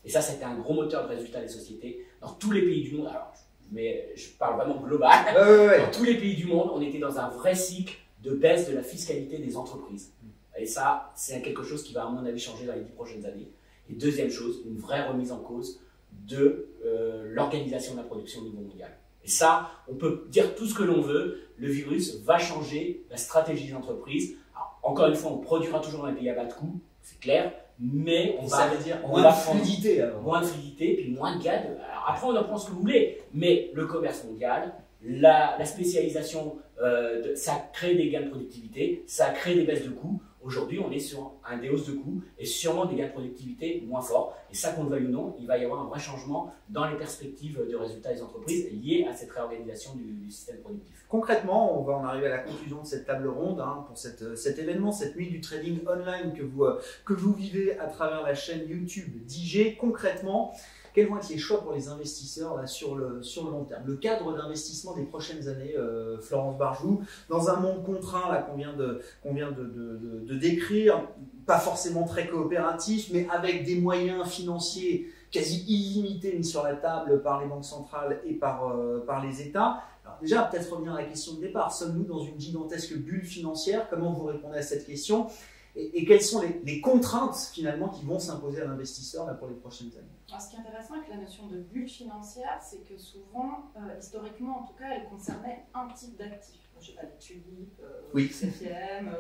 Et ça, c'était un gros moteur de résultat des sociétés. Dans tous les pays du monde, alors mais je parle vraiment global, ouais, ouais, ouais. dans tous les pays du monde, on était dans un vrai cycle de baisse de la fiscalité des entreprises. Et ça, c'est quelque chose qui va, à mon avis, changer dans les dix prochaines années. Et deuxième chose, une vraie remise en cause de euh, l'organisation de la production au niveau mondial. Et ça, on peut dire tout ce que l'on veut, le virus va changer la stratégie des entreprises. Alors, encore une fois, on produira toujours dans les pays à bas de coût, c'est clair, mais on ça va dire on moins va de fluidité, alors. moins de fluidité, puis moins de gaz. Alors après, on en prend ce que vous voulez, mais le commerce mondial, la, la spécialisation, euh, de, ça crée des gains de productivité, ça crée des baisses de coûts. Aujourd'hui, on est sur un des hausses de coûts et sûrement des gains de productivité moins forts. Et ça, qu'on le veuille ou non, il va y avoir un vrai changement dans les perspectives de résultats des entreprises liées à cette réorganisation du, du système productif. Concrètement, on va en arriver à la conclusion de cette table ronde hein, pour cette, cet événement, cette nuit du trading online que vous, que vous vivez à travers la chaîne YouTube d'I G. Concrètement, quels vont être les choix pour les investisseurs là, sur, le, sur le long terme? Le cadre d'investissement des prochaines années, euh, Florence Barjou, dans un monde contraint qu'on vient, de, qu'on vient de, de, de, de décrire, pas forcément très coopératif, mais avec des moyens financiers quasi illimités mis sur la table par les banques centrales et par, euh, par les États. Alors déjà, peut-être revenir à la question de départ, sommes-nous dans une gigantesque bulle financière? Comment vous répondez à cette question? Et, et quelles sont les, les contraintes finalement qui vont s'imposer à l'investisseur pour les prochaines années? Alors, ce qui est intéressant avec la notion de bulle financière, c'est que souvent, euh, historiquement en tout cas, elle concernait un type d'actif. Je ne sais pas, les tulipes, euh, oui. C P M,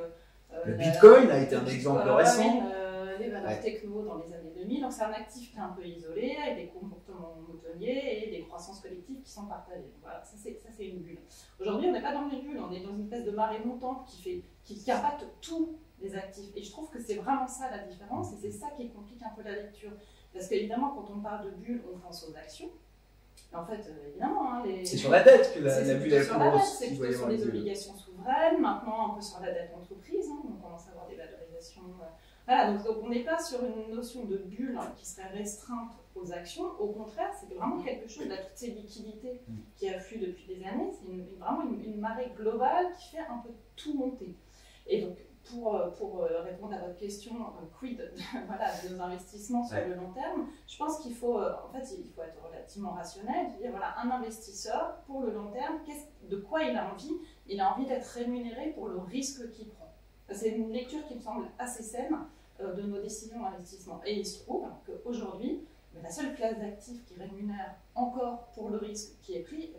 euh, le bitcoin a été un exemple voilà, récent. Euh, les valeurs ouais. techno dans les années deux mille, donc c'est un actif qui est un peu isolé, avec des comportements moutonniers et des croissances collectives qui sont partagées. Voilà, ça c'est une bulle. Aujourd'hui, on n'est pas dans une bulle, on est dans une espèce de marée montante qui, fait, qui, qui impacte tout. Des actifs. Et je trouve que c'est vraiment ça la différence et c'est ça qui complique un peu la lecture. Parce qu'évidemment, quand on parle de bulle, on pense aux actions. Et en fait, euh, évidemment, hein, les... c'est sur la dette que la, la bulle est sur la dette, c'est plutôt sur les obligations souveraines, maintenant un peu sur la dette entreprise, hein, donc on commence à avoir des valorisations. Euh... Voilà, donc, donc on n'est pas sur une notion de bulle hein, qui serait restreinte aux actions. Au contraire, c'est vraiment quelque chose, là, toutes ces liquidités qui affluent depuis des années, c'est une, vraiment une, une marée globale qui fait un peu tout monter. Et donc, Pour, pour répondre à votre question, quid de, voilà, de nos investissements sur ouais. le long terme, je pense qu'il faut, en fait, il faut être relativement rationnel, dire voilà, un investisseur pour le long terme, qu'est-ce, de quoi il a envie? Il a envie d'être rémunéré pour le risque qu'il prend. C'est une lecture qui me semble assez saine euh, de nos décisions d'investissement. Et il se trouve qu'aujourd'hui, la seule classe d'actifs qui rémunère encore pour le risque qui est pris,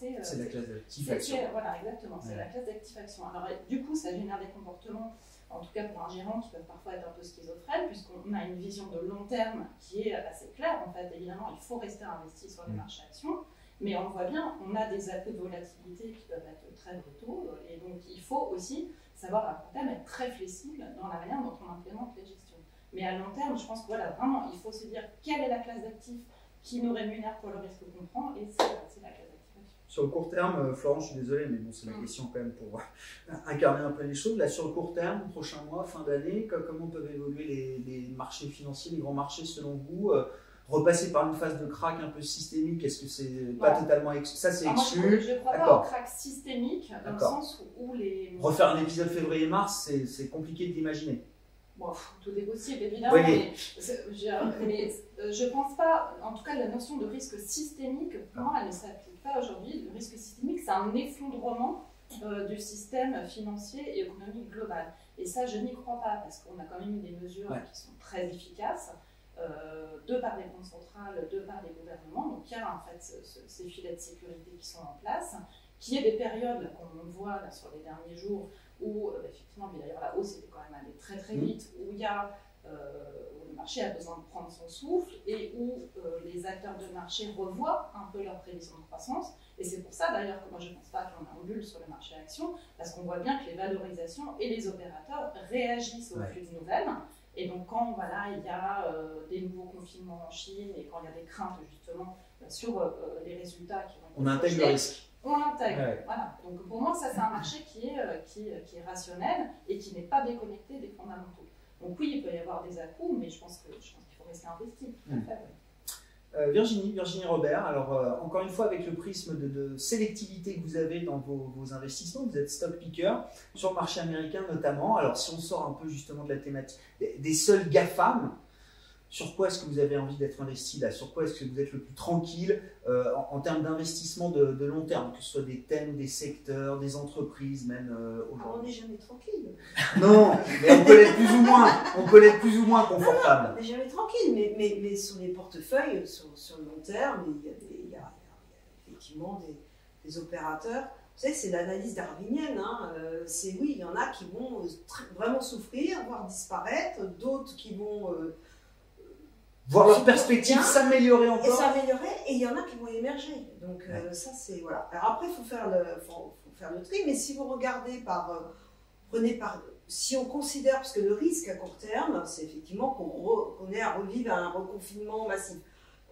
c'est euh, la classe d'actifs actions. Voilà, exactement, c'est ouais. la classe d'actifs actions. Alors, du coup, ça génère des comportements, en tout cas pour un gérant, qui peuvent parfois être un peu schizophrène, puisqu'on a une vision de long terme qui est assez claire. En fait, évidemment, il faut rester investi sur les mmh. marchés actions, mais on voit bien, on a des atouts de volatilité qui peuvent être très brutaux, et donc il faut aussi savoir à court terme être très flexible dans la manière dont on implémente les gestions. Mais à long terme, je pense que voilà, vraiment, il faut se dire quelle est la classe d'actifs qui nous rémunère pour le risque qu'on prend, et c'est la classe. Sur le court terme, Florence, je suis désolé, mais bon, c'est ma question quand même pour incarner un peu les choses. Là, sur le court terme, prochain mois, fin d'année, comment peuvent évoluer les, les marchés financiers, les grands marchés selon vous? repasser par une phase de crack un peu systémique, est-ce que c'est pas totalement exclu? Ça, c'est exclu. Je ne crois pas au crack systémique, dans le sens où les... Refaire un épisode février-mars, c'est compliqué de l'imaginer. Bon, tout est possible, évidemment, oui. mais, je, mais je pense pas, en tout cas la notion de risque systémique, non, elle ne s'applique pas aujourd'hui. Le risque systémique, c'est un effondrement euh, du système financier et économique global. Et ça, je n'y crois pas, parce qu'on a quand même eu des mesures ouais. qui sont très efficaces, euh, de par les banques centrales, de par les gouvernements. Donc il y a en fait ce, ce, ces filets de sécurité qui sont en place, qui est des périodes, comme on le voit là, sur les derniers jours, où euh, effectivement, mais d'ailleurs la hausse était quand même allée très très vite, où, il y a, euh, où le marché a besoin de prendre son souffle et où euh, les acteurs de marché revoient un peu leurs prévisions de croissance. Et c'est pour ça d'ailleurs que moi je ne pense pas qu'on a une bulle sur le marché actions, parce qu'on voit bien que les valorisations et les opérateurs réagissent aux ouais. flux de nouvelles. Et donc quand voilà, il y a euh, des nouveaux confinements en Chine et quand il y a des craintes justement sur euh, les résultats qui vont... On intègre le risque. On l'intègre, ouais. voilà. Donc pour moi, ça c'est un marché qui est, qui, qui est rationnel et qui n'est pas déconnecté des fondamentaux. Donc oui, il peut y avoir des à-coups, mais je pense qu'il qu faut rester investi. Mmh. Ouais. Euh, Virginie, Virginie Robert, alors euh, encore une fois avec le prisme de, de sélectivité que vous avez dans vos, vos investissements, vous êtes stock picker, sur le marché américain notamment. Alors si on sort un peu justement de la thématique des, des seuls GAFAM, sur quoi est-ce que vous avez envie d'être investi là? Sur quoi est-ce que vous êtes le plus tranquille euh, en, en termes d'investissement de, de long terme? Que ce soit des thèmes, des secteurs, des entreprises, même euh, aujourd'hui. On n'est jamais tranquille. Non, mais on peut l'être plus ou moins. On peut l'être plus ou moins confortable. Non, non, on n'est jamais tranquille, mais, mais, mais sur les portefeuilles, sur, sur le long terme, il y a, des, il y a, il y a effectivement des, des opérateurs. Vous savez, c'est l'analyse darwinienne. Hein. Euh, c'est oui, il y en a qui vont vraiment souffrir, voire disparaître, d'autres qui vont... Euh, voir leurs perspectives s'améliorer encore. Et s'améliorer, et il y en a qui vont émerger. Donc ouais. euh, ça c'est, voilà. Alors après, il faut, faut, faut faire le tri, mais si vous regardez par, euh, prenez par, si on considère, parce que le risque à court terme, c'est effectivement qu'on qu'on ait à revivre un reconfinement massif.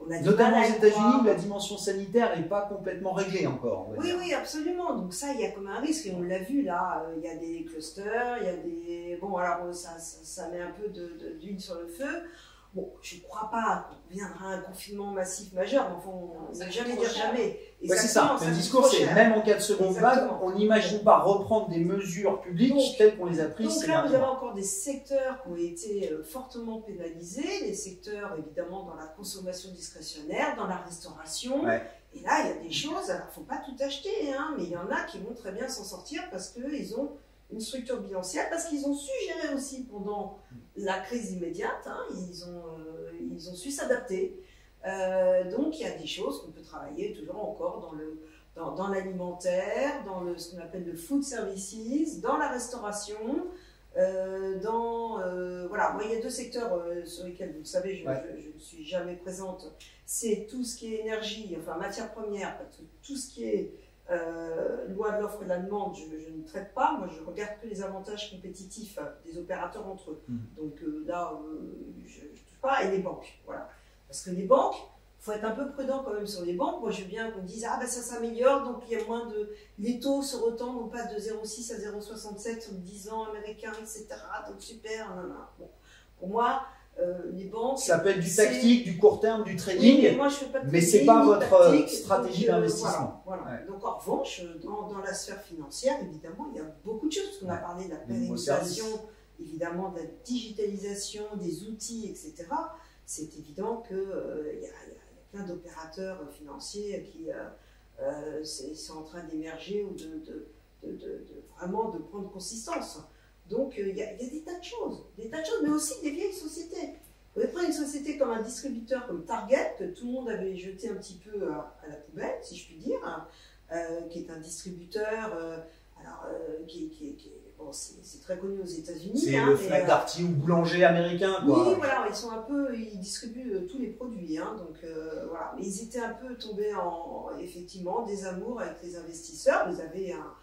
On a notamment aux États-Unis, la dimension sanitaire n'est pas complètement réglée encore. Oui, dire. oui, absolument. Donc ça, il y a comme un risque, et on l'a vu là, il y a des clusters, il y a des... Bon, alors ça, ça, ça met un peu d'huile sur le feu. Bon, je ne crois pas qu'on viendra à un confinement massif majeur, mais on ne va jamais dire jamais. Ouais, c'est ça, le discours c'est même en cas de seconde vague, on n'imagine pas reprendre des mesures publiques donc, telles qu'on les a prises. Donc là, vous avez encore des secteurs qui ont été fortement pénalisés, les secteurs évidemment dans la consommation discrétionnaire, dans la restauration. Ouais. Et là, il y a des choses, alors il ne faut pas tout acheter, hein, mais il y en a qui vont très bien s'en sortir parce qu'ils ont une structure bilancielle, parce qu'ils ont su gérer aussi pendant la crise immédiate, hein, ils, ont, euh, ils ont su s'adapter. Euh, donc il y a des choses qu'on peut travailler toujours encore dans le, dans, dans l'alimentaire, dans le, ce qu'on appelle le food services, dans la restauration, euh, dans... Euh, voilà, moi, il y a deux secteurs euh, sur lesquels, vous le savez, je, ouais. je, je ne suis jamais présente, c'est tout ce qui est énergie, enfin matière première, tout ce qui est... Euh, loi de l'offre et de la demande, je, je ne traite pas, moi je regarde que les avantages compétitifs des opérateurs entre eux. Mmh. Donc euh, là, euh, je ne touche pas, et les banques, voilà. Parce que les banques, il faut être un peu prudent quand même sur les banques, moi je veux bien qu'on dise « Ah ben ça s'améliore, donc il y a moins de... Les taux se retendent, on passe de zéro virgule six à zéro virgule soixante-sept sur dix ans américains, et cetera. Donc super, nanana. Bon, pour moi... Euh, les banques, ça peut être du tactique, du court terme, du trading, oui, mais ce n'est pas votre stratégie d'investissement. Voilà, voilà. Ouais. Donc en revanche, dans, dans la sphère financière, évidemment, il y a beaucoup de choses. On ouais. a parlé de la pérennisation, évidemment, de la digitalisation, des outils, et cetera. C'est évident qu'il euh, y, y a plein d'opérateurs financiers qui euh, euh, sont en train d'émerger ou de, de, de, de, de vraiment de prendre consistance. Donc, il euh, y, y a des tas de choses, des tas de choses, mais aussi des vieilles sociétés. Vous pouvez prendre une société comme un distributeur, comme Target, que tout le monde avait jeté un petit peu euh, à la poubelle, si je puis dire, hein, euh, qui est un distributeur, euh, alors, euh, qui, qui, qui bon, c'est très connu aux États-Unis. C'est hein, le Fnac Darty euh, ou boulanger américain, quoi. Oui, voilà, ils sont un peu, ils distribuent euh, tous les produits, hein, donc euh, voilà. Mais ils étaient un peu tombés en, effectivement, désamour avec les investisseurs. Vous avez un...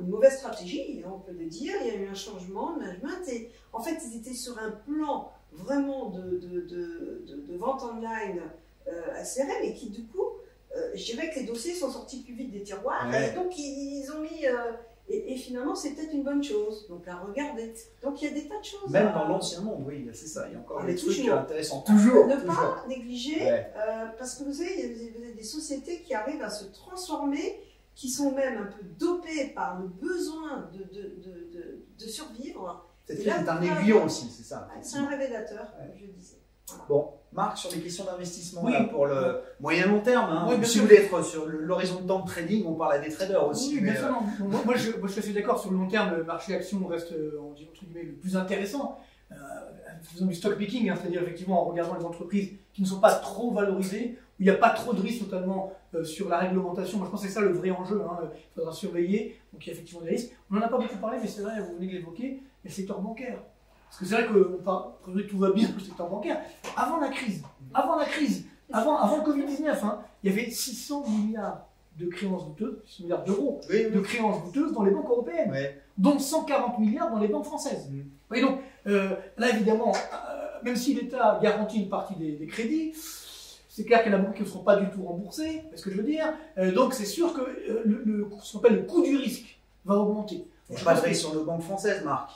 une mauvaise stratégie, on peut le dire, il y a eu un changement de management et en fait ils étaient sur un plan vraiment de, de, de, de, de vente online euh, acérée, mais qui du coup, euh, je dirais que les dossiers sont sortis plus vite des tiroirs ouais. et donc ils, ils ont mis, euh, Et, et finalement, c'est peut-être une bonne chose. Donc, à regarder. Donc, il y a des tas de choses. Même à... dans l'ancien monde, oui, c'est ça. Il y a encore ah, des toujours. trucs intéressants. Toujours. Ne toujours. pas négliger, ouais. euh, parce que vous savez, il y a des, des sociétés qui arrivent à se transformer, qui sont même un peu dopées par le besoin de, de, de, de, de survivre. C'est un aiguillon aussi, c'est ça. C'est un révélateur, ouais. je disais. Voilà. Bon, Marc, sur les questions d'investissement oui. pour le moyen-long terme, hein, oui, si vous voulez être sur l'horizon de temps de trading, on parle à des traders aussi. Oui, bien sûr. Euh... Moi, moi, je, moi, je suis d'accord, sur le long terme, le marché action reste on dit, entre guillemets, le plus intéressant. Euh, faisant du stock picking, hein, c'est-à-dire effectivement en regardant les entreprises qui ne sont pas trop valorisées, où il n'y a pas trop de risques, notamment euh, sur la réglementation. Moi, je pense que c'est ça le vrai enjeu, hein. Il faudra surveiller, donc il y a effectivement des risques. On n'en a pas beaucoup parlé, mais c'est vrai, vous venez de l'évoquer, le secteur bancaire. Parce que c'est vrai qu'on parle, tout va bien dans le secteur bancaire. Avant la crise, avant la crise, avant, avant le Covid dix-neuf, hein, il y avait six cents milliards de créances douteuses, six milliards d'euros oui, oui. de créances douteuses dans les banques européennes, ouais. dont cent quarante milliards dans les banques françaises. Mmh. Et donc, euh, là évidemment, euh, même si l'État garantit une partie des, des crédits, c'est clair qu'il y en a beaucoup qui ne seront pas du tout remboursés, c'est ce que je veux dire. Euh, donc c'est sûr que euh, le, le, ce qu'on appelle le coût du risque va augmenter. On va travailler sur nos banques françaises, Marc.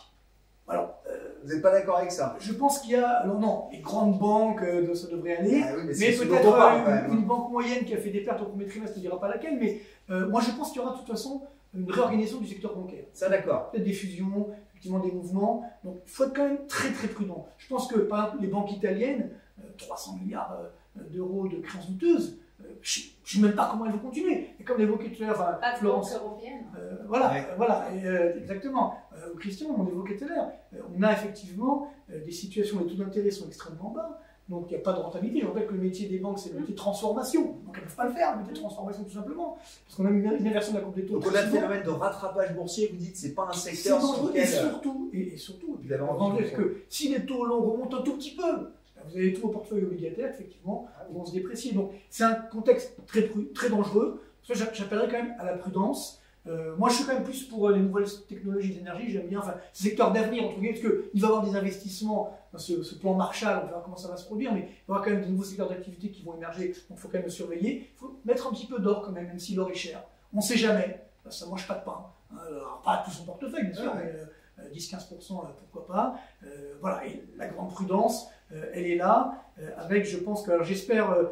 Alors, euh, vous n'êtes pas d'accord avec ça? Je pense qu'il y a, alors non, les grandes banques, euh, ça devrait aller, ah oui, mais, mais peut-être euh, une, une banque moyenne qui a fait des pertes au premier trimestre, on ne dira pas laquelle, mais euh, moi je pense qu'il y aura de toute façon une réorganisation du secteur bancaire. Ça d'accord. Peut-être des fusions, effectivement des mouvements, donc il faut être quand même très très prudent. Je pense que par exemple les banques italiennes, euh, trois cents milliards euh, d'euros de créances douteuses, je ne sais même pas comment elles vont continuer. Et comme l'évoquait tout à l'heure, enfin, Florence européenne. Euh, voilà, ouais. euh, voilà, et, euh, exactement. Euh, Christian, on l'évoquait tout à l'heure. Euh, on a effectivement euh, des situations où les taux d'intérêt sont extrêmement bas, donc il n'y a pas de rentabilité. Je rappelle que le métier des banques, c'est le métier de transformation. Donc elles ne peuvent pas le faire, le métier de transformation tout simplement, parce qu'on a une, une inversion de la courbe des taux. Donc au-delà de phénomène de rattrapage boursier, vous dites c'est pas un secteur sur lequel... Et surtout, et, et surtout, et parce que si les taux longs remontent un tout petit peu, vous avez tout au portefeuille obligataire, effectivement, où on se déprécie. Donc, c'est un contexte très, très dangereux. J'appellerais quand même à la prudence. Euh, moi, je suis quand même plus pour les nouvelles technologies d'énergie. J'aime bien, enfin, ce secteur d'avenir, entre guillemets, parce qu'il va y avoir des investissements, enfin, ce, ce plan Marshall, on verra comment ça va se produire, mais il y aura quand même de nouveaux secteurs d'activité qui vont émerger. Donc, il faut quand même le surveiller. Il faut mettre un petit peu d'or quand même, même si l'or est cher. On ne sait jamais. Enfin, ça ne mange pas de pain. Alors, pas tout son portefeuille, bien sûr, ouais, ouais. mais... Euh, dix à quinze pour cent, pourquoi pas. Euh, voilà, et la grande prudence, euh, elle est là, euh, avec, je pense que, j'espère euh,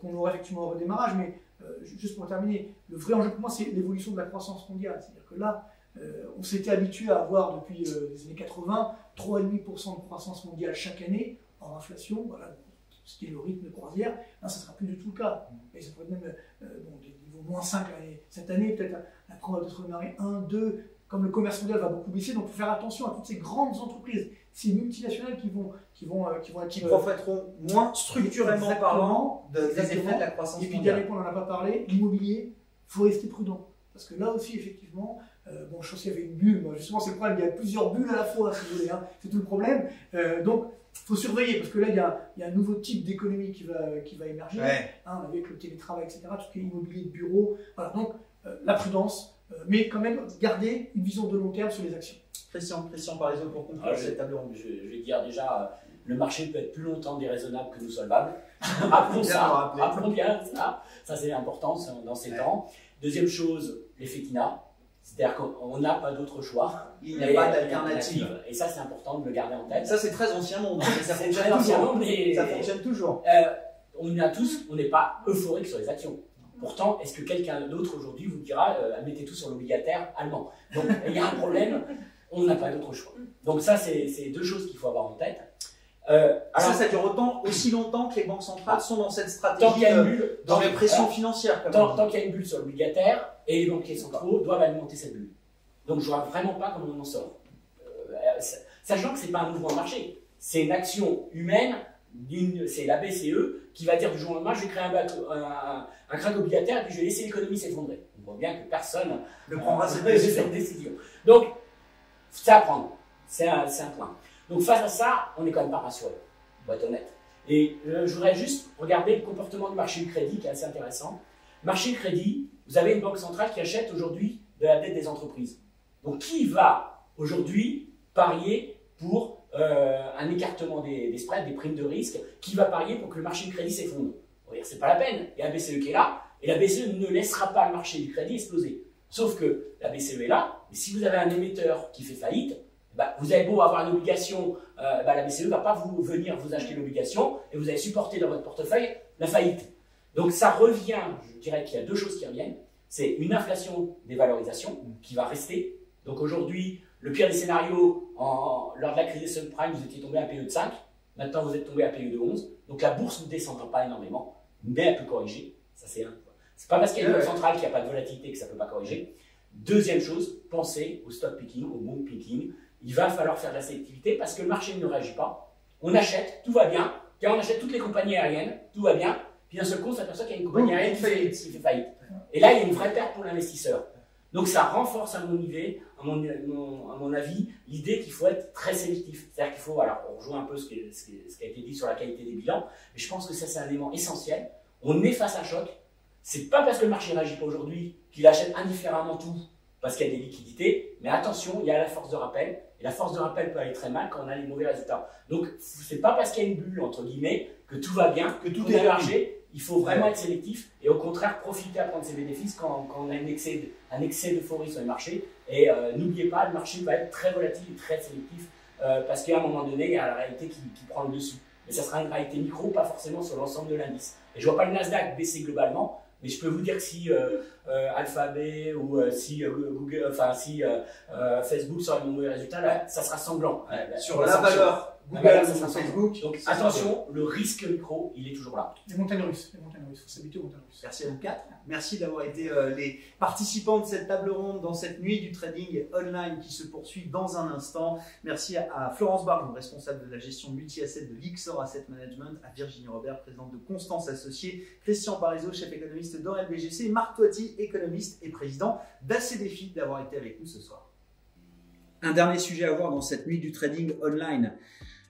qu'on aura effectivement un redémarrage, mais euh, juste pour terminer, le vrai enjeu pour moi, c'est l'évolution de la croissance mondiale. C'est-à-dire que là, euh, on s'était habitué à avoir, depuis euh, les années quatre-vingt, trois virgule cinq pour cent de croissance mondiale chaque année, en inflation, voilà, c'était le rythme de croisière. Là, ça ne sera plus du tout le cas. Et ça pourrait être même euh, bon, des niveaux moins cinq cette année, peut-être la probabilité de redémarrer un, deux, comme le commerce mondial va beaucoup baisser, donc il faut faire attention à toutes ces grandes entreprises, ces multinationales qui vont qui vont qui vont qui profiteront moins structurellement parlant de, des effets de la croissance mondiale. Et puis dernier point, on n'en a pas parlé, l'immobilier, il faut rester prudent parce que là aussi effectivement, euh, bon, je pense qu'il y avait une bulle, justement c'est le problème, il y a plusieurs bulles à la fois, si vous voulez, hein, c'est tout le problème. Euh, donc il faut surveiller parce que là il y a, il y a un nouveau type d'économie qui va qui va émerger, ouais. hein, avec le télétravail, et cetera, tout ce qui est immobilier de bureau. Voilà, donc euh, la prudence. Mais quand même, garder une vision de long terme sur les actions. Christian, Christian Parisot, pour conclure cette table ronde. Je, je vais dire déjà, le marché peut être plus longtemps déraisonnable que nous solvables. Appelons ça, appelons bien ça. Ça, c'est important dans ces ouais. temps. Deuxième chose, l'effet quina. C'est-à-dire qu'on n'a pas d'autre choix. Il n'y a pas d'alternative. Et ça, c'est important de le garder en tête. Ça, c'est très ancien monde. Ça fonctionne toujours. Mais... Ça fonctionne toujours. Euh, on a tous, on n'est pas euphorique sur les actions. Pourtant, est-ce que quelqu'un d'autre aujourd'hui vous dira euh, « mettez tout sur l'obligataire allemand ». Donc, il y a un problème, on n'a pas d'autre choix. Donc ça, c'est deux choses qu'il faut avoir en tête. Euh, alors, ça, ça dure autant, aussi longtemps que les banques centrales sont dans cette stratégie de bulle, dans les pressions financières. Tant, tant qu'il y a une bulle sur l'obligataire, et les banquiers centraux doivent alimenter cette bulle. Donc je ne vois vraiment pas comment on en sort. Euh, sachant que ce n'est pas un mouvement de marché, c'est une action humaine. C'est la B C E qui va dire du jour au lendemain, je vais créer un, bateau, un, un, un crack obligataire et puis je vais laisser l'économie s'effondrer. On voit bien que personne ne prendra cette décision. Donc, c'est à prendre. C'est un, un point. Donc, face à ça, on n'est quand même pas rassuré, pour être honnête. Et euh, je voudrais juste regarder le comportement du marché du crédit qui est assez intéressant. Marché du crédit, vous avez une banque centrale qui achète aujourd'hui de la dette des entreprises. Donc, qui va aujourd'hui parier pour Euh, un écartement des, des spreads, des primes de risque, qui va parier pour que le marché du crédit s'effondre? C'est pas la peine, il y a la B C E qui est là, et la B C E ne laissera pas le marché du crédit exploser. Sauf que la B C E est là, mais si vous avez un émetteur qui fait faillite, bah, vous avez beau avoir une obligation, euh, bah, la B C E ne va pas vous venir vous acheter l'obligation et vous allez supporter dans votre portefeuille la faillite. Donc ça revient, je dirais qu'il y a deux choses qui reviennent. C'est une inflation des valorisations qui va rester. Donc aujourd'hui, le pire des scénarios, en, lors de la crise des subprimes, vous étiez tombé à un P E de cinq. Maintenant, vous êtes tombé à un P E de onze. Donc la bourse ne descendra pas énormément, mais elle peut corriger. Ça, c'est un. C'est pas parce qu'il y a une banque centrale qui n'a pas de volatilité que ça ne peut pas corriger. Deuxième chose, pensez au stock picking, au move picking. Il va falloir faire de la sélectivité parce que le marché ne réagit pas. On achète, tout va bien. Et on achète toutes les compagnies aériennes, tout va bien. Puis d'un seul coup, on s'aperçoit qu'il y a une compagnie aérienne qui fait, qui fait faillite. Et là, il y a une vraie perte pour l'investisseur. Donc ça renforce à mon, idée, à mon, à mon avis l'idée qu'il faut être très sélectif. C'est-à-dire qu'il faut, alors on rejoint un peu ce qui, ce, qui, ce qui a été dit sur la qualité des bilans, mais je pense que ça c'est un élément essentiel. On est face à un choc. C'est pas parce que le marché ne réagit pas aujourd'hui qu'il achète indifféremment tout, parce qu'il y a des liquidités, mais attention, il y a la force de rappel, et la force de rappel peut aller très mal quand on a les mauvais résultats. Donc c'est pas parce qu'il y a une bulle, entre guillemets, que tout va bien, que tout est marché. Il faut vraiment être sélectif et au contraire profiter à prendre ses bénéfices quand, quand on a un excès, un excès d'euphorie sur les marchés. Et euh, n'oubliez pas, le marché va être très volatile et très sélectif euh, parce qu'à un moment donné, il y a la réalité qui, qui prend le dessus. Mais ça sera une réalité micro, pas forcément sur l'ensemble de l'indice. Et je ne vois pas le Nasdaq baisser globalement, mais je peux vous dire que si euh, euh, Alphabet ou euh, si, euh, Google, enfin, si euh, euh, Facebook sort les mauvais résultats, là, ça sera sanglant. Ouais, bah, sur la valeur. Google, ah ben là, ça Facebook. Donc attention, le risque micro, il est toujours là. Les montagnes russes, les montagnes russes, faut s'habituer aux montagnes russes. Merci à vous quatre. Merci d'avoir été euh, les participants de cette table ronde dans cette nuit du trading online qui se poursuit dans un instant. Merci à, à Florence Barjou, responsable de la gestion multi-asset de Lyxor Asset Management, à Virginie Robert, présidente de Constance Associés, Christian Parisot, chef économiste d'O R L B G C, Marc Touati, économiste et président d'A C D F I, d'avoir été avec nous ce soir. Un dernier sujet à voir dans cette nuit du trading online.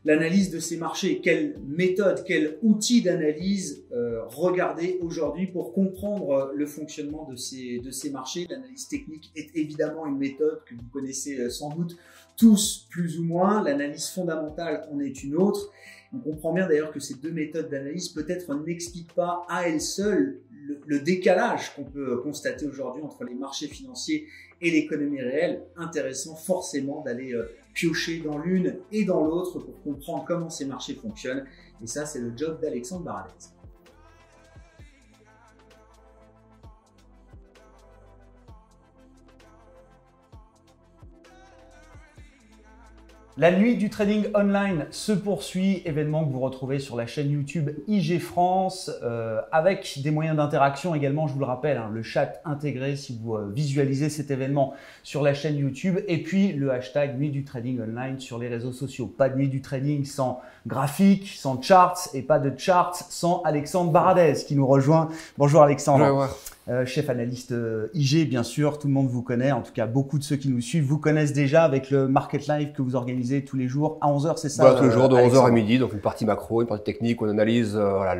L'analyse de ces marchés, quelle méthode, quel outil d'analyse euh, regarder aujourd'hui pour comprendre le fonctionnement de ces, de ces marchés. L'analyse technique est évidemment une méthode que vous connaissez sans doute tous plus ou moins. L'analyse fondamentale en est une autre. On comprend bien d'ailleurs que ces deux méthodes d'analyse peut-être n'expliquent pas à elles seules le, le décalage qu'on peut constater aujourd'hui entre les marchés financiers et l'économie réelle. Intéressant forcément d'aller euh, piocher dans l'une et dans l'autre pour comprendre comment ces marchés fonctionnent. Et ça, c'est le job d'Alexandre Baradez. La nuit du trading online se poursuit, événement que vous retrouvez sur la chaîne YouTube I G France, euh, avec des moyens d'interaction également, je vous le rappelle, hein, le chat intégré si vous euh, visualisez cet événement sur la chaîne YouTube, et puis le hashtag nuit du trading online sur les réseaux sociaux. Pas de nuit du trading sans graphique, sans charts, et pas de charts sans Alexandre Baradez qui nous rejoint. Bonjour Alexandre. Bonjour. Euh, chef analyste euh, I G, bien sûr, tout le monde vous connaît, en tout cas beaucoup de ceux qui nous suivent vous connaissent déjà avec le Market Live que vous organisez tous les jours à onze heures, c'est ça? Voilà, tous les euh, jours de Alexandre. onze heures à midi, donc une partie macro, une partie technique, on analyse euh, voilà,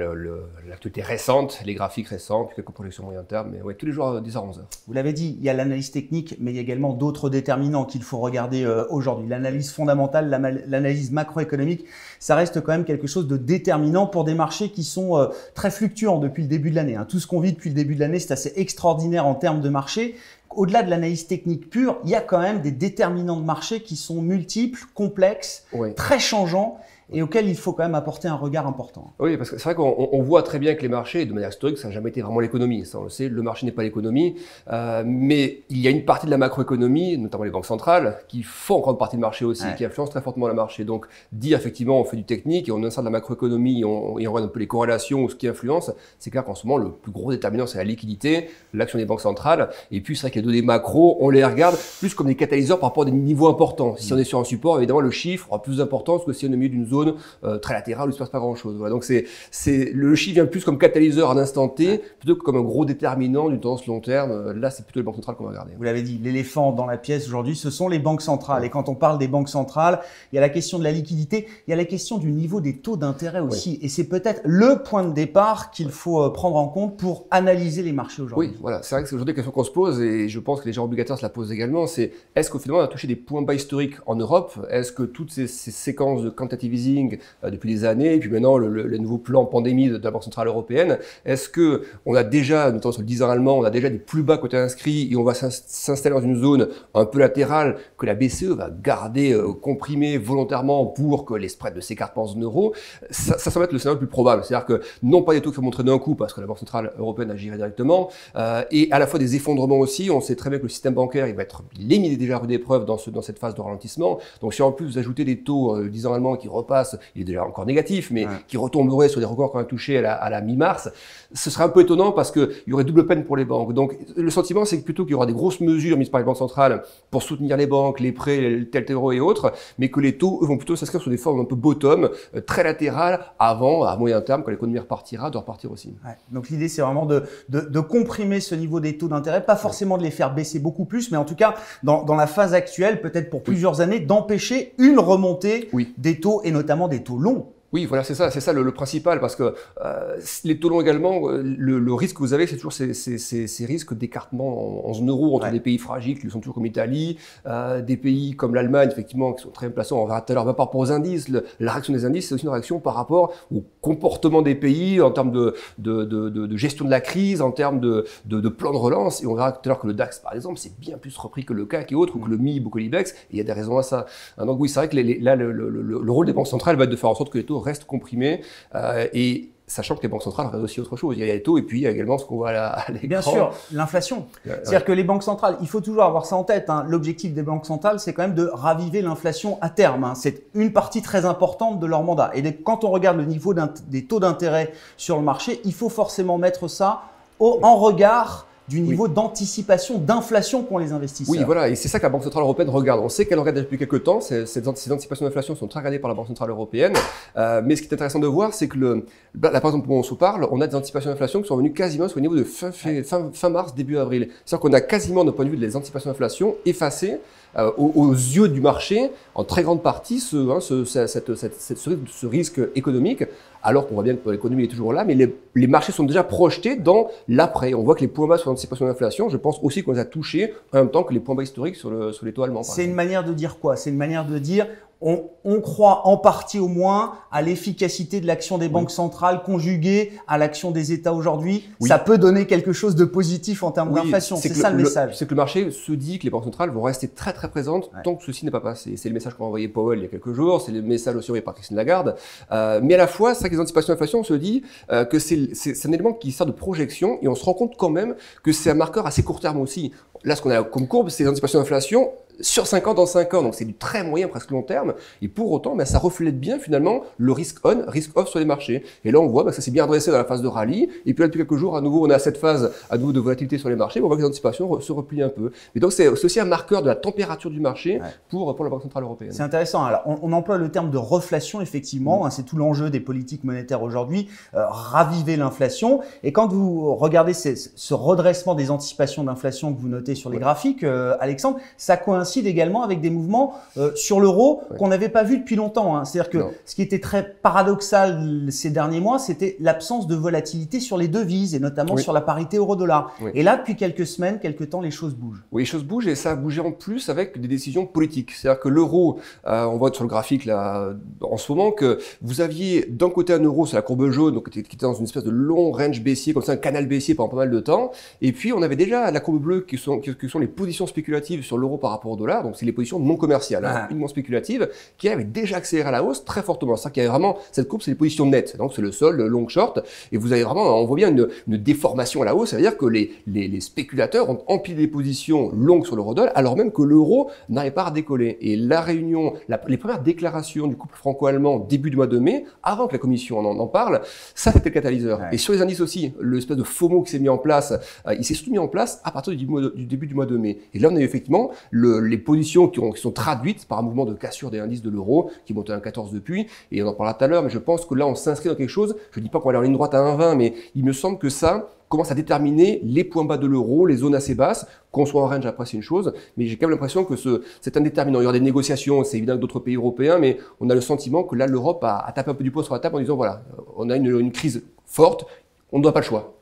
l'actualité récente, les graphiques récents, puis quelques projections moyen terme, mais ouais, tous les jours à dix heures à onze heures. Vous l'avez dit, il y a l'analyse technique, mais il y a également d'autres déterminants qu'il faut regarder euh, aujourd'hui. L'analyse fondamentale, l'analyse macroéconomique, ça reste quand même quelque chose de déterminant pour des marchés qui sont euh, très fluctuants depuis le début de l'année. Hein. Tout ce qu'on vit depuis le début de l'année, c'est assez extraordinaire en termes de marché. Au-delà de l'analyse technique pure, il y a quand même des déterminants de marché qui sont multiples, complexes, oui, très changeants et auxquels il faut quand même apporter un regard important. Oui, parce que c'est vrai qu'on voit très bien que les marchés, de manière historique, ça n'a jamais été vraiment l'économie. Ça, on le sait, le marché n'est pas l'économie. Euh, mais il y a une partie de la macroéconomie, notamment les banques centrales, qui font grande partie du marché aussi, ouais, qui influencent très fortement le marché. Donc, dire effectivement, on fait du technique et on insère de la macroéconomie et on, et on regarde un peu les corrélations ou ce qui influence, c'est clair qu'en ce moment, le plus gros déterminant, c'est la liquidité, l'action des banques centrales. Et puis, c'est vrai que les données macro, on les regarde plus comme des catalyseurs par rapport à des niveaux importants. Si on est sur un support, évidemment, le chiffre aura plus d'importance que si on est au milieu d'une zone Euh, très latérale où il ne se passe pas grand chose. Voilà. Donc c'est, c'est, le chiffre vient plus comme catalyseur à l'instant T plutôt que comme un gros déterminant d'une tendance long terme. Là, c'est plutôt les banques centrales qu'on va regarder. Vous l'avez dit, l'éléphant dans la pièce aujourd'hui, ce sont les banques centrales. Ouais. Et quand on parle des banques centrales, il y a la question de la liquidité, il y a la question du niveau des taux d'intérêt aussi. Ouais. Et c'est peut-être le point de départ qu'il faut prendre en compte pour analyser les marchés aujourd'hui. Oui, voilà. C'est vrai que c'est aujourd'hui la question qu'on se pose et je pense que les gens obligataires se la posent également. C'est est-ce qu'au final, on a touché des points bas historiques en Europe? Est-ce que toutes ces, ces séquences de quantitative easing trading euh, depuis des années, et puis maintenant le, le, le nouveau plan pandémie de, de la Banque Centrale Européenne. Est-ce que on a déjà, notamment sur le dix ans allemand, on a déjà des plus bas côté inscrits et on va s'installer dans une zone un peu latérale que la B C E va garder euh, comprimée volontairement pour que les spreads ne s'écartent pas en zone euro? Ça, ça semble être le scénario le plus probable. C'est-à-dire que non pas des taux qui vont montrer d'un coup parce que la Banque Centrale Européenne agirait directement, euh, et à la fois des effondrements aussi. On sait très bien que le système bancaire, il va être, il est déjà à rude épreuve dans, ce, dans cette phase de ralentissement. Donc si en plus vous ajoutez des taux euh, dix ans allemands qui repassent, il est déjà encore négatif, mais ouais, qui retomberaient sur des records qu'on a touchés à la, à la mi-mars, ce serait un peu étonnant parce qu'il y aurait double peine pour les banques. Donc le sentiment, c'est que plutôt qu'il y aura des grosses mesures mises par les banques centrales pour soutenir les banques, les prêts, les TLTRO et autres, mais que les taux eux, vont plutôt s'inscrire sur des formes un peu bottom, euh, très latérales, avant, à moyen terme, quand l'économie repartira, de repartir aussi. Ouais. Donc l'idée, c'est vraiment de, de, de comprimer ce niveau des taux d'intérêt, pas forcément de les faire baisser beaucoup plus, mais en tout cas, dans, dans la phase actuelle, peut-être pour plusieurs oui. années, d'empêcher une remontée oui. des taux, et notamment des taux longs. Oui, voilà, c'est ça, c'est ça le, le principal, parce que euh, les taux longs également, le, le risque que vous avez, c'est toujours ces, ces, ces, ces risques d'écartement en, en zone euro entre ouais. des pays fragiles qui le sont toujours comme l'Italie, euh, des pays comme l'Allemagne, effectivement, qui sont très plaçants. On verra tout à l'heure, par rapport aux indices, le, la réaction des indices, c'est aussi une réaction par rapport au comportement des pays en termes de, de, de, de, de gestion de la crise, en termes de, de, de plan de relance. Et on verra tout à l'heure que le D A X, par exemple, c'est bien plus repris que le C A C et autres, ou que le M I B ou que l'I B E X, et il y a des raisons à ça. Donc oui, c'est vrai que les, les, là, le, le, le, le rôle des banques centrales va être de faire en sorte que les taux reste comprimé, euh, et sachant que les banques centrales regardent aussi autre chose. Il y a les taux et puis il y a également ce qu'on voit à l'écran. Bien sûr, l'inflation. C'est-à-dire ouais. que les banques centrales, il faut toujours avoir ça en tête, hein. L'objectif des banques centrales, c'est quand même de raviver l'inflation à terme, hein. C'est une partie très importante de leur mandat. Et quand on regarde le niveau des taux d'intérêt sur le marché, il faut forcément mettre ça au, en regard du niveau oui. d'anticipation, d'inflation qu'ont les investisseurs. Oui, voilà, et c'est ça que la Banque Centrale Européenne regarde. On sait qu'elle regarde depuis quelques temps, ces, ces anticipations d'inflation sont très regardées par la Banque Centrale Européenne, euh, mais ce qui est intéressant de voir, c'est que, le, là, par exemple, où on se parle, on a des anticipations d'inflation qui sont revenues quasiment sur le niveau de fin, fin, fin, fin mars, début avril. C'est-à-dire qu'on a quasiment, d'un point de vue des anticipations d'inflation, effacées euh, aux, aux yeux du marché, en très grande partie, ce, hein, ce, cette, cette, cette, ce, ce risque économique, alors qu'on voit bien que l'économie est toujours là, mais les, les marchés sont déjà projetés dans l'après. On voit que les points bas sur l'anticipation de l'inflation, je pense aussi qu'on les a touchés en même temps que les points bas historiques sur, le, sur les taux allemands. C'est une manière de dire quoi? C'est une manière de dire on, on croit en partie au moins à l'efficacité de l'action des oui. banques centrales conjuguée à l'action des États aujourd'hui. Oui. Ça peut donner quelque chose de positif en termes oui, d'inflation. C'est ça le, le message. C'est que le marché se dit que les banques centrales vont rester très très présentes ouais. tant que ceci n'est pas passé. C'est le message qu'a envoyé Powell il y a quelques jours, c'est le message aussi envoyé par Christine Lagarde. Euh, mais à la fois, ça, les anticipations d'inflation, on se dit euh, que c'est un élément qui sert de projection et on se rend compte quand même que c'est un marqueur assez court terme aussi. Là, ce qu'on a comme courbe, c'est les anticipations d'inflation sur cinq ans, dans cinq ans, donc c'est du très moyen, presque long terme, et pour autant, ben, ça reflète bien finalement le risk on, risk off sur les marchés. Et là, on voit ben, que ça s'est bien redressé dans la phase de rallye, et puis là, depuis quelques jours, à nouveau, on a cette phase à nouveau de volatilité sur les marchés, on voit que les anticipations se replient un peu. Et donc, c'est aussi un marqueur de la température du marché ouais. pour, pour la Banque Centrale Européenne. C'est intéressant, alors on, on emploie le terme de reflation, effectivement, mmh. hein, c'est tout l'enjeu des politiques monétaires aujourd'hui, euh, raviver l'inflation, et quand vous regardez ces, ce redressement des anticipations d'inflation que vous notez sur les ouais. graphiques, euh, Alexandre, ça coïncide également avec des mouvements euh, sur l'euro ouais. qu'on n'avait pas vu depuis longtemps. Hein. C'est-à-dire que non. ce qui était très paradoxal ces derniers mois, c'était l'absence de volatilité sur les devises et notamment oui. sur la parité euro-dollar. Oui. Et là, depuis quelques semaines, quelques temps, les choses bougent. Oui, les choses bougent et ça a bougé en plus avec des décisions politiques. C'est-à-dire que l'euro, euh, on voit sur le graphique là en ce moment que vous aviez d'un côté un euro, c'est la courbe jaune, donc qui était dans une espèce de long range baissier, comme ça, un canal baissier pendant pas mal de temps. Et puis, on avait déjà la courbe bleue qui sont, qui sont les positions spéculatives sur l'euro par rapport au dollar, donc c'est les positions non commerciales, hein, uniquement spéculatives, qui avaient déjà accéléré à la hausse très fortement. C'est-à-dire qu'il y avait vraiment, cette courbe, c'est les positions nettes, donc c'est le sol, le long short, et vous avez vraiment, on voit bien une, une déformation à la hausse, c'est-à-dire que les, les, les spéculateurs ont empilé des positions longues sur l'eurodoll, alors même que l'euro n'arrivait pas à décoller. Et la réunion, la, les premières déclarations du couple franco-allemand début du mois de mai, avant que la Commission en, en parle, ça c'était le catalyseur. Ouais. Et sur les indices aussi, l'espèce de FOMO qui s'est mis en place, euh, il s'est surtout mis en place à partir du, du début du mois de mai. Et là, on a eu effectivement le les positions qui, ont, qui sont traduites par un mouvement de cassure des indices de l'euro qui monte à un virgule quatorze depuis, et on en parlera tout à l'heure, mais je pense que là on s'inscrit dans quelque chose, je ne dis pas qu'on va aller en ligne droite à un virgule vingt, mais il me semble que ça commence à déterminer les points bas de l'euro, les zones assez basses. Qu'on soit en range après c'est une chose, mais j'ai quand même l'impression que c'est ce, indéterminant. Il y aura des négociations, c'est évident que d'autres pays européens, mais on a le sentiment que là l'Europe a, a tapé un peu du poing sur la table en disant voilà, on a une, une crise forte, on ne doit pas le choix.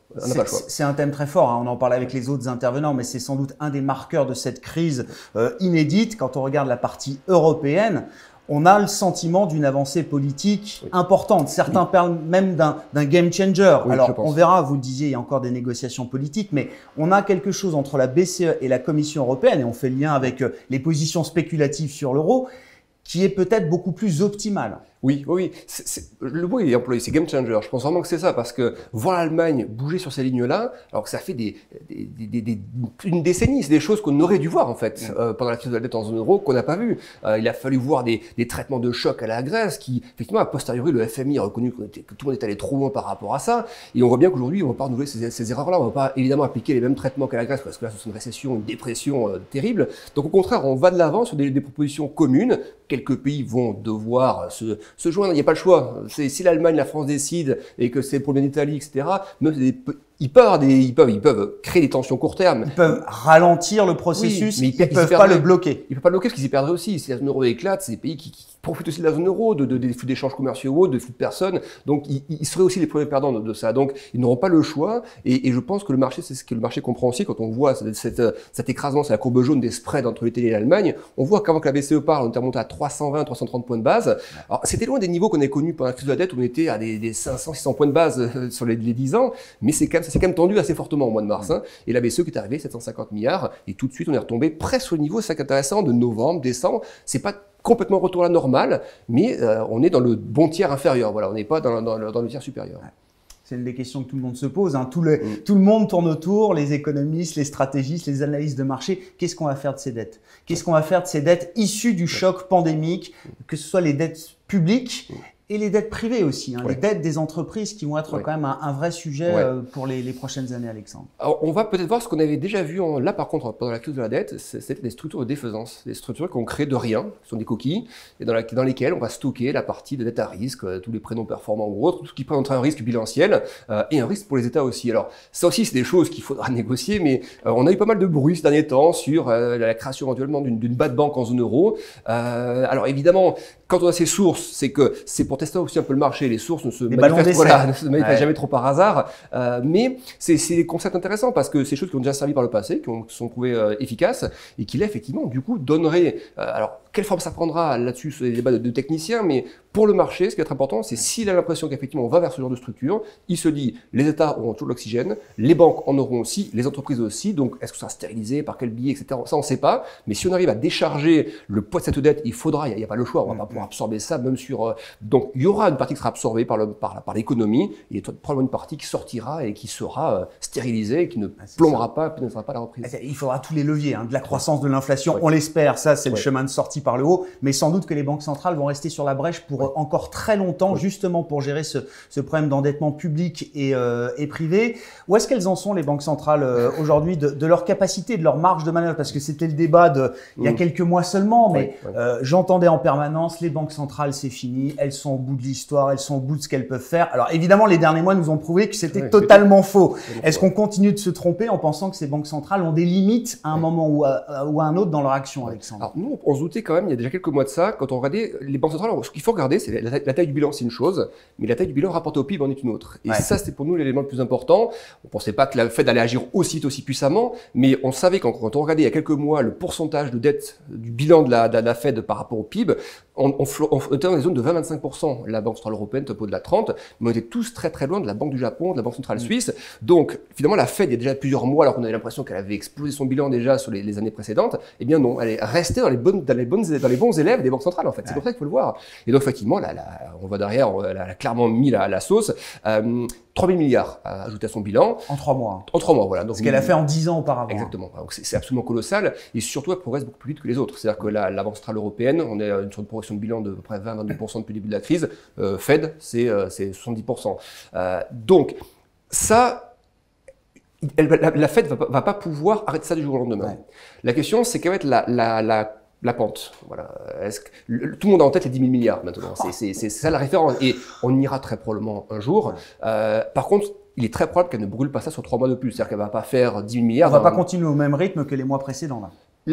C'est un thème très fort, hein. On en parlait avec les autres intervenants, mais c'est sans doute un des marqueurs de cette crise euh, inédite. Quand on regarde la partie européenne, on a le sentiment d'une avancée politique oui. importante. Certains oui. parlent même d'un game changer. Oui, alors, on verra, vous le disiez, il y a encore des négociations politiques, mais on a quelque chose entre la B C E et la Commission européenne, et on fait le lien avec les positions spéculatives sur l'euro, qui est peut-être beaucoup plus optimale. Oui, oui, c'est, c'est, le mot est employé, c'est game changer. Je pense vraiment que c'est ça, parce que voir l'Allemagne bouger sur ces lignes-là, alors que ça fait des, des, des, des, une décennie, c'est des choses qu'on aurait dû voir en fait euh, pendant la crise de la dette en zone euro qu'on n'a pas vu. Euh, il a fallu voir des, des traitements de choc à la Grèce, qui effectivement a posteriori le F M I a reconnu que, que tout le monde est allé trop loin par rapport à ça, et on voit bien qu'aujourd'hui on ne va pas renouveler ces, ces erreurs-là, on ne va pas évidemment appliquer les mêmes traitements qu'à la Grèce, parce que là ce sont une récession, une dépression euh, terrible. Donc au contraire, on va de l'avant sur des, des propositions communes. Quelques pays vont devoir se se joindre, il n'y a pas le choix. Si l'Allemagne, la France décident et que c'est pour bien l'Italie, et cetera, même des, ils, peuvent, des, ils, peuvent, ils peuvent créer des tensions court terme. Ils peuvent ralentir le processus, oui, mais ils ne peuvent pas le bloquer. Ils ne peuvent pas le bloquer parce qu'ils s'y perdraient aussi. Si la zone euro éclate, c'est des pays qui, qui profitent aussi de la zone euro, de, de, des flux d'échanges commerciaux, de flux de personnes. Donc, ils, ils seraient aussi les premiers perdants de, de ça. Donc, ils n'auront pas le choix. Et, et je pense que le marché, c'est ce que le marché comprend aussi quand on voit cette, cette, cette écrasement, c'est la courbe jaune des spreads entre l'Italie et l'Allemagne. On voit qu'avant que la B C E parle, on était monté à trois cent vingt, trois cent trente points de base. Alors, c'était loin des niveaux qu'on a connus pendant la crise de la dette où on était à des, des cinq cents, six cents points de base sur les, les dix ans, mais c'est quand même, ça s'est quand même tendu assez fortement au mois de mars. Hein. Et la B C E qui est arrivée, sept cent cinquante milliards, et tout de suite on est retombé presque au niveau, c'est intéressant, de novembre, décembre. C'est pas complètement retour à la normale, mais euh, on est dans le bon tiers inférieur. Voilà, on n'est pas dans, dans, dans le tiers supérieur. Ouais. C'est une des questions que tout le monde se pose. Hein. Tout, le, oui. tout le monde tourne autour, les économistes, les stratégistes, les analystes de marché. Qu'est-ce qu'on va faire de ces dettes? Qu'est-ce qu'on va faire de ces dettes issues du choc pandémique, que ce soit les dettes publiques et les dettes privées aussi, hein, ouais. les dettes des entreprises qui vont être ouais. quand même un, un vrai sujet ouais. euh, pour les, les prochaines années, Alexandre. Alors, on va peut-être voir ce qu'on avait déjà vu en, là par contre pendant la crise de la dette, c'était des structures de défaisance, des structures qu'on crée de rien, qui sont des coquilles, et dans, la, dans lesquelles on va stocker la partie de dette à risque, euh, tous les prêts non performants ou autres, tout ce qui présente un risque bilanciel euh, et un risque pour les États aussi. Alors ça aussi c'est des choses qu'il faudra négocier, mais euh, on a eu pas mal de bruit ces derniers temps sur euh, la création éventuellement d'une bad bank en zone euro. Euh, alors évidemment, quand on a ces sources, c'est que c'est pour tester aussi un peu le marché. Les sources ne se manifestent, voilà, ne se manifestent ouais. jamais trop par hasard. Euh, mais c'est des concepts intéressants parce que c'est des choses qui ont déjà servi par le passé, qui, ont, qui sont trouvées euh, efficaces et qui là, effectivement, du coup, donneraient… Euh, alors, quelle forme ça prendra là-dessus, sur les débats de, de techniciens, mais pour le marché, ce qui va être important, c'est s'il a l'impression qu'effectivement, on va vers ce genre de structure, il se dit, les États auront toujours l'oxygène, les banques en auront aussi, les entreprises aussi, donc est-ce que ça sera stérilisé, par quel biais, et cetera. Ça, on ne sait pas. Mais si on arrive à décharger le poids de cette dette, il faudra, il n'y a, a pas le choix, on va pas pouvoir absorber ça, même sur… Euh, donc, il y aura une partie qui sera absorbée par l'économie, par, par il y a probablement une partie qui sortira et qui sera euh, stérilisée, et qui ne ah, plombera ça. pas, qui ne sera pas la reprise. Il faudra tous les leviers, hein, de la croissance, de l'inflation, ouais. on l'espère, ça c'est ouais. le chemin de sortie par le haut, mais sans doute que les banques centrales vont rester sur la brèche pour ouais. encore très longtemps, ouais. justement pour gérer ce, ce problème d'endettement public et, euh, et privé. Où est-ce qu'elles en sont, les banques centrales, euh, aujourd'hui, de, de leur capacité, de leur marge de manœuvre? Parce que c'était le débat de, il y a quelques mois seulement, mais ouais, ouais. euh, j'entendais en permanence, les banques centrales, c'est fini, elles sont au bout de l'histoire, elles sont au bout de ce qu'elles peuvent faire. Alors évidemment, les derniers mois nous ont prouvé que c'était ouais, totalement faux. Est-ce qu'on continue de se tromper en pensant que ces banques centrales ont des limites à un ouais. moment ou à, ou à un autre dans leur action, Alexandre? Alors nous, on se doutait quand même, il y a déjà quelques mois de ça, quand on regardait les banques centrales, ce qu'il faut regarder, c'est la, la taille du bilan, c'est une chose, mais la taille du bilan rapportée au P I B en est une autre. Et ouais. ça, c'était pour nous l'élément le plus important. On pensait pas que la Fed allait agir aussi, aussi puissamment, mais on savait quand, quand on regardait il y a quelques mois le pourcentage de dette du bilan de la, de la Fed par rapport au P I B, on, on, on, on était dans les zones de vingt à vingt-cinq pour cent, la Banque Centrale Européenne, top de la trente, mais on était tous très très loin de la Banque du Japon, de la Banque Centrale Suisse. Donc finalement, la Fed, il y a déjà plusieurs mois, alors qu'on avait l'impression qu'elle avait explosé son bilan déjà sur les, les années précédentes, eh bien non, elle est restée dans les, bonnes, dans les, bonnes, dans les bons élèves des banques centrales en fait. C'est ouais. pour ça qu'il faut le voir. Et donc effectivement, là, là, on voit derrière, elle a clairement mis la, la sauce. Euh, trois mille milliards à ajouter à son bilan. En trois mois. En trois mois, voilà. Donc, ce qu'elle a fait en dix ans auparavant. Exactement. Donc c'est absolument colossal. Et surtout, elle progresse beaucoup plus vite que les autres. C'est-à-dire que la, la Banque Centrale Européenne, on est sur une progression de bilan de à peu près vingt à vingt-deux pour cent depuis le début de la crise. Euh, Fed, c'est euh, soixante-dix pour cent. Euh, donc, ça… Elle, la, la Fed ne va, va pas pouvoir arrêter ça du jour au lendemain. Ouais. La question, c'est quelle va être la… la, la La pente, voilà. Est-ce que le, tout le monde a en tête les dix mille milliards maintenant. C'est ça la référence. Et on ira très probablement un jour. Euh, par contre, il est très probable qu'elle ne brûle pas ça sur trois mois de plus. C'est-à-dire qu'elle ne va pas faire dix mille milliards. On ne va pas continuer au même rythme que les mois précédents, là.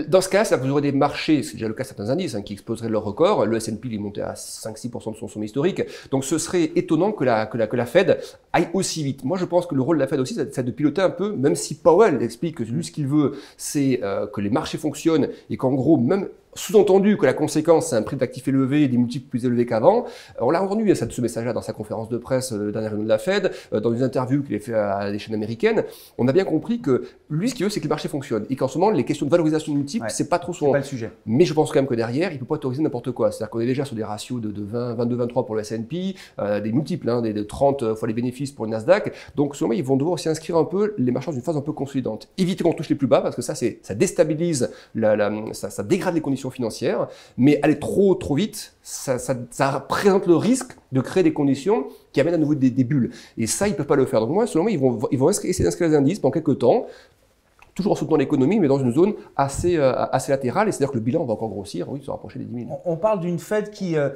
Dans ce cas, ça vous aurez des marchés, c'est déjà le cas de certains indices, hein, qui exploseraient leur record. Le S and P, il est monté à cinq à six pour cent de son sommet historique. Donc, ce serait étonnant que la, que la, que la Fed aille aussi vite. Moi, je pense que le rôle de la Fed aussi, c'est de piloter un peu, même si Powell explique que lui, ce qu'il veut, c'est euh, que les marchés fonctionnent et qu'en gros, même sous-entendu que la conséquence, c'est un prix d'actifs élevé et des multiples plus élevés qu'avant. On l'a entendu à ce message-là dans sa conférence de presse euh, dernière réunion de la Fed, euh, dans une interview qu'il a fait à des chaînes américaines. On a bien compris que lui, ce qu'il veut, c'est que les marchés fonctionnent et qu'en ce moment, les questions de valorisation multiple, ouais, c'est pas trop son. C'est pas le sujet. Mais je pense quand même que derrière, il peut pas autoriser n'importe quoi. C'est-à-dire qu'on est déjà sur des ratios de, de vingt, vingt-deux, vingt-trois pour le S and P, euh, des multiples, hein, des de trente fois les bénéfices pour le Nasdaq. Donc, sûrement, ils vont devoir aussi inscrire un peu les marchands dans une phase un peu consolidante. Éviter qu'on touche les plus bas parce que ça, c'est, ça déstabilise, la, la, ça, ça dégrade les conditions financière, mais aller trop trop vite, ça, ça, ça représente le risque de créer des conditions qui amènent à nouveau des, des bulles. Et ça, ils ne peuvent pas le faire. Donc moi, selon moi, ils vont, ils vont essayer d'inscrire les indices pendant quelques temps, toujours en soutenant l'économie, mais dans une zone assez, euh, assez latérale. Et c'est-à-dire que le bilan va encore grossir, oui, se rapprocher des dix mille. On parle d'une Fed qui, euh,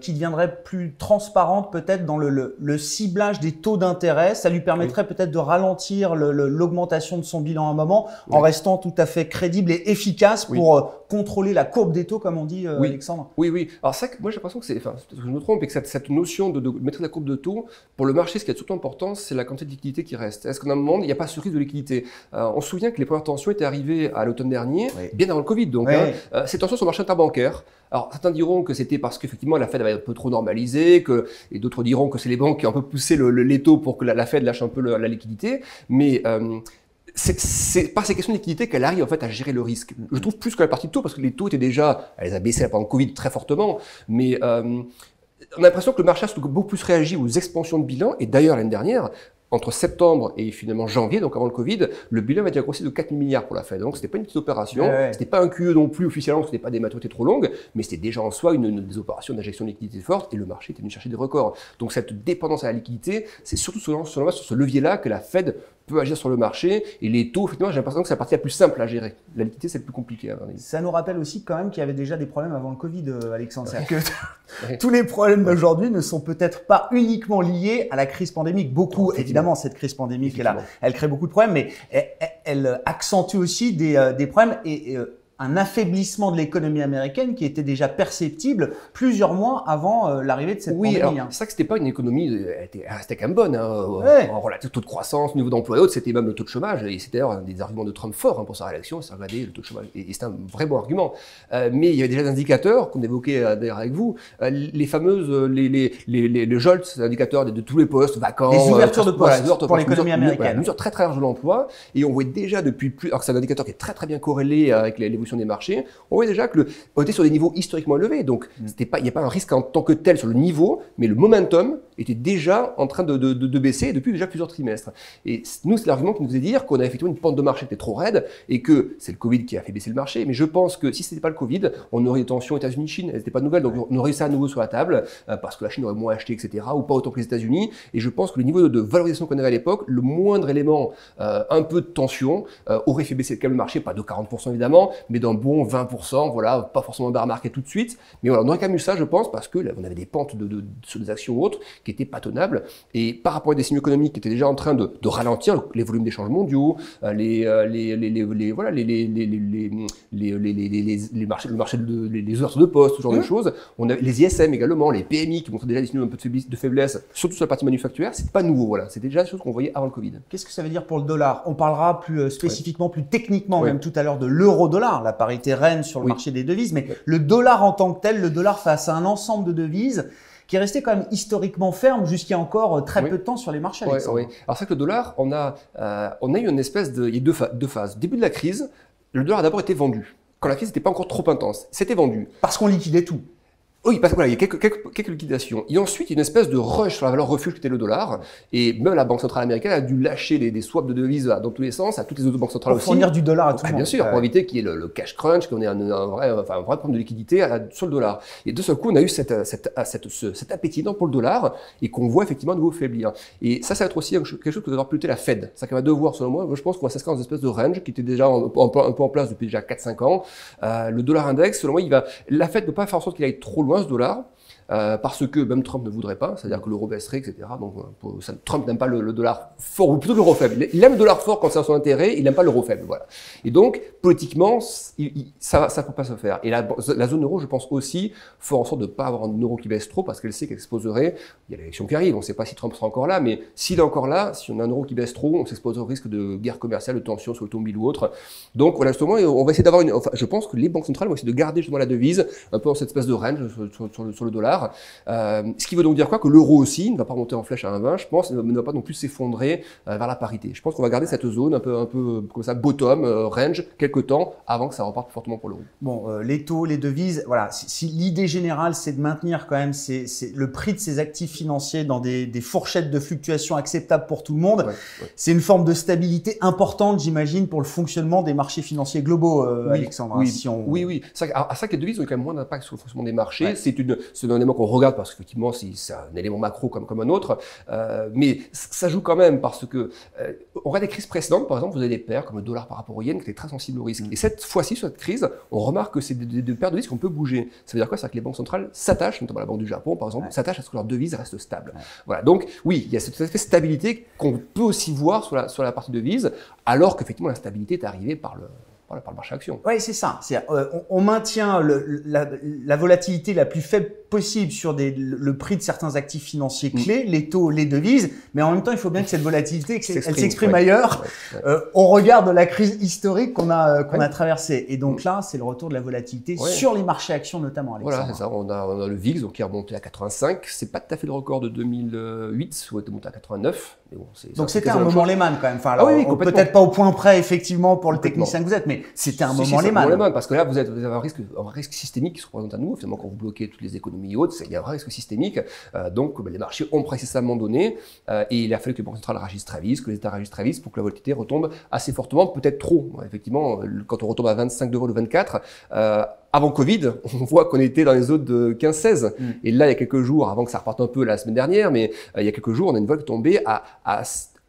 qui deviendrait plus transparente peut-être dans le, le, le ciblage des taux d'intérêt. Ça lui permettrait, oui, peut-être de ralentir le, le, l'augmentation de son bilan à un moment, oui, en restant tout à fait crédible et efficace pour, oui, euh, contrôler la courbe des taux, comme on dit, euh, oui, Alexandre. Oui, oui. Alors ça, moi j'ai l'impression que c'est, enfin, que je me trompe, et que cette, cette notion de, de maîtriser la courbe de taux, pour le marché, ce qui est surtout important, c'est la quantité de liquidité qui reste. Est-ce qu'en un moment, il n'y a pas ce risque de liquidité? euh, On se souvient que les premières tensions étaient arrivées à l'automne dernier, oui, bien avant le Covid. Donc, oui, hein, oui. Euh, ces tensions sur le marché interbancaire. Alors, certains diront que c'était parce qu'effectivement la Fed avait un peu trop normalisé, que, et d'autres diront que c'est les banques qui ont un peu poussé le, le, les taux pour que la, la Fed lâche un peu le, la liquidité. Mais euh, c'est, c'est par ces questions de liquidité qu'elle arrive en fait à gérer le risque. Je trouve plus que la partie de taux, parce que les taux étaient déjà, elle les a baissés pendant le Covid très fortement, mais euh, on a l'impression que le marché a beaucoup plus réagi aux expansions de bilan, et d'ailleurs l'année dernière, entre septembre et finalement janvier, donc avant le Covid, le bilan avait déjà grossi de quatre mille milliards pour la Fed. Donc, ce n'était pas une petite opération, ouais, ouais, ce n'était pas un Q E non plus officiellement, ce n'était pas des maturités trop longues, mais c'était déjà en soi une, une des opérations d'injection de liquidité forte et le marché était venu chercher des records. Donc, cette dépendance à la liquidité, c'est surtout selon, selon moi, sur ce levier-là que la Fed peut agir sur le marché. Et les taux, effectivement, j'ai l'impression que c'est la partie la plus simple à gérer. La liquidité, c'est le plus compliqué à gérer. Ça nous rappelle aussi quand même qu'il y avait déjà des problèmes avant le Covid, euh, Alexandre. Ouais. C'est-à-dire que ouais, tous les problèmes d'aujourd'hui ne sont peut-être pas uniquement liés à la crise pandémique. Beaucoup, évidemment. Cette crise pandémique, elle, a, elle crée beaucoup de problèmes, mais elle, elle accentue aussi des, euh, des problèmes et, et euh, un affaiblissement de l'économie américaine qui était déjà perceptible plusieurs mois avant euh, l'arrivée de cette, oui, pandémie. Oui, hein. C'est ça, que c'était pas une économie, elle, était, elle restait quand même bonne, hein, ouais, en, en relatif taux de croissance, niveau d'emploi et autres, c'était même le taux de chômage, et c'était d'ailleurs un des arguments de Trump fort, hein, pour sa réélection, c'est regarder le taux de chômage, et, et c'est un vrai bon argument. Euh, mais il y avait déjà des indicateurs qu'on évoquait euh, d'ailleurs avec vous, euh, les fameuses, les, les, les, les, les jolts, c'est l'indicateur de, de tous les postes, vacances, les ouvertures euh, de postes, voilà, pour l'économie américaine. Voilà, une mesure très très large de l'emploi, et on voit déjà depuis plus, alors que c'est un indicateur qui est très très bien corrélé avec l'évolution des marchés, on voit déjà que le, on était sur des niveaux historiquement élevés, donc c'était pas, il n'y a pas un risque en tant que tel sur le niveau, mais le momentum était déjà en train de, de, de baisser depuis déjà plusieurs trimestres. Et nous, c'est l'argument qui nous faisait dire qu'on a effectivement une pente de marché qui était trop raide et que c'est le Covid qui a fait baisser le marché, mais je pense que si c'était pas le Covid, on aurait des tensions États-Unis-Chine, elles n'étaient pas nouvelles, donc on aurait ça à nouveau sur la table, euh, parce que la Chine aurait moins acheté, et cetera, ou pas autant que les États-Unis, et je pense que le niveau de, de valorisation qu'on avait à l'époque, le moindre élément, euh, un peu de tension, euh, aurait fait baisser le marché, pas de quarante pour cent évidemment, mais d'un bon vingt pour cent, voilà, pas forcément à remarquer tout de suite. Mais voilà, on aurait quand même eu ça, je pense, parce que là, on avait des pentes de, de, de, sur des actions ou autres qui étaient pas tenables. Et par rapport à des signaux économiques qui étaient déjà en train de, de ralentir, les volumes d'échanges mondiaux, les, les, les, les, les, voilà, les, les, les, les, les, les, les, les marchés, le marché de, les, les heures de poste, ce genre, mmh, de choses. On avait les I S M également, les P M I qui montraient déjà des signaux un peu de faiblesse, surtout sur la partie manufacturière. C'est pas nouveau, voilà. C'est déjà des choses qu'on voyait avant le Covid. Qu'est-ce que ça veut dire pour le dollar? On parlera plus spécifiquement, ouais, plus techniquement, ouais, même tout à l'heure de l'euro-dollar. La parité règne sur le, oui, marché des devises, mais, oui, le dollar en tant que tel, le dollar face à un ensemble de devises qui est resté quand même historiquement ferme jusqu'à encore très, oui, peu de temps sur les marchés. Oui, oui. Alors c'est que le dollar, on a, euh, on a eu une espèce de… Il y a deux, deux phases. Début de la crise, le dollar a d'abord été vendu. Quand la crise n'était pas encore trop intense, c'était vendu. Parce qu'on liquidait tout. Oui, parce que voilà, il y a quelques, quelques, quelques liquidations. Et ensuite, il y a une espèce de rush sur la valeur refuge qui était le dollar. Et même la Banque Centrale Américaine a dû lâcher des, des swaps de devises dans tous les sens, à toutes les autres banques centrales aussi. Pour fournir du dollar à tout le monde. Bien sûr, pour éviter qu'il y ait le, le cash crunch, qu'on ait un, un, vrai, enfin, un vrai problème de liquidité à, sur le dollar. Et de ce coup, on a eu cette, cette, cette, ce, cet appétit pour le dollar et qu'on voit effectivement de nouveau faiblir. Et ça, ça va être aussi quelque chose que va devoir piloter la Fed. Ça va devoir, selon moi, moi je pense qu'on va s'inscrire dans une espèce de range qui était déjà un, un, un peu en place depuis déjà quatre cinq ans. Euh, le dollar index, selon moi, il va, la Fed ne peut pas faire en sorte qu'il aille trop loin ce dollar. euh, parce que même Trump ne voudrait pas, c'est-à-dire que l'euro baisserait, et cetera. Donc pour, ça, Trump n'aime pas le, le dollar fort, ou plutôt l'euro faible. Il aime le dollar fort quand c'est à son intérêt, il n'aime pas l'euro faible. Voilà. Et donc, politiquement, il, il, ça ne peut pas se faire. Et la, la zone euro, je pense aussi, faut en sorte de ne pas avoir un euro qui baisse trop, parce qu'elle sait qu'elle s'exposerait, il y a l'élection qui arrive, on ne sait pas si Trump sera encore là, mais s'il est encore là, si on a un euro qui baisse trop, on s'expose au risque de guerre commerciale, de tension sur l'automobile ou autre. Donc, voilà, justement, on va essayer d'avoir une... Enfin, je pense que les banques centrales vont essayer de garder justement la devise un peu dans cette espèce de range sur, sur, sur, le, sur le dollar. Euh, ce qui veut donc dire quoi? Que l'euro aussi ne va pas monter en flèche à un virgule vingt, je pense, mais ne va pas non plus s'effondrer euh, vers la parité. Je pense qu'on va garder cette zone un peu, un peu comme ça, bottom, euh, range, quelques temps avant que ça reparte fortement pour l'euro. Bon, euh, les taux, les devises, voilà. Si, si l'idée générale, c'est de maintenir quand même ces, ces, le prix de ces actifs financiers dans des, des fourchettes de fluctuations acceptables pour tout le monde, ouais, ouais. C'est une forme de stabilité importante, j'imagine, pour le fonctionnement des marchés financiers globaux, euh, oui, Alexandre. Oui, hein, si on... oui, oui. Ça, à, à ça que les devises ont quand même moins d'impact sur le fonctionnement des marchés. Ouais. C'est un élément qu'on regarde parce qu'effectivement, c'est un élément macro comme, comme un autre. Euh, mais ça joue quand même parce que euh, on regarde des crises précédentes, par exemple, vous avez des paires comme le dollar par rapport au yen qui étaient très sensibles au risque. Mmh. Et cette fois-ci, sur cette crise, on remarque que c'est des, des, des paires de devises qu'on peut bouger. Ça veut dire quoi? C'est que les banques centrales s'attachent, notamment la Banque du Japon, par exemple, s'attachent ouais. à ce que leur devise reste stable. Ouais. Voilà. Donc, oui, il y a cette, cette stabilité qu'on peut aussi voir sur la, sur la partie devise, alors qu'effectivement, la stabilité est arrivée par le, par le, par le marché action. Oui, c'est ça. Euh, on, on maintient le, la, la volatilité la plus faible possible sur des, le, le prix de certains actifs financiers clés, mmh. les taux, les devises, mais en même temps, il faut bien que cette volatilité que elle s'exprime ouais, ailleurs. Ouais, ouais. Euh, on regarde la crise historique qu'on a, qu'on ouais. a traversée. Et donc là, c'est le retour de la volatilité ouais. sur les marchés actions notamment, Alexandre. Voilà, c'est ça. On a, on a le V I X donc, qui est remonté à quatre-vingt-cinq. Ce n'est pas tout à fait le record de deux mille huit, où il était monté à quatre-vingt-neuf. Mais bon, donc c'était un moment Lehman quand même. Enfin, alors, ah oui, oui, peut-être pas au point près, effectivement, pour le technicien que vous êtes, mais c'était un si, moment si, Lehman. Un moment Lehman. Parce que là, vous, êtes, vous avez un risque, un risque systémique qui se présente à nous. Finalement, quand vous bloquez toutes les économies, haute, il y a un vrai risque systémique. Euh, donc, ben, les marchés ont précédemment donné euh, et il a fallu que les banques centrales réagissent très vite, que les États réagissent très vite pour que la volatilité retombe assez fortement, peut-être trop. Effectivement, quand on retombe à vingt-cinq virgule vingt-quatre, euh, avant Covid, on voit qu'on était dans les zones de quinze seize. Mm. Et là, il y a quelques jours, avant que ça reparte un peu la semaine dernière, mais euh, il y a quelques jours, on a une vol tombée à, à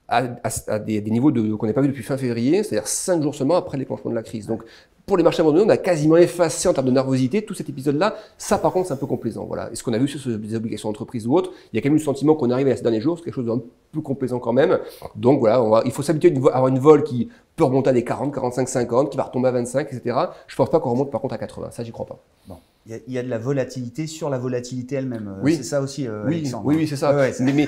À, à, à des, des niveaux de, qu'on n'a pas vu depuis fin février, c'est-à-dire cinq jours seulement après l'éclenchement de la crise. Donc, pour les marchés abandonnés, on a quasiment effacé en termes de nervosité tout cet épisode-là. Ça, par contre, c'est un peu complaisant. Voilà. Et ce qu'on a vu sur des obligations d'entreprise ou autres, il y a quand même le sentiment qu'on arrive à ces derniers jours, c'est quelque chose d'un peu complaisant quand même. Donc voilà, on va, il faut s'habituer à avoir une vol qui peut remonter à des quarante, quarante-cinq, cinquante, qui va retomber à vingt-cinq, et cetera. Je ne pense pas qu'on remonte par contre à quatre-vingts. Ça, j'y crois pas. Bon. Il y, a, il y a de la volatilité sur la volatilité elle-même. Oui. C'est ça aussi, euh, oui, Alexandre. Oui, oui, c'est ça. Ouais, ouais, mais, mais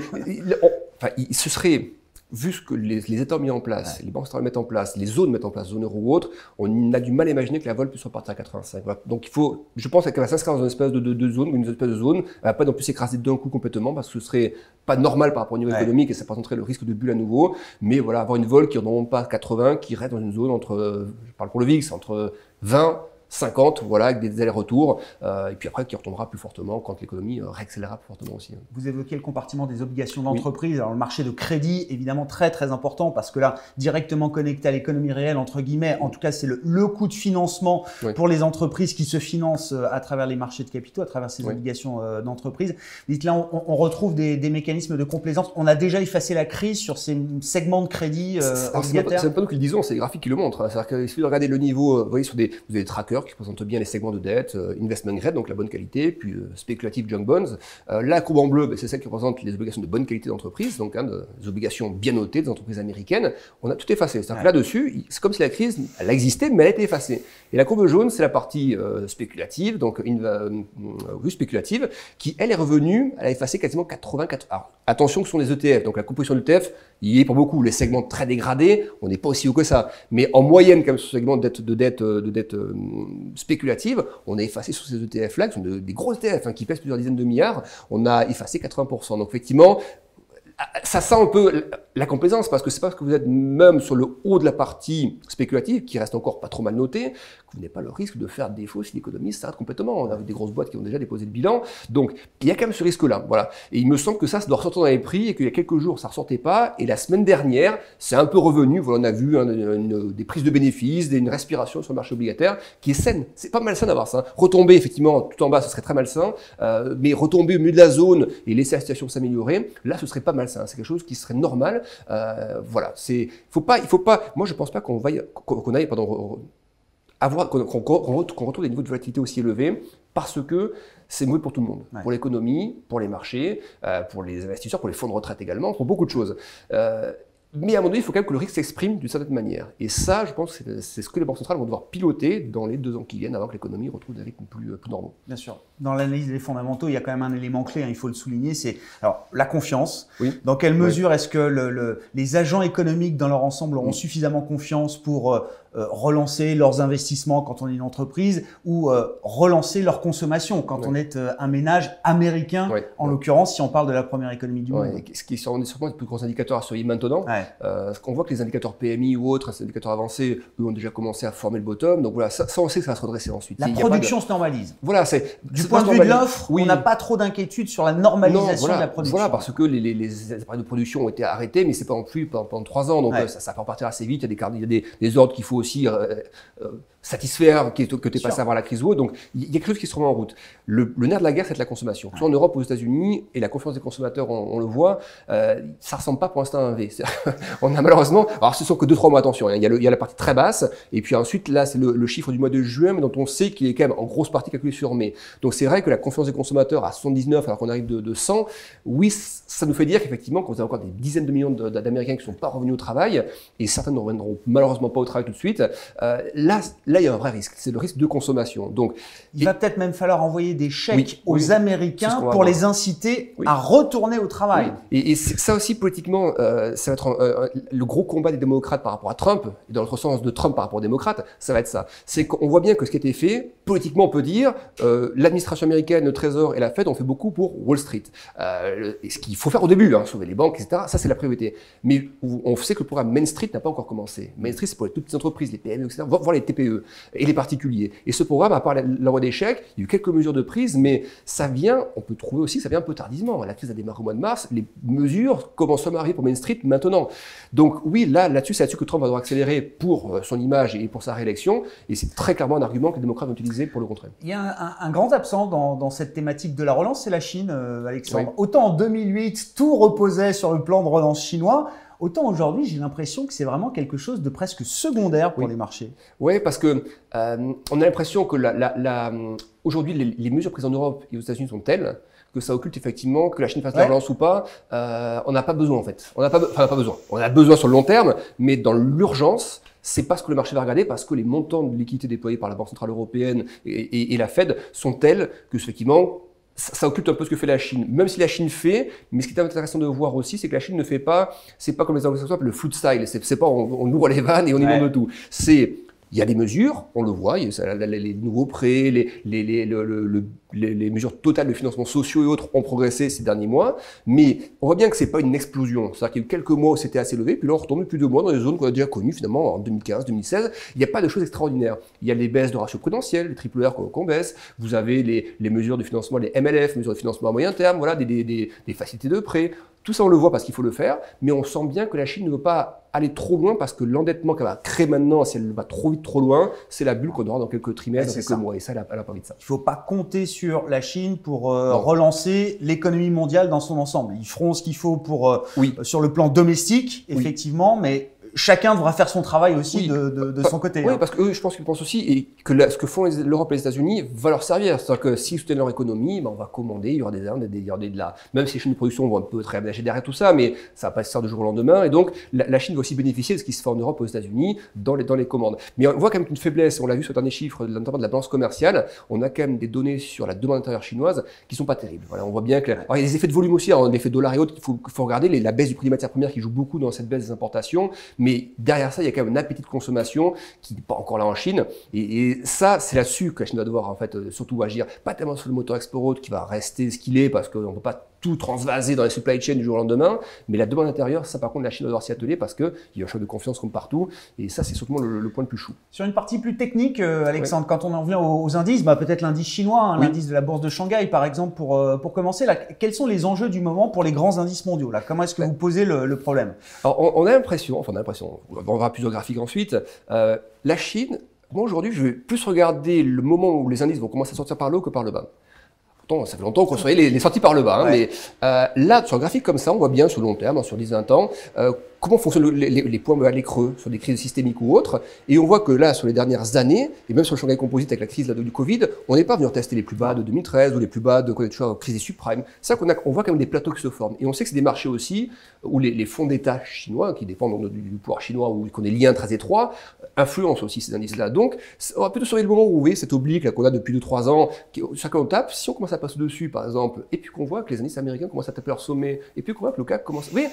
on, enfin, il, ce serait... Vu ce que les, les États ont mis en place, ouais. les banques centrales mettent en place, les zones mettent en place, zone euro ou autre, on a du mal à imaginer que la vol puisse repartir à quatre-vingt-cinq. Voilà. Donc il faut, je pense qu'elle va s'inscrire dans une espèce de, de, de zone, une espèce de zone, elle ne va pas non plus s'écraser d'un coup complètement parce que ce serait pas normal par rapport au niveau ouais. économique et ça présenterait le risque de bulle à nouveau. Mais voilà, avoir une vol qui ne remonte pas à quatre-vingts, qui reste dans une zone entre, je parle pour le V I X, entre vingt, cinquante, voilà, avec des allers-retours, euh, et puis après qui retombera plus fortement quand l'économie euh, réaccélérera plus fortement aussi. Vous évoquez le compartiment des obligations d'entreprise, oui. alors le marché de crédit, évidemment très très important, parce que là, directement connecté à l'économie réelle, entre guillemets, en tout cas c'est le, le coût de financement oui. pour les entreprises qui se financent à travers les marchés de capitaux, à travers ces oui. obligations euh, d'entreprise. Dites là, on, on retrouve des, des mécanismes de complaisance, on a déjà effacé la crise sur ces segments de crédit euh, obligataires. C'est pas nous qui le disons, c'est les graphiques qui le montrent, hein. c'est-à-dire qu'il suffit de regarder le niveau, euh, vous voyez, sur des, vous avez des trackers, qui présente bien les segments de dette, euh, investment grade, donc la bonne qualité, puis euh, spéculative junk bonds. Euh, la courbe en bleu, ben, c'est celle qui représente les obligations de bonne qualité d'entreprise, donc hein, de, des obligations bien notées des entreprises américaines. On a tout effacé. C'est-à-dire que là-dessus, c'est comme si la crise, elle existait, mais elle a été effacée. Et la courbe jaune, c'est la partie euh, spéculative, donc une euh, rue spéculative, qui, elle, est revenue, elle a effacé quasiment quatre-vingt-quatre. Alors, attention que ce sont les E T F, donc la composition de l'E T F, il y est pour beaucoup. Les segments très dégradés, on n'est pas aussi haut que ça. Mais en moyenne, comme ce segment de dette, de dette, de dette euh, spéculative, on a effacé sur ces E T F-là, qui sont de, des gros E T F hein, qui pèsent plusieurs dizaines de milliards, on a effacé quatre-vingts pour cent. Donc effectivement, ça sent un peu la complaisance parce que c'est parce que vous êtes même sur le haut de la partie spéculative, qui reste encore pas trop mal notée, que vous n'avez pas le risque de faire défaut si l'économie s'arrête complètement. On a des grosses boîtes qui ont déjà déposé le bilan. Donc, il y a quand même ce risque-là. Voilà. Et il me semble que ça, ça doit ressortir dans les prix et qu'il y a quelques jours, ça ne ressortait pas. Et la semaine dernière, c'est un peu revenu. Voilà, on a vu hein, une, une, des prises de bénéfices, une respiration sur le marché obligataire qui est saine. C'est pas malsain d'avoir ça. Hein. Retomber, effectivement, tout en bas, ce serait très malsain. Euh, mais retomber au milieu de la zone et laisser la situation s'améliorer, là, ce serait pas mal. C'est quelque chose qui serait normal. Euh, voilà, c'est, faut pas, il faut pas. Moi, je pense pas qu'on aille, qu'on aille, pardon, avoir qu'on qu'on, qu'on retrouve des niveaux de volatilité aussi élevés, parce que c'est mauvais pour tout le monde, ouais. Pour l'économie, pour les marchés, euh, pour les investisseurs, pour les fonds de retraite également, pour beaucoup de choses. Euh, mais à un moment donné, il faut quand même que le risque s'exprime d'une certaine manière. Et ça, je pense que c'est ce que les banques centrales vont devoir piloter dans les deux ans qui viennent, avant que l'économie retrouve des rythmes plus, plus normaux. Bien sûr. Dans l'analyse des fondamentaux, il y a quand même un élément clé, hein, il faut le souligner, c'est alors la confiance. Oui. Dans quelle mesure oui. est-ce que le, le, les agents économiques dans leur ensemble auront oui. suffisamment confiance pour euh, relancer leurs investissements quand on est une entreprise, ou euh, relancer leur consommation quand oui. on est euh, un ménage américain, oui. en oui. l'occurrence, si on parle de la première économie du oui. monde. Et ce qui est sûrement le plus gros indicateur à surveiller maintenant, oui. euh, on voit que les indicateurs P M I ou autres, les indicateurs avancés, eux ont déjà commencé à former le bottom. Donc voilà, ça, ça on sait que ça va se redresser ensuite. La production de... se normalise. Voilà, c'est... Du point de vue de l'offre, oui. on n'a pas trop d'inquiétude sur la normalisation non, voilà, de la production. Voilà, parce que les, les, les appareils de production ont été arrêtés, mais c'est pas non plus pendant, pendant trois ans, donc ouais. ça, ça peut repartir assez vite. Il y a des, des, des ordres qu'il faut aussi euh, euh, satisfaire, que tu es passé avant la crise ou autre. Donc il y a quelque chose qui se remet en route. Le, le nerf de la guerre, c'est la consommation. Soit ouais. en Europe ou aux États-Unis, et la confiance des consommateurs, on, on le voit, euh, ça ressemble pas pour l'instant à un V. On a malheureusement, alors ce sont que deux trois mois, attention. Il y, a le, il y a la partie très basse, et puis ensuite là c'est le, le chiffre du mois de juin, mais dont on sait qu'il est quand même en grosse partie calculé sur mai. Donc c'est vrai que la confiance des consommateurs à soixante-dix-neuf alors qu'on arrive de, de cent, oui, ça nous fait dire qu'effectivement, quand vous avez encore des dizaines de millions d'Américains qui ne sont pas revenus au travail, et certains ne reviendront malheureusement pas au travail tout de suite, euh, là, là, il y a un vrai risque, c'est le risque de consommation. Donc, il et... va peut-être même falloir envoyer des chèques oui, aux oui, Américains pour les inciter oui. à retourner au travail. Oui. Et, et ça aussi, politiquement, euh, ça va être un, un, le gros combat des démocrates par rapport à Trump, et dans l'autre sens de Trump par rapport aux démocrates, ça va être ça. C'est qu'on voit bien que ce qui a été fait, politiquement, on peut dire, euh, l'administration américaine, le Trésor et la Fed ont fait beaucoup pour Wall Street. Euh, et ce qu'il faut faire au début, hein, sauver les banques, et cetera, ça c'est la priorité. Mais on sait que le programme Main Street n'a pas encore commencé. Main Street, c'est pour les toutes petites entreprises, les P M E, et cetera, voire les T P E et les particuliers. Et ce programme, à part l'envoi des chèques, il y a eu quelques mesures de prise, mais ça vient, on peut trouver aussi que ça vient un peu tardivement. La crise a démarré au mois de mars, les mesures commencent à arriver pour Main Street maintenant. Donc oui, là, là-dessus, c'est là-dessus que Trump va devoir accélérer pour son image et pour sa réélection, et c'est très clairement un argument que les démocrates ont utilisé pour le contraire. Il y a un, un, un grand absent dans, dans cette thématique de la relance, c'est la Chine, euh, Alexandre. Oui. Autant en deux mille huit, tout reposait sur le plan de relance chinois, autant aujourd'hui, j'ai l'impression que c'est vraiment quelque chose de presque secondaire pour oui. les marchés. Oui, parce que euh, on a l'impression que la, la, la, aujourd'hui, les, les mesures prises en Europe et aux États-Unis sont telles que ça occulte effectivement que la Chine fasse ouais. la relance ou pas, euh, on n'a pas besoin en fait. On n'a pas, enfin, pas besoin. On a besoin sur le long terme, mais dans l'urgence, c'est pas ce que le marché va regarder parce que les montants de liquidités déployés par la Banque Centrale Européenne et, et, et la Fed sont tels que effectivement, ça, ça occulte un peu ce que fait la Chine. Même si la Chine fait, mais ce qui est intéressant de voir aussi, c'est que la Chine ne fait pas, c'est pas comme les Anglo-Saxons, le food style, c'est pas on, on ouvre les vannes et on ouais. y de tout. C'est il y a des mesures, on le voit, il y a les, les nouveaux prêts, les, les, les, le, le, les, les mesures totales de financement sociaux et autres ont progressé ces derniers mois, mais on voit bien que c'est pas une explosion. C'est-à-dire qu'il y a eu quelques mois où c'était assez levé, puis là on retombe plus de mois dans les zones qu'on a déjà connues finalement en deux mille quinze, deux mille seize. Il n'y a pas de choses extraordinaires. Il y a les baisses de ratio prudentiel, les triple R qu'on qu'on baisse, vous avez les, les mesures de financement, les M L F, mesures de financement à moyen terme, voilà, des, des, des, des facilités de prêt. Tout ça, on le voit parce qu'il faut le faire, mais on sent bien que la Chine ne veut pas aller trop loin parce que l'endettement qu'elle va créer maintenant, si elle va trop vite, trop loin, c'est la bulle qu'on aura dans quelques trimestres, dans quelques ça. mois. Et ça, elle n'a pas envie de ça. Il ne faut pas compter sur la Chine pour euh, relancer l'économie mondiale dans son ensemble. Ils feront ce qu'il faut pour, euh, oui. sur le plan domestique, effectivement, oui. mais… Chacun devra faire son travail aussi oui, de, de, de son côté. Oui, hein. parce que eux, je pense qu'ils pensent aussi et que la, ce que font l'Europe et les États-Unis va leur servir. C'est-à-dire que s'ils soutiennent leur économie, ben on va commander, il y aura des armes, il y aura des, de la. Même si les chaînes de production vont un peu très aménager derrière tout ça, mais ça va pas se faire de jour au lendemain. Et donc, la, la Chine va aussi bénéficier de ce qui se fait en Europe et aux États-Unis dans les, dans les commandes. Mais on voit quand même une faiblesse. On l'a vu sur les derniers chiffres, notamment de la balance commerciale. On a quand même des données sur la demande intérieure chinoise qui sont pas terribles. Voilà, on voit bien que. Alors, il y a des effets de volume aussi, hein, l'effet dollar et autres qu'il faut, faut regarder. Les, la baisse du prix des matières premières qui joue beaucoup dans cette baisse des importations. Mais derrière ça, il y a quand même un appétit de consommation qui n'est pas encore là en Chine. Et, et ça, c'est là-dessus que la Chine doit devoir en fait, euh, surtout agir. Pas tellement sur le moteur export qui va rester ce qu'il est parce qu'on ne peut pas tout transvaser dans les supply chains du jour au lendemain. Mais la demande intérieure, ça par contre, la Chine doit devoir s'y atteler parce qu'il y a un choc de confiance comme partout. Et ça, c'est surtout le, le point le plus chou. Sur une partie plus technique, euh, Alexandre, oui. quand on en vient aux, aux indices, bah, peut-être l'indice chinois, hein, oui. l'indice de la bourse de Shanghai par exemple, pour, euh, pour commencer. Là, quels sont les enjeux du moment pour les grands indices mondiaux là? Comment est-ce que ouais. vous posez le, le problème? Alors, on, on a l'impression, enfin on a l'impression, on verra plusieurs graphiques ensuite, euh, la Chine, moi aujourd'hui, je vais plus regarder le moment où les indices vont commencer à sortir par le haut que par le bas. Ça fait longtemps qu'on surveille les, les sorties par le bas, hein, ouais. mais euh, là, sur un graphique comme ça, on voit bien sur le long terme, sur dix à vingt ans, euh, comment fonctionnent les, les, les points les creux sur des crises systémiques ou autres. Et on voit que là, sur les dernières années, et même sur le Shanghai Composite avec la crise là, du Covid, on n'est pas venu retester les plus bas de deux mille treize ou les plus bas de la crise des subprimes. C'est ça qu'on on voit quand même des plateaux qui se forment. Et on sait que c'est des marchés aussi où les, les fonds d'État chinois, qui dépendent du, du pouvoir chinois ou qu'on ait liens très étroits, influencent aussi ces indices-là. Donc, on va plutôt surveiller le moment où vous voyez cette oblique qu'on a depuis deux trois ans, qui, chacun on tape. Si on commence à passer dessus, par exemple, et puis qu'on voit que les indices américains commencent à taper leur sommet, et puis qu'on voit que le C A C commence... Vous voyez,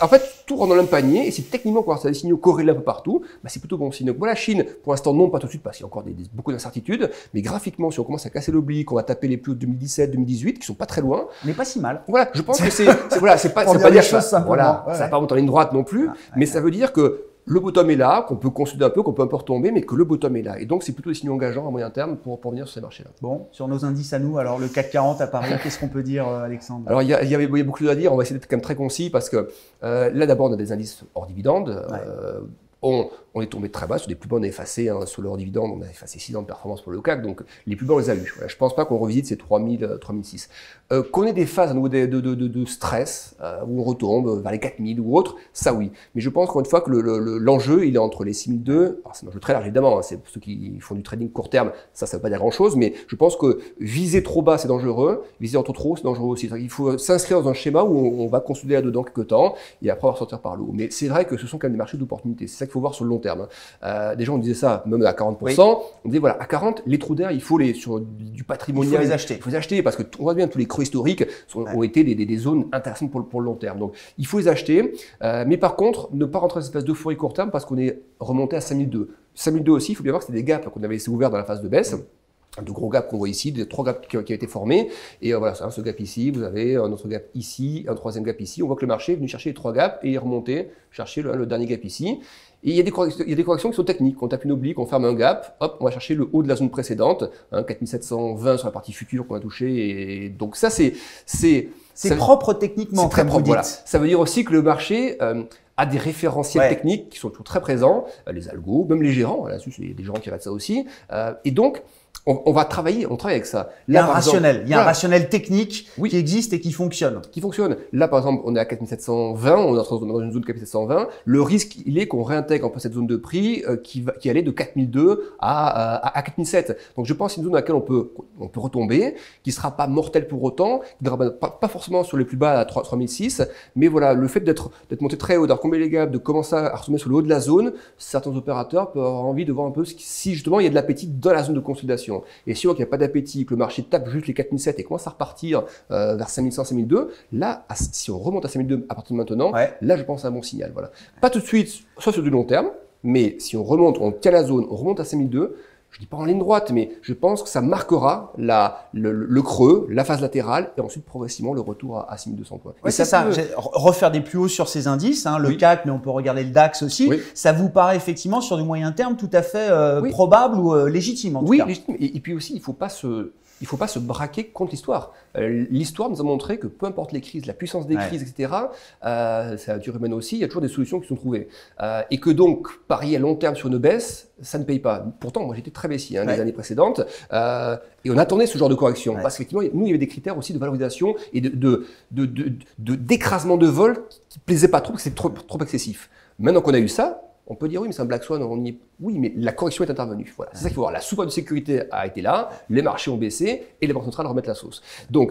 en fait, tout rentre dans le même panier, et si techniquement qu'on a des signaux corrélés un peu partout, bah, c'est plutôt bon signe. Donc voilà, Chine, pour l'instant, non, pas tout de suite, parce qu'il y a encore des, des, beaucoup d'incertitudes, mais graphiquement, si on commence à casser l'oblique, on va taper les plus hauts de deux mille dix-sept, deux mille dix-huit, qui sont pas très loin. Mais pas si mal. Voilà, je pense que c'est... Voilà, c'est pas, pas dire choses, ça, voilà, ouais, ça va pas monter en ligne droite non plus, ah, mais ouais, ça veut dire que le bottom est là, qu'on peut consulter un peu, qu'on peut un peu retomber, mais que le bottom est là. Et donc, c'est plutôt des signaux engageants à moyen terme pour, pour venir sur ces marchés-là. Bon, sur nos indices à nous, alors le C A C quarante à Paris, qu'est-ce qu'on peut dire, euh, Alexandre? Alors, il y, y, y a beaucoup de choses à dire. On va essayer d'être quand même très concis parce que euh, là, d'abord, on a des indices hors dividendes. Ouais. Euh, on, on est tombé de très bas sur des plus bas, on a effacé, hein, sur le hors dividende, on a effacé six ans de performance pour le C A C, donc les plus bas, on les a eu. Voilà, je ne pense pas qu'on revisite ces trois mille, trois mille six. Euh, qu'on ait des phases à nouveau de, de, de, de stress, euh, où on retombe vers les quatre mille ou autre, ça oui. Mais je pense qu'une fois que l'enjeu, le, le, il est entre les six mille deux, alors c'est un enjeu très large évidemment, hein, c'est pour ceux qui font du trading court terme, ça, ça ne veut pas dire grand-chose, mais je pense que viser trop bas, c'est dangereux, viser entre trop haut, c'est dangereux aussi. Il faut s'inscrire dans un schéma où on, on va consulter là-dedans quelques temps, et après on va ressortir par le haut. Mais c'est vrai que ce sont quand même des marchés d'opportunités, c'est ça qu'il faut voir sur le long terme. Terme. Euh, déjà, on disait ça, même à quarante pour cent, oui. On disait voilà, à quarante, les trous d'air, il faut les, sur du patrimonial. Il faut les acheter. Il faut les acheter parce que on voit bien, tous les creux historiques sont, ouais, ont été des, des, des zones intéressantes pour, pour le long terme. Donc, il faut les acheter. Euh, mais par contre, ne pas rentrer dans cette phase d'euphorie court terme parce qu'on est remonté à cinq mille deux. cinq mille deux aussi, il faut bien voir que c'était des gaps qu'on avait laissé ouverts dans la phase de baisse. Ouais. De gros gaps qu'on voit ici, de trois gaps qui ont été formés. Et euh, voilà, ce gap ici, vous avez un autre gap ici, un troisième gap ici. On voit que le marché est venu chercher les trois gaps et il est remonté, chercher le, le dernier gap ici. Et il y a des corrections, il y a des corrections qui sont techniques. On tape une oblique, on ferme un gap, hop, on va chercher le haut de la zone précédente, hein, quatre mille sept cent vingt sur la partie future qu'on a touchée. Et donc ça, c'est... C'est propre techniquement, c'est très propre, voilà. Ça veut dire aussi que le marché... Euh, à des référentiels, ouais, techniques qui sont toujours très présents, les algos, même les gérants, là-dessus, il y a des gérants qui regardent ça aussi. Euh, et donc, on, on va travailler, on travaille avec ça. Là, il y a un rationnel, exemple, il y a, voilà, un rationnel technique, oui, qui existe et qui fonctionne. Qui fonctionne. Là, par exemple, on est à quatre mille sept cent vingt, on est dans une zone de quatre mille sept cent vingt. Le risque, il est qu'on réintègre un peu cette zone de prix euh, qui, va, qui allait de quatre mille deux à, à, à quatre mille sept. Donc, je pense que c'est une zone dans laquelle on peut, on peut retomber, qui ne sera pas mortelle pour autant, qui ne sera pas, pas forcément sur les plus bas à trois mille six. Mais voilà, le fait d'être monté très haut, les gaps, de commencer à retomber sur le haut de la zone, certains opérateurs peuvent avoir envie de voir un peu si justement il y a de l'appétit dans la zone de consolidation. Et si on voit qu'il n'y a pas d'appétit, que le marché tape juste les quatre mille sept et commence à repartir euh, vers cinq mille cent, cinq mille deux, là, si on remonte à cinq mille deux à partir de maintenant, ouais, là je pense à un bon signal. Voilà. Pas tout de suite, soit sur du long terme, mais si on remonte, on tient la zone, on remonte à cinq mille deux, je ne dis pas en ligne droite, mais je pense que ça marquera la, le, le creux, la phase latérale et ensuite progressivement le retour à, à six mille deux cents points. Ouais, c'est ça, peut... refaire des plus hauts sur ces indices, hein, le, oui, C A C, mais on peut regarder le D A X aussi. Oui. Ça vous paraît effectivement sur du moyen terme tout à fait euh, oui, probable ou euh, légitime en tout, oui, cas. Oui, légitime. Et, et puis aussi, il ne faut pas se... Il ne faut pas se braquer contre l'histoire. Euh, l'histoire nous a montré que peu importe les crises, la puissance des, ouais, crises, et cetera, euh, ça a duré maintenant aussi, il y a toujours des solutions qui sont trouvées. Euh, et que donc, parier à long terme sur une baisse, ça ne paye pas. Pourtant, moi j'étais très baissier, hein, ouais, les années précédentes, euh, et on attendait ce genre de correction. Ouais. Parce qu'effectivement, nous, il y avait des critères aussi de valorisation et de, de, de, de, de, d'écrasement de vol qui ne plaisaient pas trop, parce que c'était trop, trop excessif. Maintenant qu'on a eu ça, on peut dire oui, mais c'est un black swan, on y est. Oui, mais la correction est intervenue. Voilà, c'est ça qu'il faut voir. La soupape de sécurité a été là, les marchés ont baissé et les banques centrales remettent la sauce. Donc,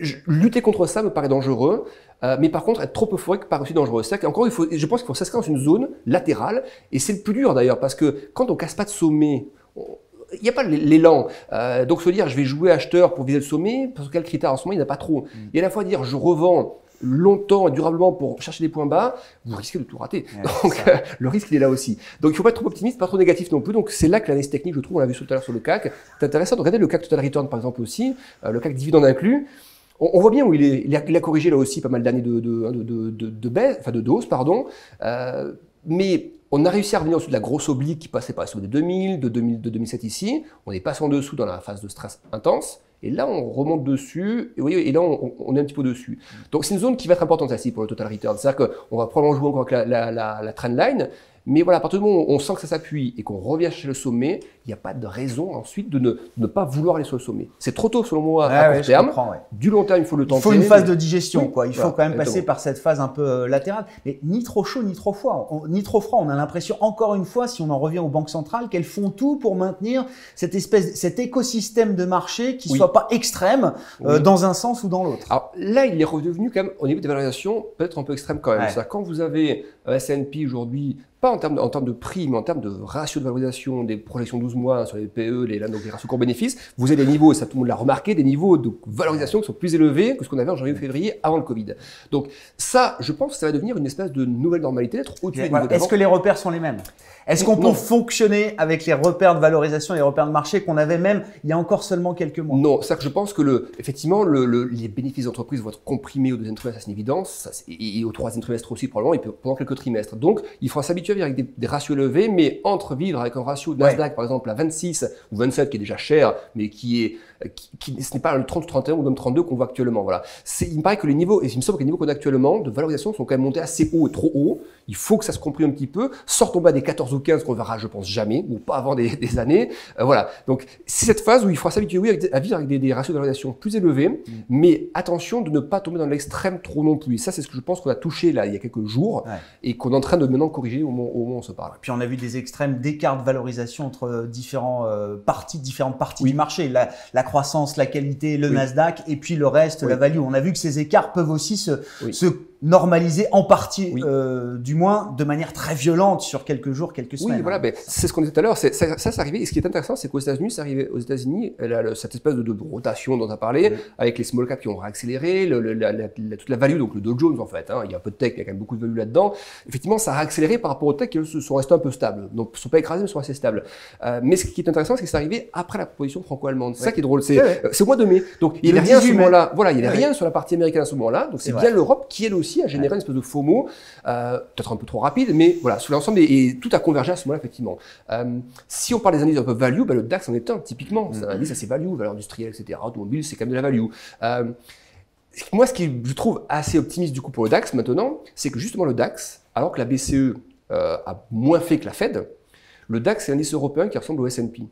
je, lutter contre ça me paraît dangereux, euh, mais par contre, être trop euphorique paraît aussi dangereux. C'est-à-dire qu'encore, il faut, je pense qu'il faut s'inscrire dans une zone latérale et c'est le plus dur d'ailleurs parce que quand on casse pas de sommet, on, il n'y a pas l'élan. Euh, donc, se dire je vais jouer acheteur pour viser le sommet, parce que le critère en ce moment, il n'y en a pas trop. Mmh. Et à la fois dire je revends longtemps et durablement pour chercher des points bas, vous risquez de tout rater. Ouais, donc, euh, le risque, il est là aussi. Donc, il ne faut pas être trop optimiste, pas trop négatif non plus. Donc, c'est là que l'analyse technique, je trouve, on l'a vu tout à l'heure sur le C A C, c'est intéressant. Donc, regardez le C A C Total Return, par exemple, aussi, euh, le C A C dividende inclus. On, on voit bien où il est, il a, il a corrigé là aussi pas mal d'années de, de, de, de, de, de baisse, enfin de dose, pardon. Euh, mais on a réussi à revenir au-dessus de la grosse oblique qui passait par les sommets de deux mille, de deux mille, de deux mille sept ici. On est passé en dessous dans la phase de stress intense. Et là, on remonte dessus, et, vous voyez, et là, on, on est un petit peu dessus. Donc, c'est une zone qui va être importante, celle-ci, pour le total return. C'est-à-dire qu'on va probablement jouer encore avec la, la, la, la trendline, Mais voilà, à partir du moment où on sent que ça s'appuie et qu'on revient chez le sommet, il n'y a pas de raison ensuite de ne, de ne pas vouloir aller sur le sommet. C'est trop tôt selon moi ah à ouais, court terme. Ouais. Du long terme, il faut le tenter. Il faut une phase mais... de digestion. Oui, quoi. Il voilà, faut quand même exactement. passer par cette phase un peu latérale. Mais ni trop chaud, ni trop froid. On, ni trop froid. On a l'impression, encore une fois, si on en revient aux banques centrales, qu'elles font tout pour maintenir cette espèce, cet écosystème de marché qui ne oui. soit pas extrême euh, oui. dans un sens ou dans l'autre. Alors là, il est redevenu quand même, au niveau des valorisations, peut-être un peu extrême quand même. Ouais. C'est-à-dire quand vous avez euh, S and P aujourd'hui, pas en termes, de, en termes de prix, mais en termes de ratio de valorisation des projections douze mois hein, sur les P E, les, là, donc les ratios cours-bénéfices, vous avez des niveaux, ça tout le monde l'a remarqué, des niveaux de valorisation qui sont plus élevés que ce qu'on avait en janvier ou février avant le Covid. Donc ça, je pense que ça va devenir une espèce de nouvelle normalité d'être au-dessus voilà. Est-ce que les repères sont les mêmes? Est-ce qu'on peut fonctionner avec les repères de valorisation et les repères de marché qu'on avait même il y a encore seulement quelques mois? Non, c'est que je pense que le, effectivement, le, le, les bénéfices d'entreprise vont être comprimés au deuxième trimestre, c'est une évidence, ça, et, et au troisième trimestre aussi probablement, et puis pendant quelques trimestres. Donc il faudra s'habituer avec des, des ratios élevés, mais entre vivre avec un ratio de NASDAQ ouais. par exemple à vingt-six ou vingt-sept qui est déjà cher, mais qui est, qui, qui, ce n'est pas le trente, trente et un ou même trente-deux qu'on voit actuellement. Voilà. Il me paraît que les niveaux, et il me semble que les niveaux qu'on a actuellement de valorisation sont quand même montés assez haut et trop haut. Il faut que ça se comprime un petit peu, sans tomber à des quatorze ou quinze qu'on verra, je pense, jamais, ou pas avant des, des années. Euh, voilà. Donc c'est cette phase où il faudra s'habituer oui, à vivre avec des, des ratios de valorisation plus élevés, mmh. mais attention de ne pas tomber dans l'extrême trop non plus. Et ça, c'est ce que je pense qu'on a touché là il y a quelques jours ouais. et qu'on est en train de maintenant corriger au moment où on se parle. Puis on a vu des extrêmes d'écart de valorisation entre différents, euh, parties, différentes parties oui. du marché. La, la croissance, la qualité, le oui. Nasdaq et puis le reste, oui. la value. On a vu que ces écarts peuvent aussi se, oui. se normaliser en partie, oui. euh, du moins de manière très violente sur quelques jours, quelques semaines. Oui, voilà, hein. ben, c'est ce qu'on disait tout à l'heure. Ça, ça c'est arrivé. Et ce qui est intéressant, c'est qu'aux États-Unis, c'est arrivé aux États-Unis, cette espèce de, de rotation dont on a parlé, oui. avec les small caps qui ont réaccéléré, le, la, la, la, toute la value, donc le Dow Jones en fait. Hein, il y a un peu de tech, il y a quand même beaucoup de value là-dedans. Effectivement, ça a réaccéléré par rapport aux tech qui eux, sont restés un peu stables. Donc, ne sont pas écrasés, mais sont assez stables. Euh, mais ce qui est intéressant, c'est que c'est arrivé après la proposition franco-allemande. C'est oui. ça qui est drôle. C'est oui. au mois de mai. Donc, il n'y avait rien à ce moment-là. Voilà, il n'y avait oui. rien sur la partie américaine à ce moment-là. Donc, c'est bien l'Europe qui est aussi à générer ouais. une espèce de FOMO, euh, peut-être un peu trop rapide, mais voilà, sur l'ensemble, et, et tout a convergé à ce moment-là, effectivement. Euh, si on parle des indices un peu value, ben le DAX en est un, typiquement. C'est un indice assez value, valeur industrielle, et cetera. Automobile, c'est quand même de la value. Euh, moi, ce qui je trouve assez optimiste du coup pour le DAX maintenant, c'est que justement le DAX, alors que la B C E euh, a moins fait que la Fed, le DAX est un indice européen qui ressemble au S and P.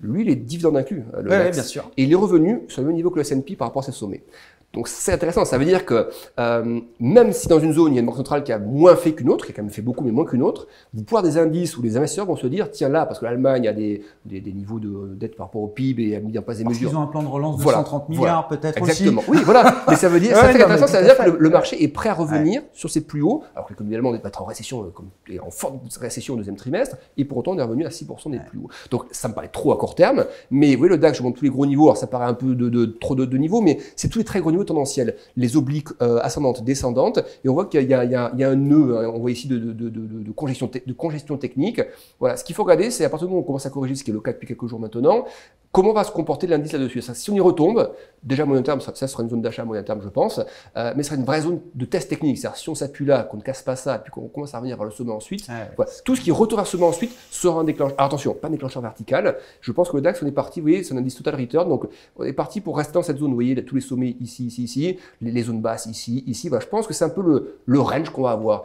Lui, il est dividende inclus, le ouais, DAX. Ouais, bien sûr. Et il est revenu sur le même niveau que le S and P par rapport à ses sommets. Donc c'est intéressant, ça veut dire que euh, même si dans une zone, il y a une banque centrale qui a moins fait qu'une autre, qui a quand même fait beaucoup mais moins qu'une autre, vous pouvez avoir des indices où les investisseurs vont se dire, tiens là, parce que l'Allemagne a des, des, des niveaux de dette par rapport au P I B et a mis en place des parce mesures. Ils ont un plan de relance de voilà, cent trente milliards voilà, peut-être aussi. Exactement, oui voilà, mais ça veut dire, ouais, ça fait non, intéressant, ça veut dire que le, le marché est prêt à revenir ouais. sur ses plus hauts, alors que l'économie allemande est pas en récession, comme, est en forte récession au deuxième trimestre, et pour autant on est revenu à six pour cent des ouais. plus hauts. Donc ça me paraît trop à court terme, mais vous voyez le DAX, je monte tous les gros niveaux, alors ça paraît un peu de, de, de trop de, de niveaux, mais c'est tous les très gros niveaux tendanciel, les obliques euh, ascendantes, descendantes, et on voit qu'il y, y, y a un nœud, hein, on voit ici de, de, de, de, de, congestion te, de congestion technique. Voilà, ce qu'il faut regarder, c'est à partir du moment où on commence à corriger, ce qui est le cas depuis quelques jours maintenant, comment va se comporter l'indice là-dessus. Si on y retombe, déjà à moyen terme, ça, ça sera une zone d'achat à moyen terme, je pense, euh, mais ce sera une vraie zone de test technique. C'est-à-dire si on s'appuie là, qu'on ne casse pas ça, et puis qu'on commence à revenir vers le sommet ensuite, ah, ouais. voilà. tout ce qui retourne vers le sommet ensuite sera un déclencheur. Alors attention, pas un déclencheur vertical. Je pense que le DAX, on est parti, vous voyez, c'est un indice total return, donc on est parti pour rester dans cette zone. Vous voyez, là, tous les sommets ici, ici, ici, les, les zones basses ici, ici. Voilà, je pense que c'est un peu le, le range qu'on va avoir.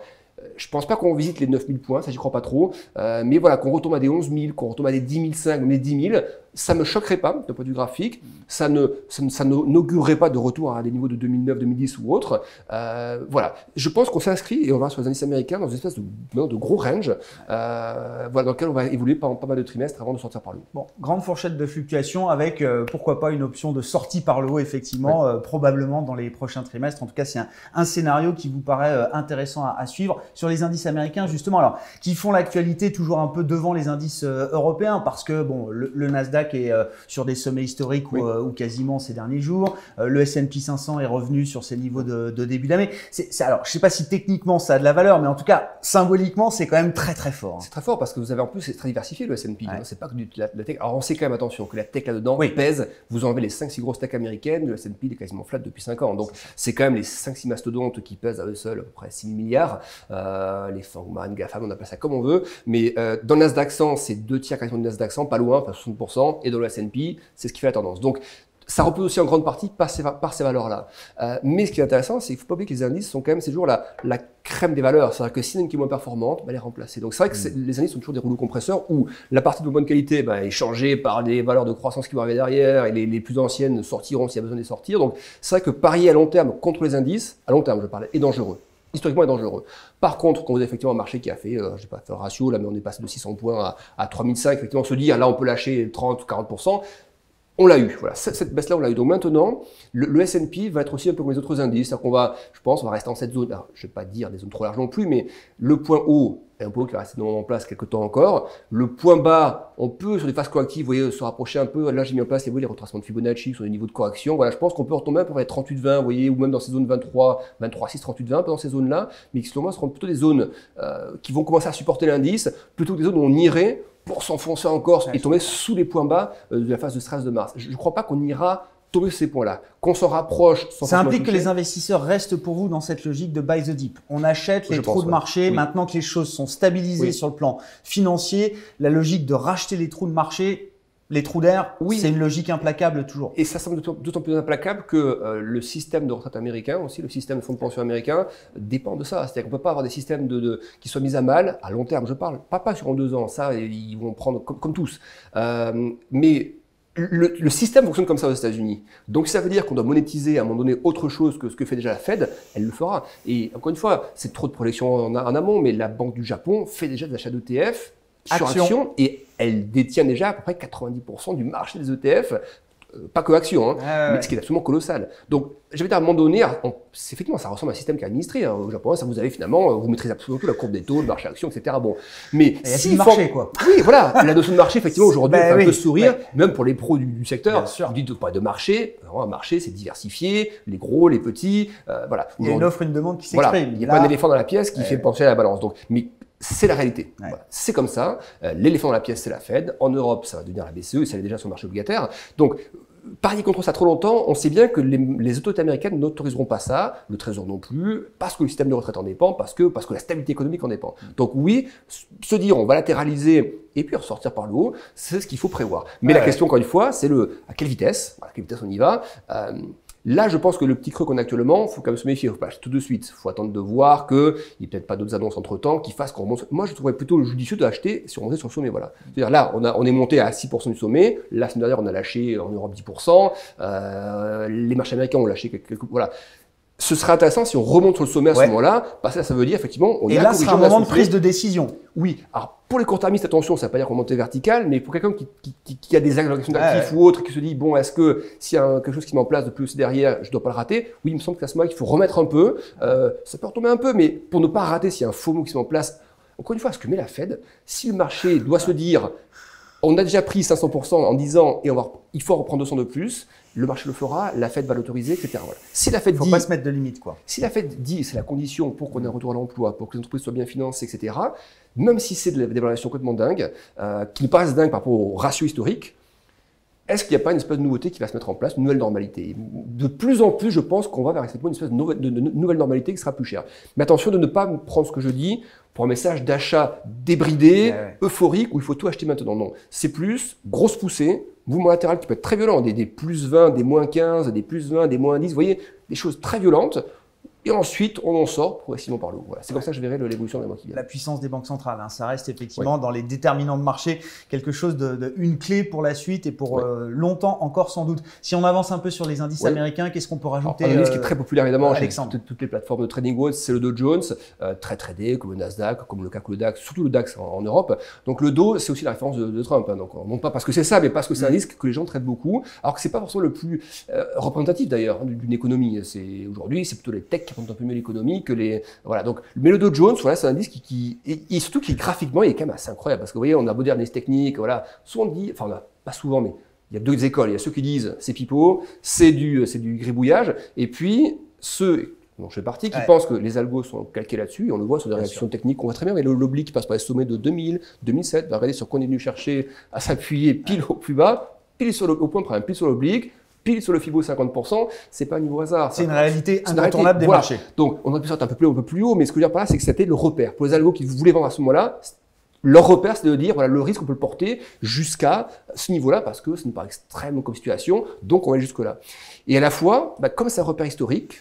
Je pense pas qu'on visite les neuf mille points, ça j'y crois pas trop, euh, mais voilà, qu'on retombe à des onze mille, qu'on retombe à des dix mille cinq, mais dix mille, ça me choquerait pas d'un point de vue graphique, ça ne, ça, ça n'augurerait pas de retour à des niveaux de deux mille neuf, deux mille dix ou autre. Euh, voilà, je pense qu'on s'inscrit et on va sur les indices américains dans une espèce de, de gros range, euh, voilà, dans lequel on va évoluer pendant pas mal de trimestres avant de sortir par le haut. Bon, grande fourchette de fluctuation avec euh, pourquoi pas une option de sortie par le haut effectivement, oui. euh, probablement dans les prochains trimestres. En tout cas, c'est un, un scénario qui vous paraît euh, intéressant à, à suivre. Sur les indices américains justement, alors qui font l'actualité toujours un peu devant les indices euh, européens parce que bon, le, le Nasdaq est euh, sur des sommets historiques ou, oui. euh, ou quasiment ces derniers jours, euh, le S and P cinq cents est revenu sur ses niveaux de, de début d'année. Alors je sais pas si techniquement ça a de la valeur, mais en tout cas symboliquement c'est quand même très très fort. Hein. C'est très fort parce que vous avez en plus, c'est très diversifié le S and P, ouais. hein, c'est pas que du, la, la tech. Alors on sait quand même, attention, que la tech là-dedans oui. pèse, vous enlevez les cinq six grosses tech américaines, le S and P est quasiment flat depuis cinq ans, donc c'est quand même les cinq six mastodontes qui pèsent à eux seuls à peu près six mille milliards. Euh, les Fangman, GAFAM, on appelle ça comme on veut, mais euh, dans le NASDAQ cent, c'est deux tiers quasiment du NASDAQ cent, pas loin, enfin soixante pour cent, et dans le S and P, c'est ce qui fait la tendance. Donc, ça repose aussi en grande partie par ces, par ces valeurs-là. Euh, mais ce qui est intéressant, c'est qu'il ne faut pas oublier que les indices sont quand même ces jours la, la crème des valeurs. C'est-à-dire que si une qui est moins performante, bah, elle est remplacée. Donc c'est vrai que les indices sont toujours des rouleaux compresseurs où la partie de bonne qualité bah, est changée par des valeurs de croissance qui vont arriver derrière et les, les plus anciennes sortiront s'il y a besoin de les sortir. Donc c'est vrai que parier à long terme contre les indices, à long terme je parlais, est dangereux. Historiquement est dangereux. Par contre, quand vous avez effectivement un marché qui a fait, euh, je n'ai pas fait le ratio, là, mais on est passé de six cents points à, à trois mille cinq cents, effectivement, on se dit, ah, là, on peut lâcher trente ou quarante pour cent. On l'a eu, voilà. Cette, cette baisse-là, on l'a eu. Donc maintenant, le, le S and P va être aussi un peu comme les autres indices. C'est-à-dire qu'on va, je pense, on va rester dans cette zone. Alors, je ne vais pas dire des zones trop larges non plus, mais le point haut est un point haut qui va rester en place quelques temps encore. Le point bas, on peut, sur des phases correctives, vous voyez, se rapprocher un peu. Là, j'ai mis en place les, les retracements de Fibonacci sur les niveaux de correction. Voilà, je pense qu'on peut retomber à peu près trente-huit vingt, vous voyez, ou même dans ces zones vingt-trois, vingt-trois six, trente-huit vingt, dans ces zones-là. Mais qui, selon moi, seront plutôt des zones euh, qui vont commencer à supporter l'indice, plutôt que des zones où on irait pour s'enfoncer encore et tomber sous les points bas de la phase de stress de mars. Je ne crois pas qu'on ira tomber sur ces points-là. Qu'on s'en rapproche. Ça implique que les investisseurs restent pour vous dans cette logique de buy the dip. On achète les trous de marché. Maintenant que les choses sont stabilisées sur le plan financier, la logique de racheter les trous de marché, les trous d'air, oui. C'est une logique implacable toujours. Et ça semble d'autant plus implacable que euh, le système de retraite américain aussi, le système de fonds de pension américain dépend de ça. C'est-à-dire qu'on ne peut pas avoir des systèmes de, de, qui soient mis à mal, à long terme je parle, pas, pas sur en deux ans, ça ils vont prendre comme, comme tous. Euh, mais le, le système fonctionne comme ça aux États-Unis. Donc ça veut dire qu'on doit monétiser à un moment donné autre chose que ce que fait déjà la Fed, elle le fera. Et encore une fois, c'est trop de projections en, en amont, mais la Banque du Japon fait déjà des achats d'E T F sur action. action et elle détient déjà à peu près quatre-vingt-dix pour cent du marché des E T F, euh, pas que action, hein, ah, mais ouais. Ce qui est absolument colossal. Donc, j'avais dit à un moment donné, on, effectivement, ça ressemble à un système qui est administré. Hein, au Japon, ça vous avez finalement, vous maîtrisez absolument tout, la courbe des taux, le marché action, et cetera. Bon, mais et si marché, quoi. Oui, voilà, la notion de marché, effectivement, aujourd'hui, bah, on fait oui, un peu sourire, ouais. Même pour les pros du, du secteur. Vous dites pas de marché, alors, un marché, c'est diversifié, les gros, les petits, euh, voilà. Il y a une offre, une demande qui s'exprime. Voilà, il n'y a pas un éléphant dans la pièce qui ouais. Fait pencher à la balance. Donc, mais c'est la réalité. Ouais. Voilà. C'est comme ça. Euh, L'éléphant dans la pièce, c'est la Fed. En Europe, ça va devenir la B C E. Ça l'est déjà sur le marché obligataire. Donc, parier contre ça trop longtemps, on sait bien que les, les autorités américaines n'autoriseront pas ça, le Trésor non plus, parce que le système de retraite en dépend, parce que, parce que la stabilité économique en dépend. Donc oui, se dire on va latéraliser et puis ressortir par le haut, c'est ce qu'il faut prévoir. Mais ouais. La question, encore une fois, c'est le à quelle vitesse, à quelle vitesse on y va. Euh, Là, je pense que le petit creux qu'on a actuellement, il faut quand même se méfier. Il faut pas acheter tout de suite. Il faut attendre de voir qu'il n'y ait peut-être pas d'autres annonces entre-temps qui fassent qu'on remonte. Moi, je trouverais plutôt judicieux d'acheter si on montait sur le sommet. Voilà. C'est-à-dire là, on, a, on est monté à six pour cent du sommet. La semaine dernière, on a lâché en Europe dix pour cent. Euh, les marchés américains ont lâché quelques... quelques voilà. Ce serait intéressant si on remonte sur le sommet à ouais. Ce moment-là, parce que ça veut dire effectivement on est. Et là, c'est un moment de prise de décision. Oui. Alors pour les court-termistes, attention, ça ne veut pas dire qu'on monte vertical, mais pour quelqu'un qui, qui, qui a des allocations d'actifs ouais. Ou autre, qui se dit bon, est-ce que s'il y a quelque chose qui met en place de plus derrière, je ne dois pas le rater. Oui, il me semble que à ce moment-là, il faut remettre un peu. Euh, ça peut retomber un peu, mais pour ne pas rater, s'il y a un faux mot qui se met en place. Encore une fois, ce que met la Fed, si le marché doit se dire, on a déjà pris cinq cents pour cent en dix ans et on va, il faut reprendre deux cents de plus. Le marché le fera, la Fed va l'autoriser, et cetera. Voilà. Si la Fed dit, faut pas se mettre de limite, quoi. Si la Fed dit, c'est la condition pour qu'on ait un retour à l'emploi, pour que les entreprises soient bien financées, et cetera. Même si c'est de la dévaluation complètement dingue, euh, qui nous paraît dingue par rapport au ratio historique, est-ce qu'il n'y a pas une espèce de nouveauté qui va se mettre en place, une nouvelle normalité? De plus en plus, je pense qu'on va vers cette une espèce de, nouvelle, de, de, de nouvelle normalité qui sera plus chère. Mais attention de ne pas prendre ce que je dis pour un message d'achat débridé, ouais, ouais. Euphorique, où il faut tout acheter maintenant. Non, c'est plus grosse poussée, mouvement latéral qui peut être très violent, des, des plus vingt, des moins quinze, des plus vingt, des moins dix, vous voyez, des choses très violentes. Et ensuite, on en sort progressivement par le haut. Voilà. C'est comme ça que je verrai l'évolution des mois qui viennent. La puissance des banques centrales, hein, ça reste effectivement oui. Dans les déterminants de marché quelque chose de, de une clé pour la suite et pour oui. euh, longtemps encore sans doute. Si on avance un peu sur les indices oui. américains, qu'est-ce qu'on peut rajouter? Alors, un indice euh, qui est très populaire évidemment chez toutes les plateformes de trading world, c'est le Dow Jones, euh, très tradé comme le Nasdaq, comme le C A C, le DAX, surtout le DAX en, en Europe. Donc le Dow, c'est aussi la référence de, de Trump. Hein. Donc on monte pas parce que c'est ça, mais parce que c'est un risque que les gens traitent beaucoup, alors que c'est pas forcément le plus euh, représentatif d'ailleurs hein, d'une économie. C'est aujourd'hui, c'est plutôt les tech un peu mieux l'économie que les voilà donc mais le Dow Jones voilà c'est un indice qui, qui et, et surtout qui graphiquement il est quand même assez incroyable parce que vous voyez on a moderne analyse technique voilà souvent on dit enfin on a, pas souvent mais il y a deux écoles il y a ceux qui disent c'est pipeau c'est du c'est du gribouillage et puis ceux dont je fais partie qui ouais. Pensent que les algos sont calqués là-dessus et on le voit sur des réactions techniques on voit très bien mais l'oblique qui passe par les sommets de deux mille, deux mille sept regardez sur quoi on est venu chercher à s'appuyer pile ouais. Au plus bas pile sur le au point près pile sur l'oblique pile sur le Fibo cinquante pour cent, c'est pas un niveau hasard. C'est une réalité incontournable des marchés. Donc, on aurait pu sortir un peu plus, un peu plus haut, mais ce que je veux dire par là, c'est que c'était le repère. Pour les algos qui voulaient vendre à ce moment-là, leur repère, c'est de dire, voilà, le risque, on peut le porter jusqu'à ce niveau-là, parce que ça nous paraît extrême comme situation, donc on va jusque-là. Et à la fois, bah, comme c'est un repère historique,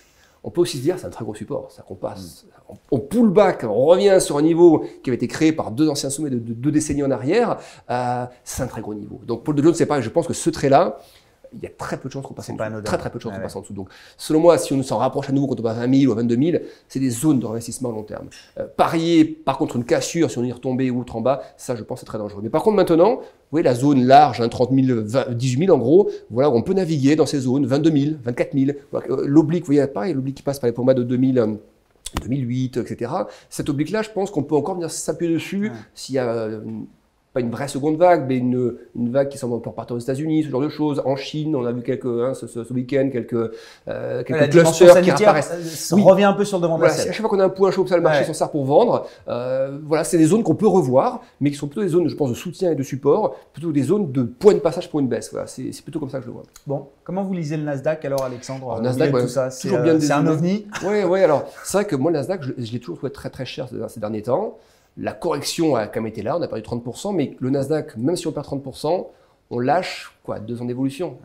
on peut aussi se dire, c'est un très gros support, ça qu'on passe. Mmh. On, on pull back, on revient sur un niveau qui avait été créé par deux anciens sommets de, de deux décennies en arrière, euh, c'est un très gros niveau. Donc pour le Dow Jones, c'est pareil, je pense que ce trait-là, il y a très peu de chances qu'on passe en dessous. Très très peu de chances ah, qu'on passe en dessous. Donc, selon moi, si on s'en rapproche à nouveau quand on passe à vingt mille ou à vingt-deux mille, c'est des zones de réinvestissement à long terme. Euh, parier, par contre, une cassure, si on y retombait outre en bas, ça, je pense, c'est très dangereux. Mais par contre, maintenant, vous voyez la zone large, hein, trente mille, dix-huit mille en gros, voilà, on peut naviguer dans ces zones, vingt-deux mille, vingt-quatre mille. L'oblique, vous voyez, pareil, l'oblique qui passe par les pommades de deux mille, deux mille huit, et cetera. Cette oblique-là, je pense qu'on peut encore venir s'appuyer dessus ah. s'il y a... Euh, pas une vraie seconde vague, mais une, une vague qui semble encore partir aux États-Unis, ce genre de choses. En Chine, on a vu quelques, hein, ce, ce, ce week-end, quelques, euh, quelques ouais, clusters qui apparaissent. On oui. revient un peu sur le devant de voilà, la scène. À chaque fois qu'on a un point chaud, ça, le marché s'en ouais. sert pour vendre. Euh, voilà, c'est des zones qu'on peut revoir, mais qui sont plutôt des zones, je pense, de soutien et de support, plutôt des zones de point de passage pour une baisse. Voilà, c'est plutôt comme ça que je le vois. Bon, comment vous lisez le Nasdaq alors, Alexandre? Alors, Nasdaq, ouais, tout ça, c'est euh, un ovni. Oui, oui. Alors, c'est vrai que moi, le Nasdaq, je, je l'ai toujours trouvé très, très cher ces, ces derniers temps. La correction a quand même été là, on a perdu trente pour cent, mais le Nasdaq, même si on perd trente pour cent, on lâche quoi, deux ans d'évolution.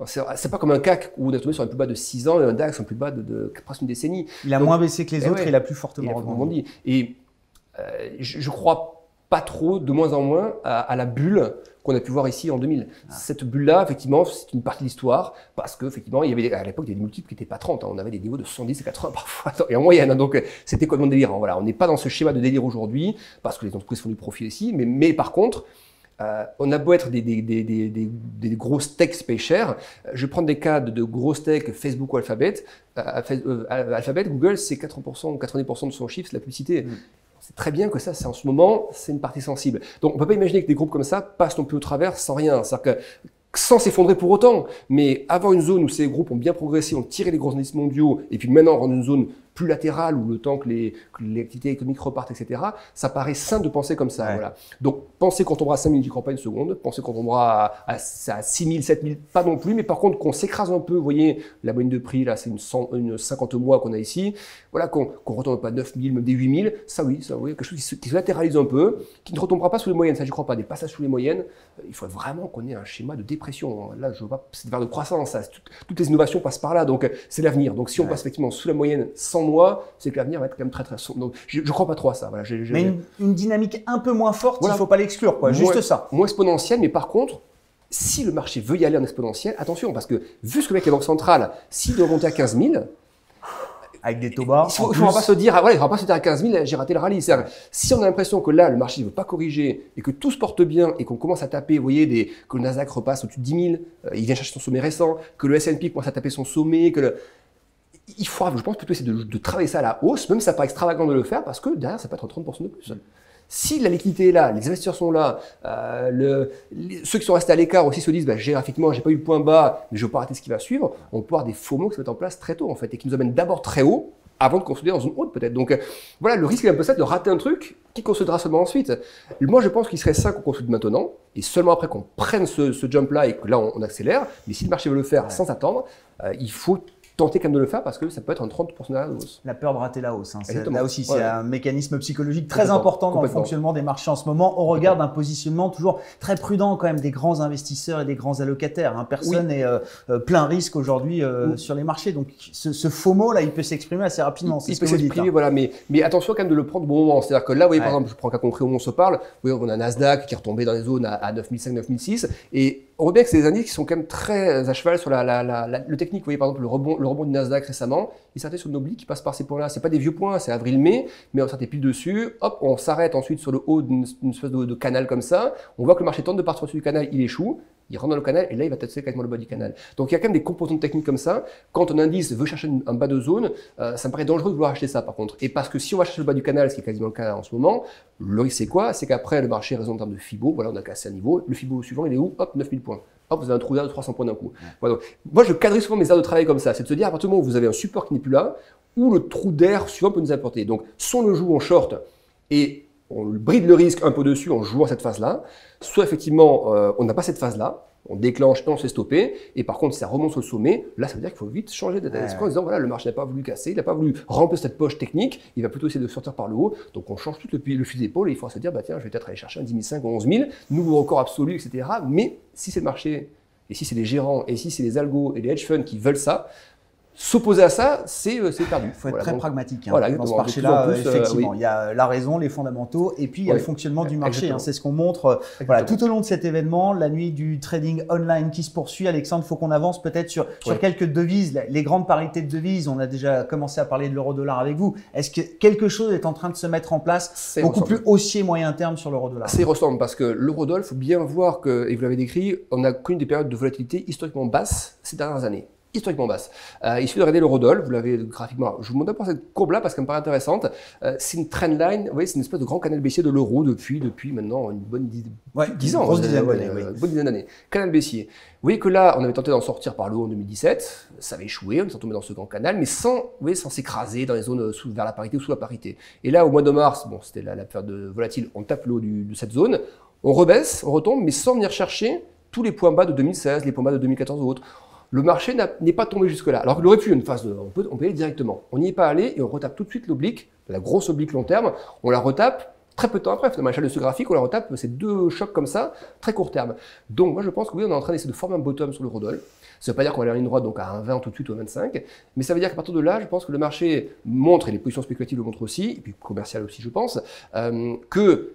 Ouais. C'est pas comme un C A C où on est tombé sur un plus bas de six ans et un DAX un plus bas de, de presque une décennie. Il a Donc, moins baissé que les autres, ouais, et il a plus fortement rebondi. Et euh, je, je crois pas trop, de moins en moins, à, à la bulle qu'on a pu voir ici en deux mille. Ah. Cette bulle-là, effectivement, c'est une partie de l'histoire parce qu'effectivement, il y avait à l'époque des multiples qui n'étaient pas trente. Hein. On avait des niveaux de cent dix et quatre-vingts parfois, et en moyenne. Hein. Donc, c'était complètement délirant. Voilà. On n'est pas dans ce schéma de délire aujourd'hui parce que les entreprises font du profit ici. Mais, mais par contre, euh, on a beau être des, des, des, des, des, des grosses techs payées cher. Je prends des cas de, de grosses techs, Facebook ou Alphabet. Euh, euh, Alphabet, Google, c'est quatre-vingts pour cent ou quatre-vingt-dix pour cent de son chiffre, c'est la publicité. Mm. C'est très bien que ça, c'est en ce moment, c'est une partie sensible. Donc, on ne peut pas imaginer que des groupes comme ça passent non plus au travers sans rien. C'est-à-dire que, sans s'effondrer pour autant, mais avoir une zone où ces groupes ont bien progressé, ont tiré les gros indices mondiaux, et puis maintenant rendre une zone plus latérale où le temps que les, que les activités économiques repartent, et cetera, ça paraît sain de penser comme ça. Ouais. Voilà. Donc, penser qu'on tombera à cinq mille du campagne seconde, penser qu'on tombera à, à, à six mille, sept mille, pas non plus, mais par contre qu'on s'écrase un peu. Vous voyez, la moyenne de prix, là, c'est une, une cinquante mois qu'on a ici. Voilà, qu'on qu'on retombe pas à neuf mille, même des huit mille. Ça, oui, ça, oui, quelque chose qui se, qui se latéralise un peu, qui ne retombera pas sous les moyennes. Ça, j'y crois pas. Des passages sous les moyennes, il faudrait vraiment qu'on ait un schéma de dépression. Là, je vois, c'est vers de croissance. Ça, tout, toutes les innovations passent par là, donc c'est l'avenir. Donc, si on ouais. passe effectivement sous la moyenne sans mois, c'est que l'avenir va être quand même très très sombre. Donc, je, je crois pas trop à ça. Voilà, j'ai, j'ai... Mais une, une dynamique un peu moins forte, voilà. Il faut pas l'exclure, quoi. Juste moins, ça. Moins exponentielle, mais par contre, si le marché veut y aller en exponentielle, attention, parce que vu ce que mec les banques centrales, s'il doit monter à quinze mille. Avec des taux bas. Il ne faudra pas se dire, ah, voilà, il faudra pas se dire à quinze mille, j'ai raté le rallye. Si on a l'impression que là, le marché ne veut pas corriger et que tout se porte bien et qu'on commence à taper, vous voyez, des, que le Nasdaq repasse au-dessus de dix mille, euh, il vient chercher son sommet récent, que le S and P commence à taper son sommet, que le... Il faudra, je pense, plutôt essayer de, de travailler ça à la hausse, même si ça paraît extravagant de le faire, parce que derrière, ça peut être trente pour cent de plus. Si la liquidité est là, les investisseurs sont là, euh, le, les, ceux qui sont restés à l'écart aussi se disent, bah, géographiquement, j'ai pas eu le point bas, mais je vais pas rater ce qui va suivre, on peut avoir des FOMO qui se mettent en place très tôt, en fait, et qui nous amènent d'abord très haut, avant de consolider dans une haute, peut-être. Donc, euh, voilà, le risque est un peu ça, de rater un truc qui consolidera seulement ensuite. Moi, je pense qu'il serait sain qu'on consolide maintenant, et seulement après qu'on prenne ce, ce jump-là et que là, on, on accélère. Mais si le marché veut le faire ouais. sans attendre, euh, il faut tenter quand même de le faire parce que ça peut être un trente pour cent de la hausse. La peur de rater la hausse. Hein. Là aussi, c'est ouais. un mécanisme psychologique très important dans le fonctionnement des marchés en ce moment. On regarde un positionnement toujours très prudent quand même des grands investisseurs et des grands allocataires. Hein. Personne n'est oui. euh, plein risque aujourd'hui euh, oui. sur les marchés. Donc, ce, ce FOMO, là, il peut s'exprimer assez rapidement. Il, il ce peut s'exprimer, hein. voilà. Mais, mais attention quand même de le prendre au bon moment. C'est-à-dire que là, vous voyez, ouais. par exemple, je prends un cas concret où on se parle. Vous voyez, on a Nasdaq qui est retombé dans les zones à, à neuf mille cinq, neuf mille six. Et on voit bien que c'est des indices qui sont quand même très à cheval sur la, la, la, la, le technique. Vous voyez, par exemple, le rebond, le rebond du Nasdaq récemment, il s'arrêtait sur une oblique qui passe par ces points-là. Ce n'est pas des vieux points, c'est avril-mai, mais on s'arrêtait pile dessus. Hop, on s'arrête ensuite sur le haut d'une espèce de, de canal comme ça. On voit que le marché tente de partir au-dessus du canal, il échoue, il rentre dans le canal et là, il va tester quasiment le bas du canal. Donc, il y a quand même des composantes techniques comme ça. Quand un indice veut chercher un bas de zone, euh, ça me paraît dangereux de vouloir acheter ça par contre. Et parce que si on va chercher le bas du canal, ce qui est quasiment le cas en ce moment, le risque c'est quoi? C'est qu'après, le marché raisonne en termes de Fibo, voilà, on a cassé un niveau, le Fibo suivant, il est où? Hop, neuf mille points. Hop, vous avez un trou d'air de trois cents points d'un coup. Ouais. Voilà, donc, moi, je cadre souvent mes aires de travail comme ça. C'est de se dire, à partir du moment où vous avez un support qui n'est plus là, où le trou d'air suivant peut nous apporter. Donc, soit on le joue en short et on bride le risque un peu dessus en jouant cette phase-là, soit effectivement, euh, on n'a pas cette phase-là, on déclenche et on s'est stoppé. Et par contre, si ça remonte sur le sommet, là, ça veut dire qu'il faut vite changer d'état d'esprit en disant voilà, le marché n'a pas voulu casser, il n'a pas voulu remplir cette poche technique, il va plutôt essayer de sortir par le haut. Donc on change tout le, le fusil d'épaule et il faudra se dire bah, tiens, je vais peut-être aller chercher un dix mille cinq cents ou onze mille, nouveau record absolu, et cetera. Mais si c'est le marché, et si c'est les gérants, et si c'est les algos et les hedge funds qui veulent ça, s'opposer à ça, c'est euh, perdu. Il faut être voilà, très donc, pragmatique hein, voilà, dans ce marché-là, euh, effectivement. Euh, oui. Il y a la raison, les fondamentaux, et puis il y a ouais, le fonctionnement ouais, du marché. Hein, c'est ce qu'on montre voilà, tout au long de cet événement, la nuit du trading online qui se poursuit. Alexandre, il faut qu'on avance peut-être sur, sur ouais. quelques devises, les grandes parités de devises. On a déjà commencé à parler de l'euro-dollar avec vous. Est-ce que quelque chose est en train de se mettre en place beaucoup ressemble. plus haussier moyen terme sur l'euro-dollar? C'est ressemble parce que l'euro-dollar, il faut bien voir que, et vous l'avez décrit, on a connu des périodes de volatilité historiquement basses ces dernières années. historiquement basse. Euh, il suffit de regarder l'eurodoll, vous l'avez graphiquement. Je vous montre d'abord cette courbe-là parce qu'elle me paraît intéressante. Euh, c'est une trendline, vous voyez, c'est une espèce de grand canal baissier de l'euro depuis, depuis maintenant une bonne dizaine ouais, ans. Une dizaine d'années. Euh, oui. euh, canal baissier. Vous voyez que là, on avait tenté d'en sortir par le haut en deux mille dix-sept, ça avait échoué, on s'est tombé dans ce grand canal, mais sans, vous voyez, sans s'écraser dans les zones sous, vers la parité ou sous la parité. Et là, au mois de mars, bon, c'était la, la période de volatile, on tape le haut du, de cette zone, on rebaisse, on retombe, mais sans venir chercher tous les points bas de deux mille seize, les points bas de deux mille quatorze ou autres. Le marché n'est pas tombé jusque-là, alors qu'il aurait pu une phase de… On peut, on peut y aller directement. On n'y est pas allé et on retape tout de suite l'oblique, la grosse oblique long terme, on la retape très peu de temps après. Finalement, à l'échelle de ce graphique, on la retape, ces deux chocs comme ça, très court terme. Donc moi je pense que oui, on est en train d'essayer de former un bottom sur l'eurodoll. Ça ne veut pas dire qu'on va aller en ligne droite donc à un virgule vingt tout de suite ou à un virgule vingt-cinq, mais ça veut dire qu'à partir de là, je pense que le marché montre, et les positions spéculatives le montrent aussi, et puis commerciales aussi je pense, euh, que…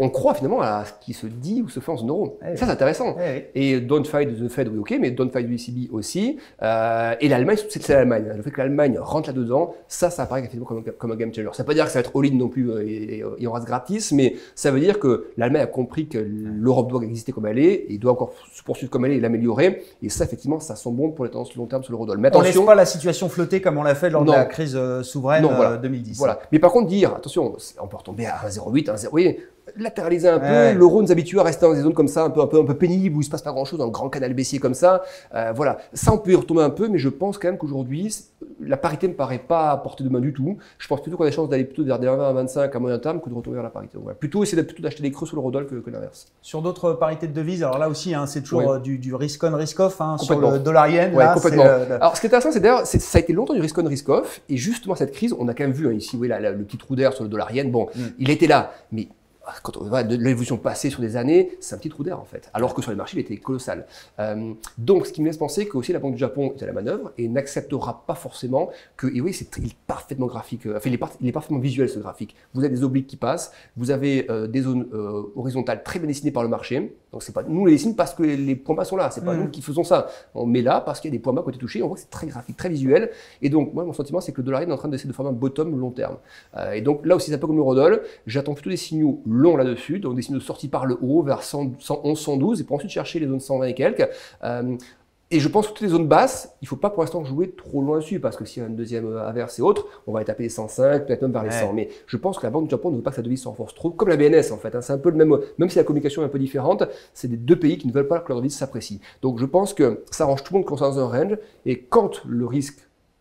on croit finalement à ce qui se dit ou se fait en zone euro. Eh oui. Ça, c'est intéressant. Eh oui. Et don't fight the Fed, oui, ok, mais don't fight the E C B aussi. Euh, et l'Allemagne, c'est l'Allemagne. Le fait que l'Allemagne rentre là-dedans, ça, ça apparaît effectivement comme, comme un game changer. Ça ne veut pas dire que ça va être all-in non plus et, et, et on reste gratis, mais ça veut dire que l'Allemagne a compris que l'Europe doit exister comme elle est et doit encore se poursuivre comme elle est et l'améliorer. Et ça, effectivement, ça sent bon pour les tendances long terme sur l'eurodoll. On ne laisse pas la situation flotter comme on l'a fait lors non. de la crise souveraine non, voilà. deux mille dix. Voilà. Mais par contre, dire, attention, on peut retomber à un virgule zéro huit, un virgule zéro, vous voyez, latéraliser un ouais. peu, l'euro nous habitue à rester dans des zones comme ça, un peu, un peu, un peu pénibles, où il ne se passe pas grand-chose, dans le grand canal baissier comme ça. Euh, voilà, ça on peut y retomber un peu, mais je pense quand même qu'aujourd'hui, la parité ne me paraît pas à portée de main du tout. Je pense plutôt qu'on a des chances d'aller plutôt vers des un virgule vingt à un virgule vingt-cinq à moyen terme que de retourner vers la parité. Donc, voilà. Plutôt essayer d'acheter des creux sur l'eurodoll que, que l'inverse. Sur d'autres parités de devises, alors là aussi, hein, c'est toujours ouais. du, du risk-on, risk-off, hein, sur le dollar-yen. Ouais, complètement. Le... Alors ce qui est intéressant, c'est d'ailleurs, ça a été longtemps du risk-on, risk-off, et justement cette crise, on a quand même vu hein, ici oui, là, là, le petit trou d'air sur le dollar-yen. Bon, mm. il était là, mais quand on voit de l'évolution passée sur des années, c'est un petit trou d'air en fait, alors que sur les marchés, il était colossal. Euh, donc, ce qui me laisse penser que aussi la Banque du Japon est à la manœuvre et n'acceptera pas forcément que, et oui, c'est parfaitement graphique, enfin, il est, par, il est parfaitement visuel ce graphique. Vous avez des obliques qui passent, vous avez euh, des zones euh, horizontales très bien dessinées par le marché. Donc, c'est pas nous les dessine parce que les points bas sont là, c'est pas mmh. nous qui faisons ça. On met là parce qu'il y a des points bas qui ont été touchés, on voit que c'est très graphique, très visuel. Et donc, moi, mon sentiment, c'est que le dollar est en train d'essayer de former un bottom long terme. Euh, et donc, là aussi, c'est un peu comme l'eurodoll, j'attends plutôt des signaux long là-dessus, donc des signaux de sortie par le haut vers cent, cent onze, cent douze, et pour ensuite chercher les zones cent vingt et quelques. Euh, et je pense que toutes les zones basses, il ne faut pas pour l'instant jouer trop loin dessus, parce que si y a une deuxième averse et autre, on va aller taper les cent cinq, peut-être même vers les ouais. cent. Mais je pense que la Banque du Japon ne veut pas que sa devise se renforce trop, comme la B N S en fait. Hein, c'est un peu le même, même si la communication est un peu différente, c'est des deux pays qui ne veulent pas que leur devise s'apprécie. Donc je pense que ça arrange tout le monde qu'on soit dans un range, et quand le risque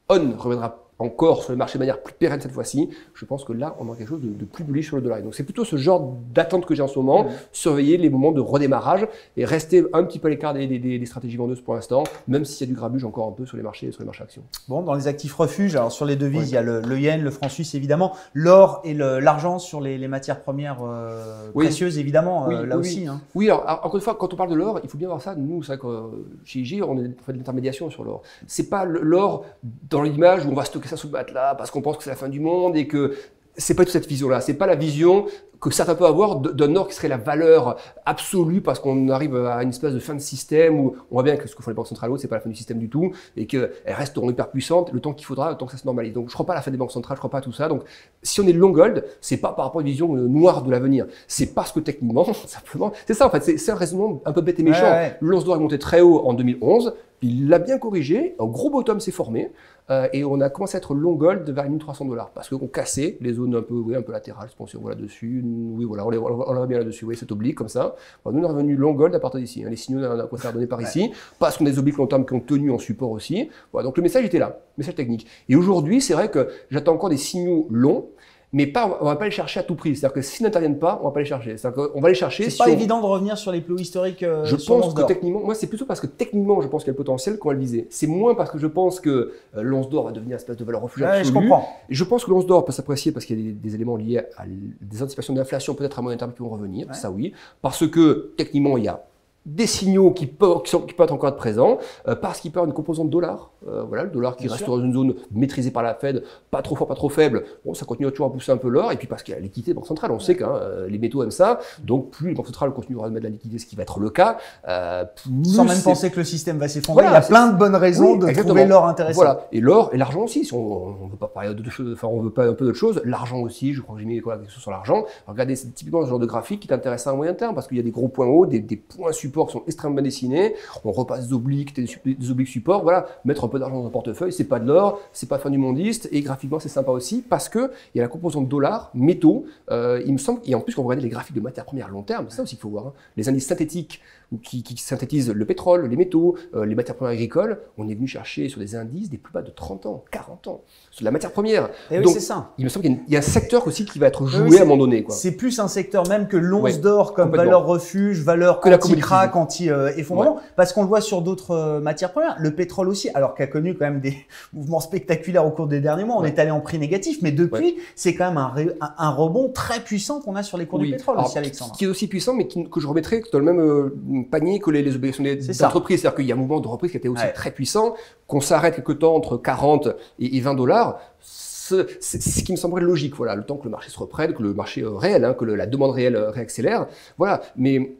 on reviendra encore sur le marché de manière plus pérenne cette fois-ci, je pense que là, on a quelque chose de, de plus bullish sur le dollar. Donc, c'est plutôt ce genre d'attente que j'ai en ce moment, mmh. surveiller les moments de redémarrage et rester un petit peu à l'écart des, des, des stratégies vendeuses pour l'instant, même s'il y a du grabuge encore un peu sur les marchés, sur les marchés actions. Bon, dans les actifs refuges, alors sur les devises, oui. il y a le, le yen, le franc suisse évidemment, l'or et l'argent sur les, les matières premières euh, oui. précieuses évidemment, oui, euh, là oui, aussi. Oui, hein. oui alors, alors encore une fois, quand on parle de l'or, il faut bien voir ça. Nous, c'est vrai que euh, chez I G, on est fait de l'intermédiation sur l'or. C'est pas l'or dans l'image où on va stocker ça sous le matelas parce qu'on pense que c'est la fin du monde et que c'est pas toute cette vision-là, c'est pas la vision que certains peuvent avoir d'un or qui serait la valeur absolue parce qu'on arrive à une espèce de fin de système où on voit bien que ce que font les banques centrales, c'est pas la fin du système du tout et qu'elles resteront hyper puissantes le temps qu'il faudra, le temps que ça se normalise. Donc je crois pas à la fin des banques centrales, je crois pas à tout ça. Donc si on est long gold, c'est pas par rapport à une vision noire de l'avenir, c'est parce que techniquement, simplement, c'est ça en fait, c'est un raisonnement un peu bête et méchant. Ouais, ouais. L'once d'or est monté très haut en deux mille onze, il l'a bien corrigé, un gros bottom s'est formé euh, et on a commencé à être long gold vers mille trois cents dollars parce qu'on cassait les zones un peu, oui, un peu latérales, sponsor, voilà dessus. Oui, voilà, on le voit bien là-dessus, oui, cette oblique comme ça. Bon, nous, on est revenu long gold à partir d'ici. Hein. Les signaux, on a quoi donné par ici, ouais. parce qu'on a des obliques long terme qui ont tenu en support aussi. Voilà, donc le message était là, message technique. Et aujourd'hui, c'est vrai que j'attends encore des signaux longs. mais pas, on va pas les chercher à tout prix. C'est-à-dire que s'ils n'interviennent pas, on va pas les chercher. On va les chercher. C'est pas on... évident de revenir sur les plus hauts historiques. Euh, je pense que techniquement, moi c'est plutôt parce que techniquement, je pense qu'il y a le potentiel qu'on va le viser. C'est moins parce que je pense que euh, l'once d'or va devenir un espace de valeur refuge absolue. Ouais, je comprends. Je pense que l'once d'or peut s'apprécier parce qu'il y a des, des éléments liés à des anticipations d'inflation, peut-être à moyen terme qui vont revenir. Ouais. Ça oui, parce que techniquement, il y a des signaux qui peuvent, qui sont, qui peuvent être encore être présents, euh, parce qu'il peut y avoir une composante dollar. Euh, voilà, le dollar qui Bien reste sûr. dans une zone maîtrisée par la Fed, pas trop fort, pas trop faible. Bon, ça continue toujours à pousser un peu l'or, et puis parce qu'il y a la liquidité des banques centrales. On ouais. sait que hein, les métaux aiment ça, donc plus les banques centrales continueront de mettre de la liquidité, ce qui va être le cas. Euh, plus Sans même penser que le système va s'effondrer, voilà, il y a plein de bonnes raisons oui, de exactement. trouver l'or intéressant. Voilà, et l'or et l'argent aussi. Si on, on veut pas parler d'autres choses, enfin on veut pas un peu d'autres choses. L'argent aussi, je crois que j'ai mis voilà, quelque chose sur l'argent. Regardez, c'est typiquement ce genre de graphique qui est intéressant à moyen terme, parce qu'il y a des gros points hauts, des, des points supports sont extrêmement bien dessinés, on repasse des obliques, des obliques supports, voilà, mettre un peu d'argent dans un portefeuille, c'est pas de l'or, c'est pas fin du mondiste, et graphiquement c'est sympa aussi parce que il y a la composante dollar, métaux, euh, il me semble, et en plus quand vous regardez les graphiques de matières premières à long terme, c'est ça aussi qu'il faut voir, hein, les indices synthétiques qui, qui synthétisent le pétrole, les métaux, euh, les matières premières agricoles, on est venu chercher sur des indices des plus bas de trente ans, quarante ans, sur de la matière première. Et donc oui, ça. il me semble qu'il y, y a un secteur aussi qui va être joué oui, à un moment donné. C'est plus un secteur même que l'once ouais, d'or comme valeur refuge, valeur que la commodité. anti-effondrement, ouais. parce qu'on le voit sur d'autres euh, matières premières. Le pétrole aussi, alors qu'a connu quand même des mouvements spectaculaires au cours des derniers mois, on ouais. est allé en prix négatif, mais depuis, ouais. c'est quand même un, un, un rebond très puissant qu'on a sur les cours oui. du pétrole alors, aussi, Alexandre. Qui est aussi puissant, mais qui, que je remettrais dans le même euh, panier que les, les obligations d'entreprise. C'est-à-dire qu'il y a un mouvement de reprise qui était aussi ouais. très puissant, qu'on s'arrête quelque temps entre quarante et vingt dollars, c'est ce qui me semblerait logique. Voilà, le temps que le marché se reprenne, que le marché euh, réel, hein, que le, la demande réelle euh, réaccélère. Voilà, mais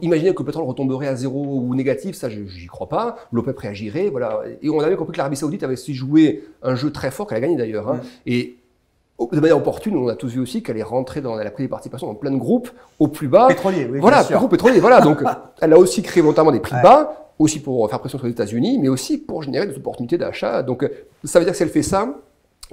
imaginez que le pétrole retomberait à zéro ou négatif, ça j'y crois pas. L'OPEP réagirait, voilà. Et on a bien compris que l'Arabie Saoudite avait su jouer un jeu très fort qu'elle a gagné d'ailleurs. Hein. Mmh. Et de manière opportune, on a tous vu aussi qu'elle est rentrée dans la prise des participations dans plein de groupes au plus bas. Pétrolier, oui. Voilà, groupe pétrolier, voilà. Donc elle a aussi créé volontairement des prix ouais. bas, aussi pour faire pression sur les États-Unis, mais aussi pour générer des opportunités d'achat. Donc ça veut dire que si elle fait ça,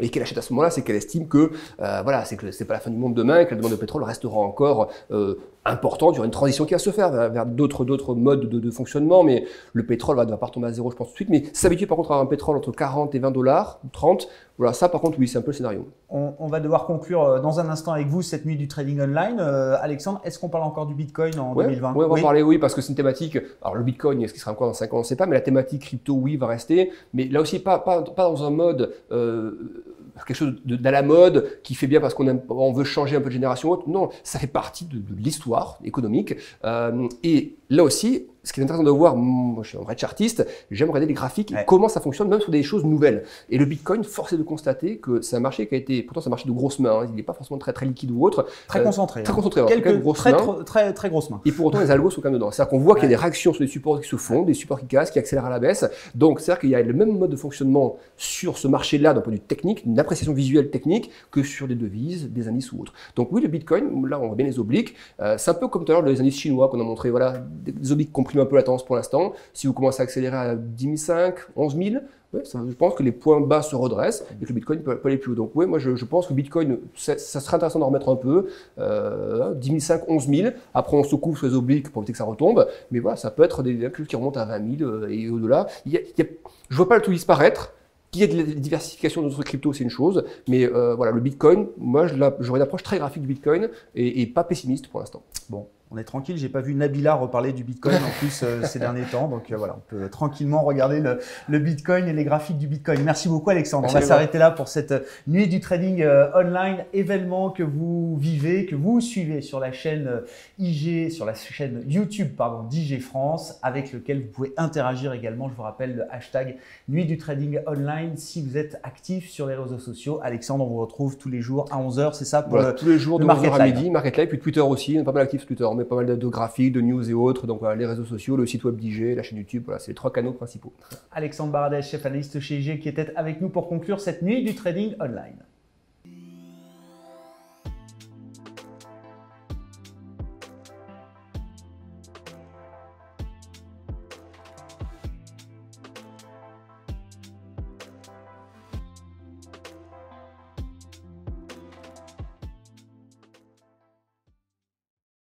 et qu'elle achète à ce moment-là, c'est qu'elle estime que euh, voilà, c'est que c'est pas la fin du monde demain, et que la demande de pétrole restera encore euh, importante. Il y aura une transition qui va se faire vers, vers d'autres d'autres modes de, de fonctionnement, mais le pétrole va, va pas tomber à zéro, je pense tout de suite. Mais s'habituer par contre à un pétrole entre quarante et vingt dollars, trente. Voilà, ça par contre, oui, c'est un peu le scénario. On, on va devoir conclure dans un instant avec vous cette nuit du trading online. Euh, Alexandre, est-ce qu'on parle encore du Bitcoin en ouais, deux mille vingt? ouais, on va oui. parler, oui, parce que c'est une thématique. Alors le Bitcoin, est-ce qu'il sera encore dans cinq ans? On ne sait pas, mais la thématique crypto, oui, va rester. Mais là aussi, pas, pas, pas dans un mode, euh, quelque chose d'à la mode qui fait bien parce qu'on on veut changer un peu de génération ou autre. Non, ça fait partie de, de l'histoire économique. Euh, et là aussi, ce qui est intéressant de voir, moi je suis un vrai chartiste, j'aime regarder les graphiques et ouais. comment ça fonctionne même sur des choses nouvelles. Et le Bitcoin, force est de constater que c'est un marché qui a été, pourtant c'est un marché de grosses mains, hein, il n'est pas forcément très très liquide ou autre. Très euh, concentré. Très hein. concentré, alors, Quelques, grosses très, mains. Très, très grosses mains. Et pour autant les algos sont quand même dedans. C'est-à-dire qu'on voit ouais. qu'il y a des réactions sur les supports qui se font, ouais. des supports qui cassent, qui accélèrent à la baisse. Donc c'est-à-dire qu'il y a le même mode de fonctionnement sur ce marché-là d'un point de vue technique, une appréciation visuelle technique, que sur des devises, des indices ou autres. Donc oui, le Bitcoin, là on voit bien les obliques, euh, c'est un peu comme tout à l'heure les indices chinois qu'on a montré, voilà, des obliques comprises un peu la tendance pour l'instant. Si vous commencez à accélérer à dix mille cinq, onze mille, ouais, ça, je pense que les points bas se redressent et que le Bitcoin peut, peut aller plus haut. Donc oui, moi je, je pense que Bitcoin, ça serait intéressant d'en remettre un peu, euh, dix mille cinq, onze mille. Après on se couvre sur les obliques pour éviter que ça retombe, mais voilà, ça peut être des calculs qui remontent à vingt mille euh, et au-delà. Il y a, il y a, je vois pas le tout disparaître. Qu'il y ait de la diversification de notre crypto, c'est une chose, mais euh, voilà, le Bitcoin, moi j'aurais une approche très graphique du Bitcoin et, et pas pessimiste pour l'instant. Bon. On est tranquille, j'ai pas vu Nabila reparler du Bitcoin en plus euh, ces derniers temps, donc euh, voilà, on peut tranquillement regarder le, le Bitcoin et les graphiques du Bitcoin. Merci beaucoup Alexandre, Merci on va s'arrêter là pour cette nuit du trading euh, online, événement que vous vivez, que vous suivez sur la chaîne euh, I G, sur la chaîne YouTube pardon d'I G France, avec lequel vous pouvez interagir également. Je vous rappelle le hashtag nuit du trading online si vous êtes actif sur les réseaux sociaux. Alexandre, on vous retrouve tous les jours à onze heures, c'est ça pour voilà, le, tous les jours le de market à midi, market live, puis Twitter aussi, on est pas mal actif sur Twitter. On met pas mal de graphiques, de news et autres, donc voilà, les réseaux sociaux, le site web d'I G, la chaîne YouTube, voilà, c'est les trois canaux principaux. Alexandre Baradez, chef analyste chez I G, qui était avec nous pour conclure cette nuit du trading online.